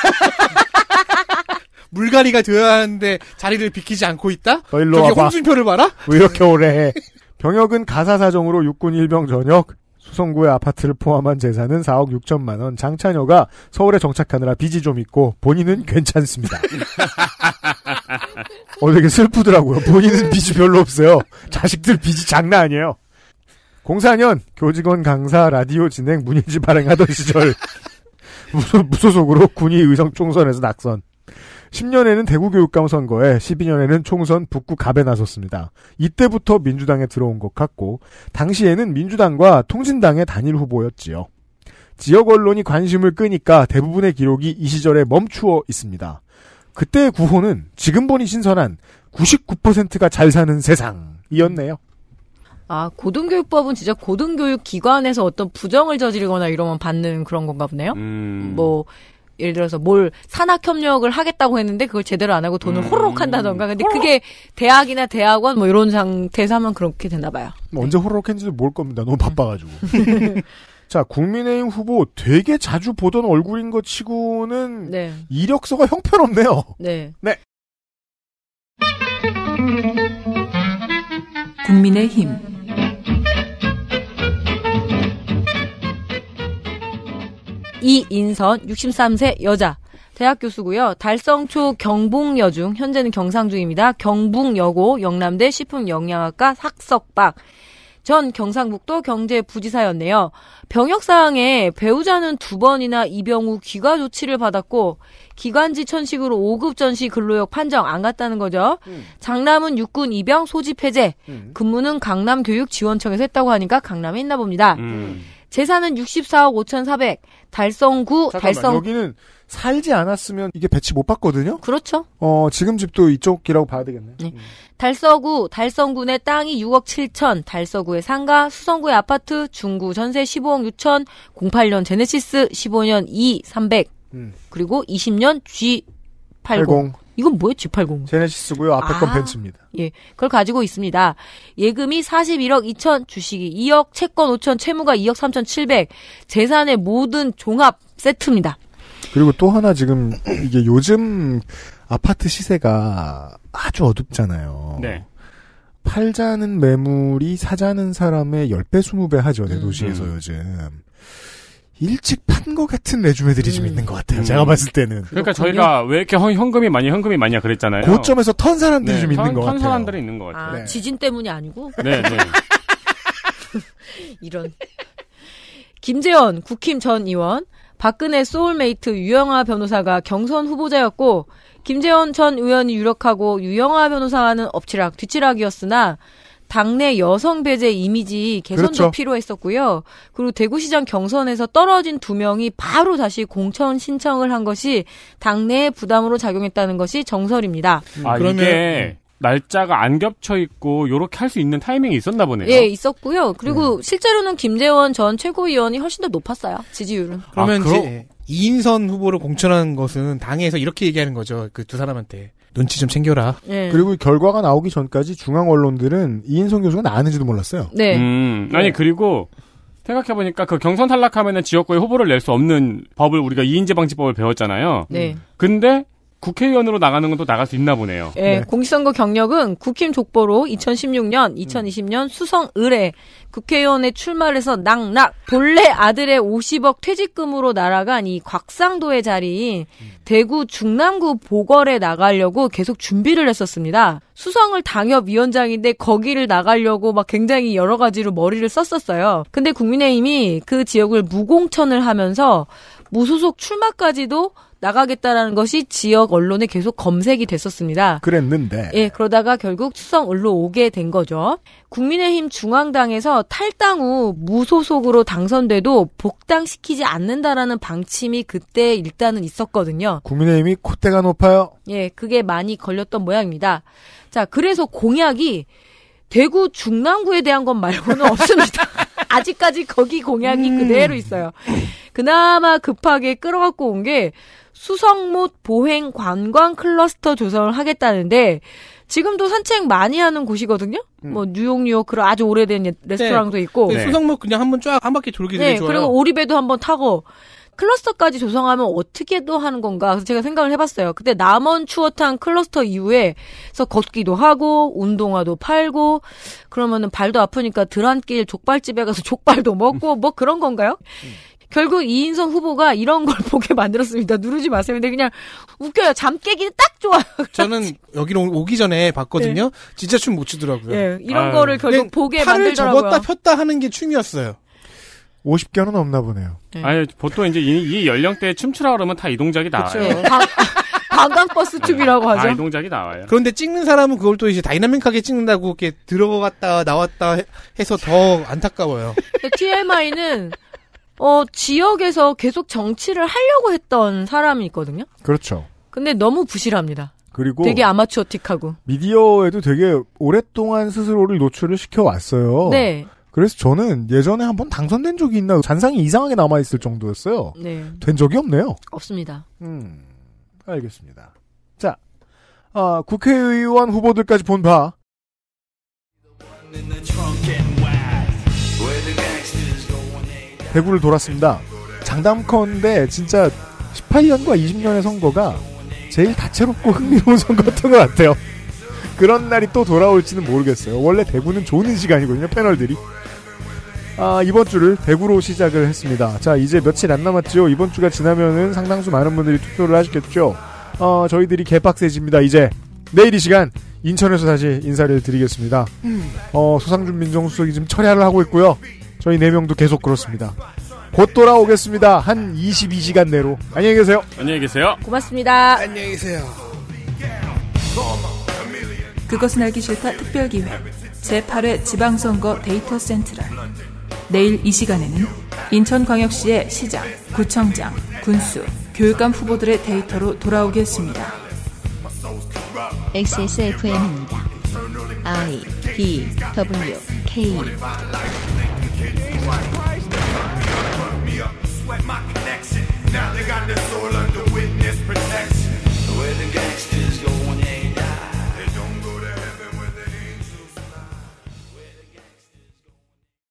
물갈이가 되어야 하는데 자리를 비키지 않고 있다? 너 일로 와봐. 홍준표를 봐라? 왜 이렇게 오래 해? 병역은 가사사정으로 육군 일병 전역, 수성구의 아파트를 포함한 재산은 4억 6천만 원, 장차녀가 서울에 정착하느라 빚이 좀 있고 본인은 괜찮습니다. 되게 슬프더라고요. 본인은 빚이 별로 없어요. 자식들 빚이 장난 아니에요. 04년 교직원 강사 라디오 진행 문일지 발행하던 시절 무소속으로 군의 의성 총선에서 낙선, 10년에는 대구교육감 선거에 12년에는 총선 북구갑에 나섰습니다. 이때부터 민주당에 들어온 것 같고 당시에는 민주당과 통진당의 단일 후보였지요. 지역 언론이 관심을 끄니까 대부분의 기록이 이 시절에 멈추어 있습니다. 그때의 구호는 지금 보니 신선한 99%가 잘 사는 세상이었네요. 아, 고등교육법은 진짜 고등교육기관에서 어떤 부정을 저지르거나 이러면 받는 그런 건가 보네요. 뭐 예를 들어서 뭘 산학협력을 하겠다고 했는데 그걸 제대로 안 하고 돈을 호로록 한다던가. 근데 그게 대학이나 대학원 뭐 이런 상태에서 하면 그렇게 됐나 봐요. 뭐 네. 언제 호로록 했는지도 모를 겁니다. 너무 바빠가지고. 자, 국민의힘 후보 되게 자주 보던 얼굴인 것 치고는 네. 이력서가 형편없네요. 네. 네. 국민의힘 이인선 63세 여자 대학 교수고요. 달성초 경북여중, 현재는 경상중입니다. 경북여고, 영남대 식품영양학과 학석박, 전 경상북도 경제부지사였네요. 병역사항에 배우자는 2번이나 입영 후 귀가 조치를 받았고 기간지 천식으로 5급 전시 근로역 판정 안 갔다는 거죠. 장남은 육군 입영 소집 해제, 근무는 강남교육지원청에서 했다고 하니까 강남에 있나 봅니다. 재산은 64억 5,400. 달성구, 잠깐만, 달성. 여기는 살지 않았으면 이게 배치 못 받거든요? 그렇죠. 지금 집도 이쪽이라고 봐야 되겠네요. 네. 달서구, 달성군의 땅이 6억 7천, 달서구의 상가, 수성구의 아파트, 중구 전세 15억 6천, 08년 제네시스, 15년 E300, 그리고 20년 G80. 이건 뭐예요? G80. 제네시스고요. 앞에 건 벤츠입니다. 예, 그걸 가지고 있습니다. 예금이 41억 2천, 주식이 2억, 채권 5천, 채무가 2억 3천 7백, 재산의 모든 종합 세트입니다. 그리고 또 하나 지금 이게 요즘 아파트 시세가 아주 어둡잖아요. 네. 팔자는 매물이 사자는 사람의 10배, 20배 하죠. 대도시에서 요즘. 일찍 판 것 같은 레주메들이 좀 있는 것 같아요. 제가 봤을 때는. 그러니까 저희가 왜 이렇게 현금이 많냐 그랬잖아요. 고점에서 턴 사람들이 네, 좀 있는 것 같아요. 턴 사람들이 있는 것 같아요. 아, 네. 지진 때문이 아니고? 네. 네. 이런. 김재원 국힘 전 의원, 박근혜 소울메이트 유영하 변호사가 경선 후보자였고 김재원 전 의원이 유력하고 유영하 변호사와는 엎치락 뒤치락이었으나 당내 여성 배제 이미지 개선도 그렇죠. 필요했었고요. 그리고 대구시장 경선에서 떨어진 2명이 바로 다시 공천 신청을 한 것이 당내의 부담으로 작용했다는 것이 정설입니다. 아, 그러면 이게 날짜가 안 겹쳐 있고 요렇게 할 수 있는 타이밍이 있었나 보네요. 예, 있었고요. 그리고 실제로는 김재원 전 최고위원이 훨씬 더 높았어요. 지지율은. 그러면 이제 이인선 후보를 공천한 것은 당에서 이렇게 얘기하는 거죠. 그 두 사람한테. 눈치 좀 챙겨라. 네. 그리고 결과가 나오기 전까지 중앙 언론들은 이인선 교수가 나왔는지도 몰랐어요. 네. 아니 그리고 생각해보니까 그 경선 탈락하면은 지역구에 후보를 낼 수 없는 법을 우리가 이인재 방지법을 배웠잖아요. 네. 근데 국회의원으로 나가는 건 또 나갈 수 있나 보네요. 네. 네. 공직선거 경력은 국힘 족보로 2016년, 2020년 수성 을에 국회의원에 출마해서 낙낙, 본래 아들의 50억 퇴직금으로 날아간 이 곽상도의 자리인 대구 중랑구 보궐에 나가려고 계속 준비를 했었습니다. 수성을 당협위원장인데 거기를 나가려고 막 굉장히 여러 가지로 머리를 썼었어요. 근데 국민의힘이 그 지역을 무공천을 하면서 무소속 출마까지도 나가겠다라는 것이 지역 언론에 계속 검색이 됐었습니다. 그랬는데. 예, 그러다가 결국 수성을로 오게 된 거죠. 국민의힘 중앙당에서 탈당 후 무소속으로 당선돼도 복당시키지 않는다라는 방침이 그때 일단은 있었거든요. 국민의힘이 콧대가 높아요. 예, 그게 많이 걸렸던 모양입니다. 자, 그래서 공약이 대구 중랑구에 대한 것 말고는 없습니다. 아직까지 거기 공약이 그대로 있어요. 그나마 급하게 끌어갖고 온 게 수성못 보행 관광 클러스터 조성을 하겠다는데 지금도 산책 많이 하는 곳이거든요. 뭐 뉴욕 그런 아주 오래된 레스토랑도 네. 있고. 네. 수성로 그냥 한번 쫙 한 바퀴 돌기 되게 네. 좋아요. 그리고 오리배도 한번 타고. 클러스터까지 조성하면 어떻게 또 하는 건가? 그래서 제가 생각을 해봤어요. 그때 남원 추어탕 클러스터 이후에, 그래서 걷기도 하고, 운동화도 팔고, 그러면은 발도 아프니까 드란길 족발집에 가서 족발도 먹고, 뭐 그런 건가요? 결국 이인선 후보가 이런 걸 보게 만들었습니다. 누르지 마세요. 근데 그냥 웃겨요. 잠 깨기는 딱 좋아요. 저는 여기로 오기 전에 봤거든요. 네. 진짜 춤 못 추더라고요. 네, 이런 아유. 거를 결국 보게 만들더라고요. 팔을 접었다 폈다 하는 게 춤이었어요. 50개는 없나 보네요. 네. 아니, 보통 이제 이 연령대에 춤추라 그러면 다 이 동작이 나와요. 관광버스 춤이라고 하죠. 아, 이 동작이 나와요. 그런데 찍는 사람은 그걸 또 이제 다이나믹하게 찍는다고 이렇게 들어갔다 나왔다 해서 더 안타까워요. TMI는, 지역에서 계속 정치를 하려고 했던 사람이 있거든요. 그렇죠. 근데 너무 부실합니다. 그리고 되게 아마추어틱하고. 미디어에도 되게 오랫동안 스스로를 노출을 시켜왔어요. 네. 그래서 저는 예전에 한번 당선된 적이 있나 잔상이 이상하게 남아있을 정도였어요. 네. 된 적이 없네요. 없습니다. 알겠습니다. 자, 국회의원 후보들까지 본 바. 대구를 돌았습니다. 장담컨대 진짜 18년과 20년의 선거가 제일 다채롭고 흥미로운 선거였던 것 같아요. 그런 날이 또 돌아올지는 모르겠어요. 원래 대구는 좋은 시간이거든요, 패널들이. 이번 주를 대구로 시작을 했습니다. 자, 이제 며칠 안 남았죠. 이번 주가 지나면은 상당수 많은 분들이 투표를 하시겠죠. 저희들이 개빡세집니다, 이제. 내일 이 시간, 인천에서 다시 인사를 드리겠습니다. 소상준 민정수석이 지금 철야를 하고 있고요. 저희 4명도 계속 그렇습니다. 곧 돌아오겠습니다. 한 22시간 내로. 안녕히 계세요. 안녕히 계세요. 고맙습니다. 안녕히 계세요. 그것은 알기 싫다 특별기획 제8회 지방선거 데이터센트럴. 내일 이 시간에는 인천광역시의 시장, 구청장, 군수, 교육감 후보들의 데이터로 돌아오겠습니다. XSFM입니다. I, D, W, K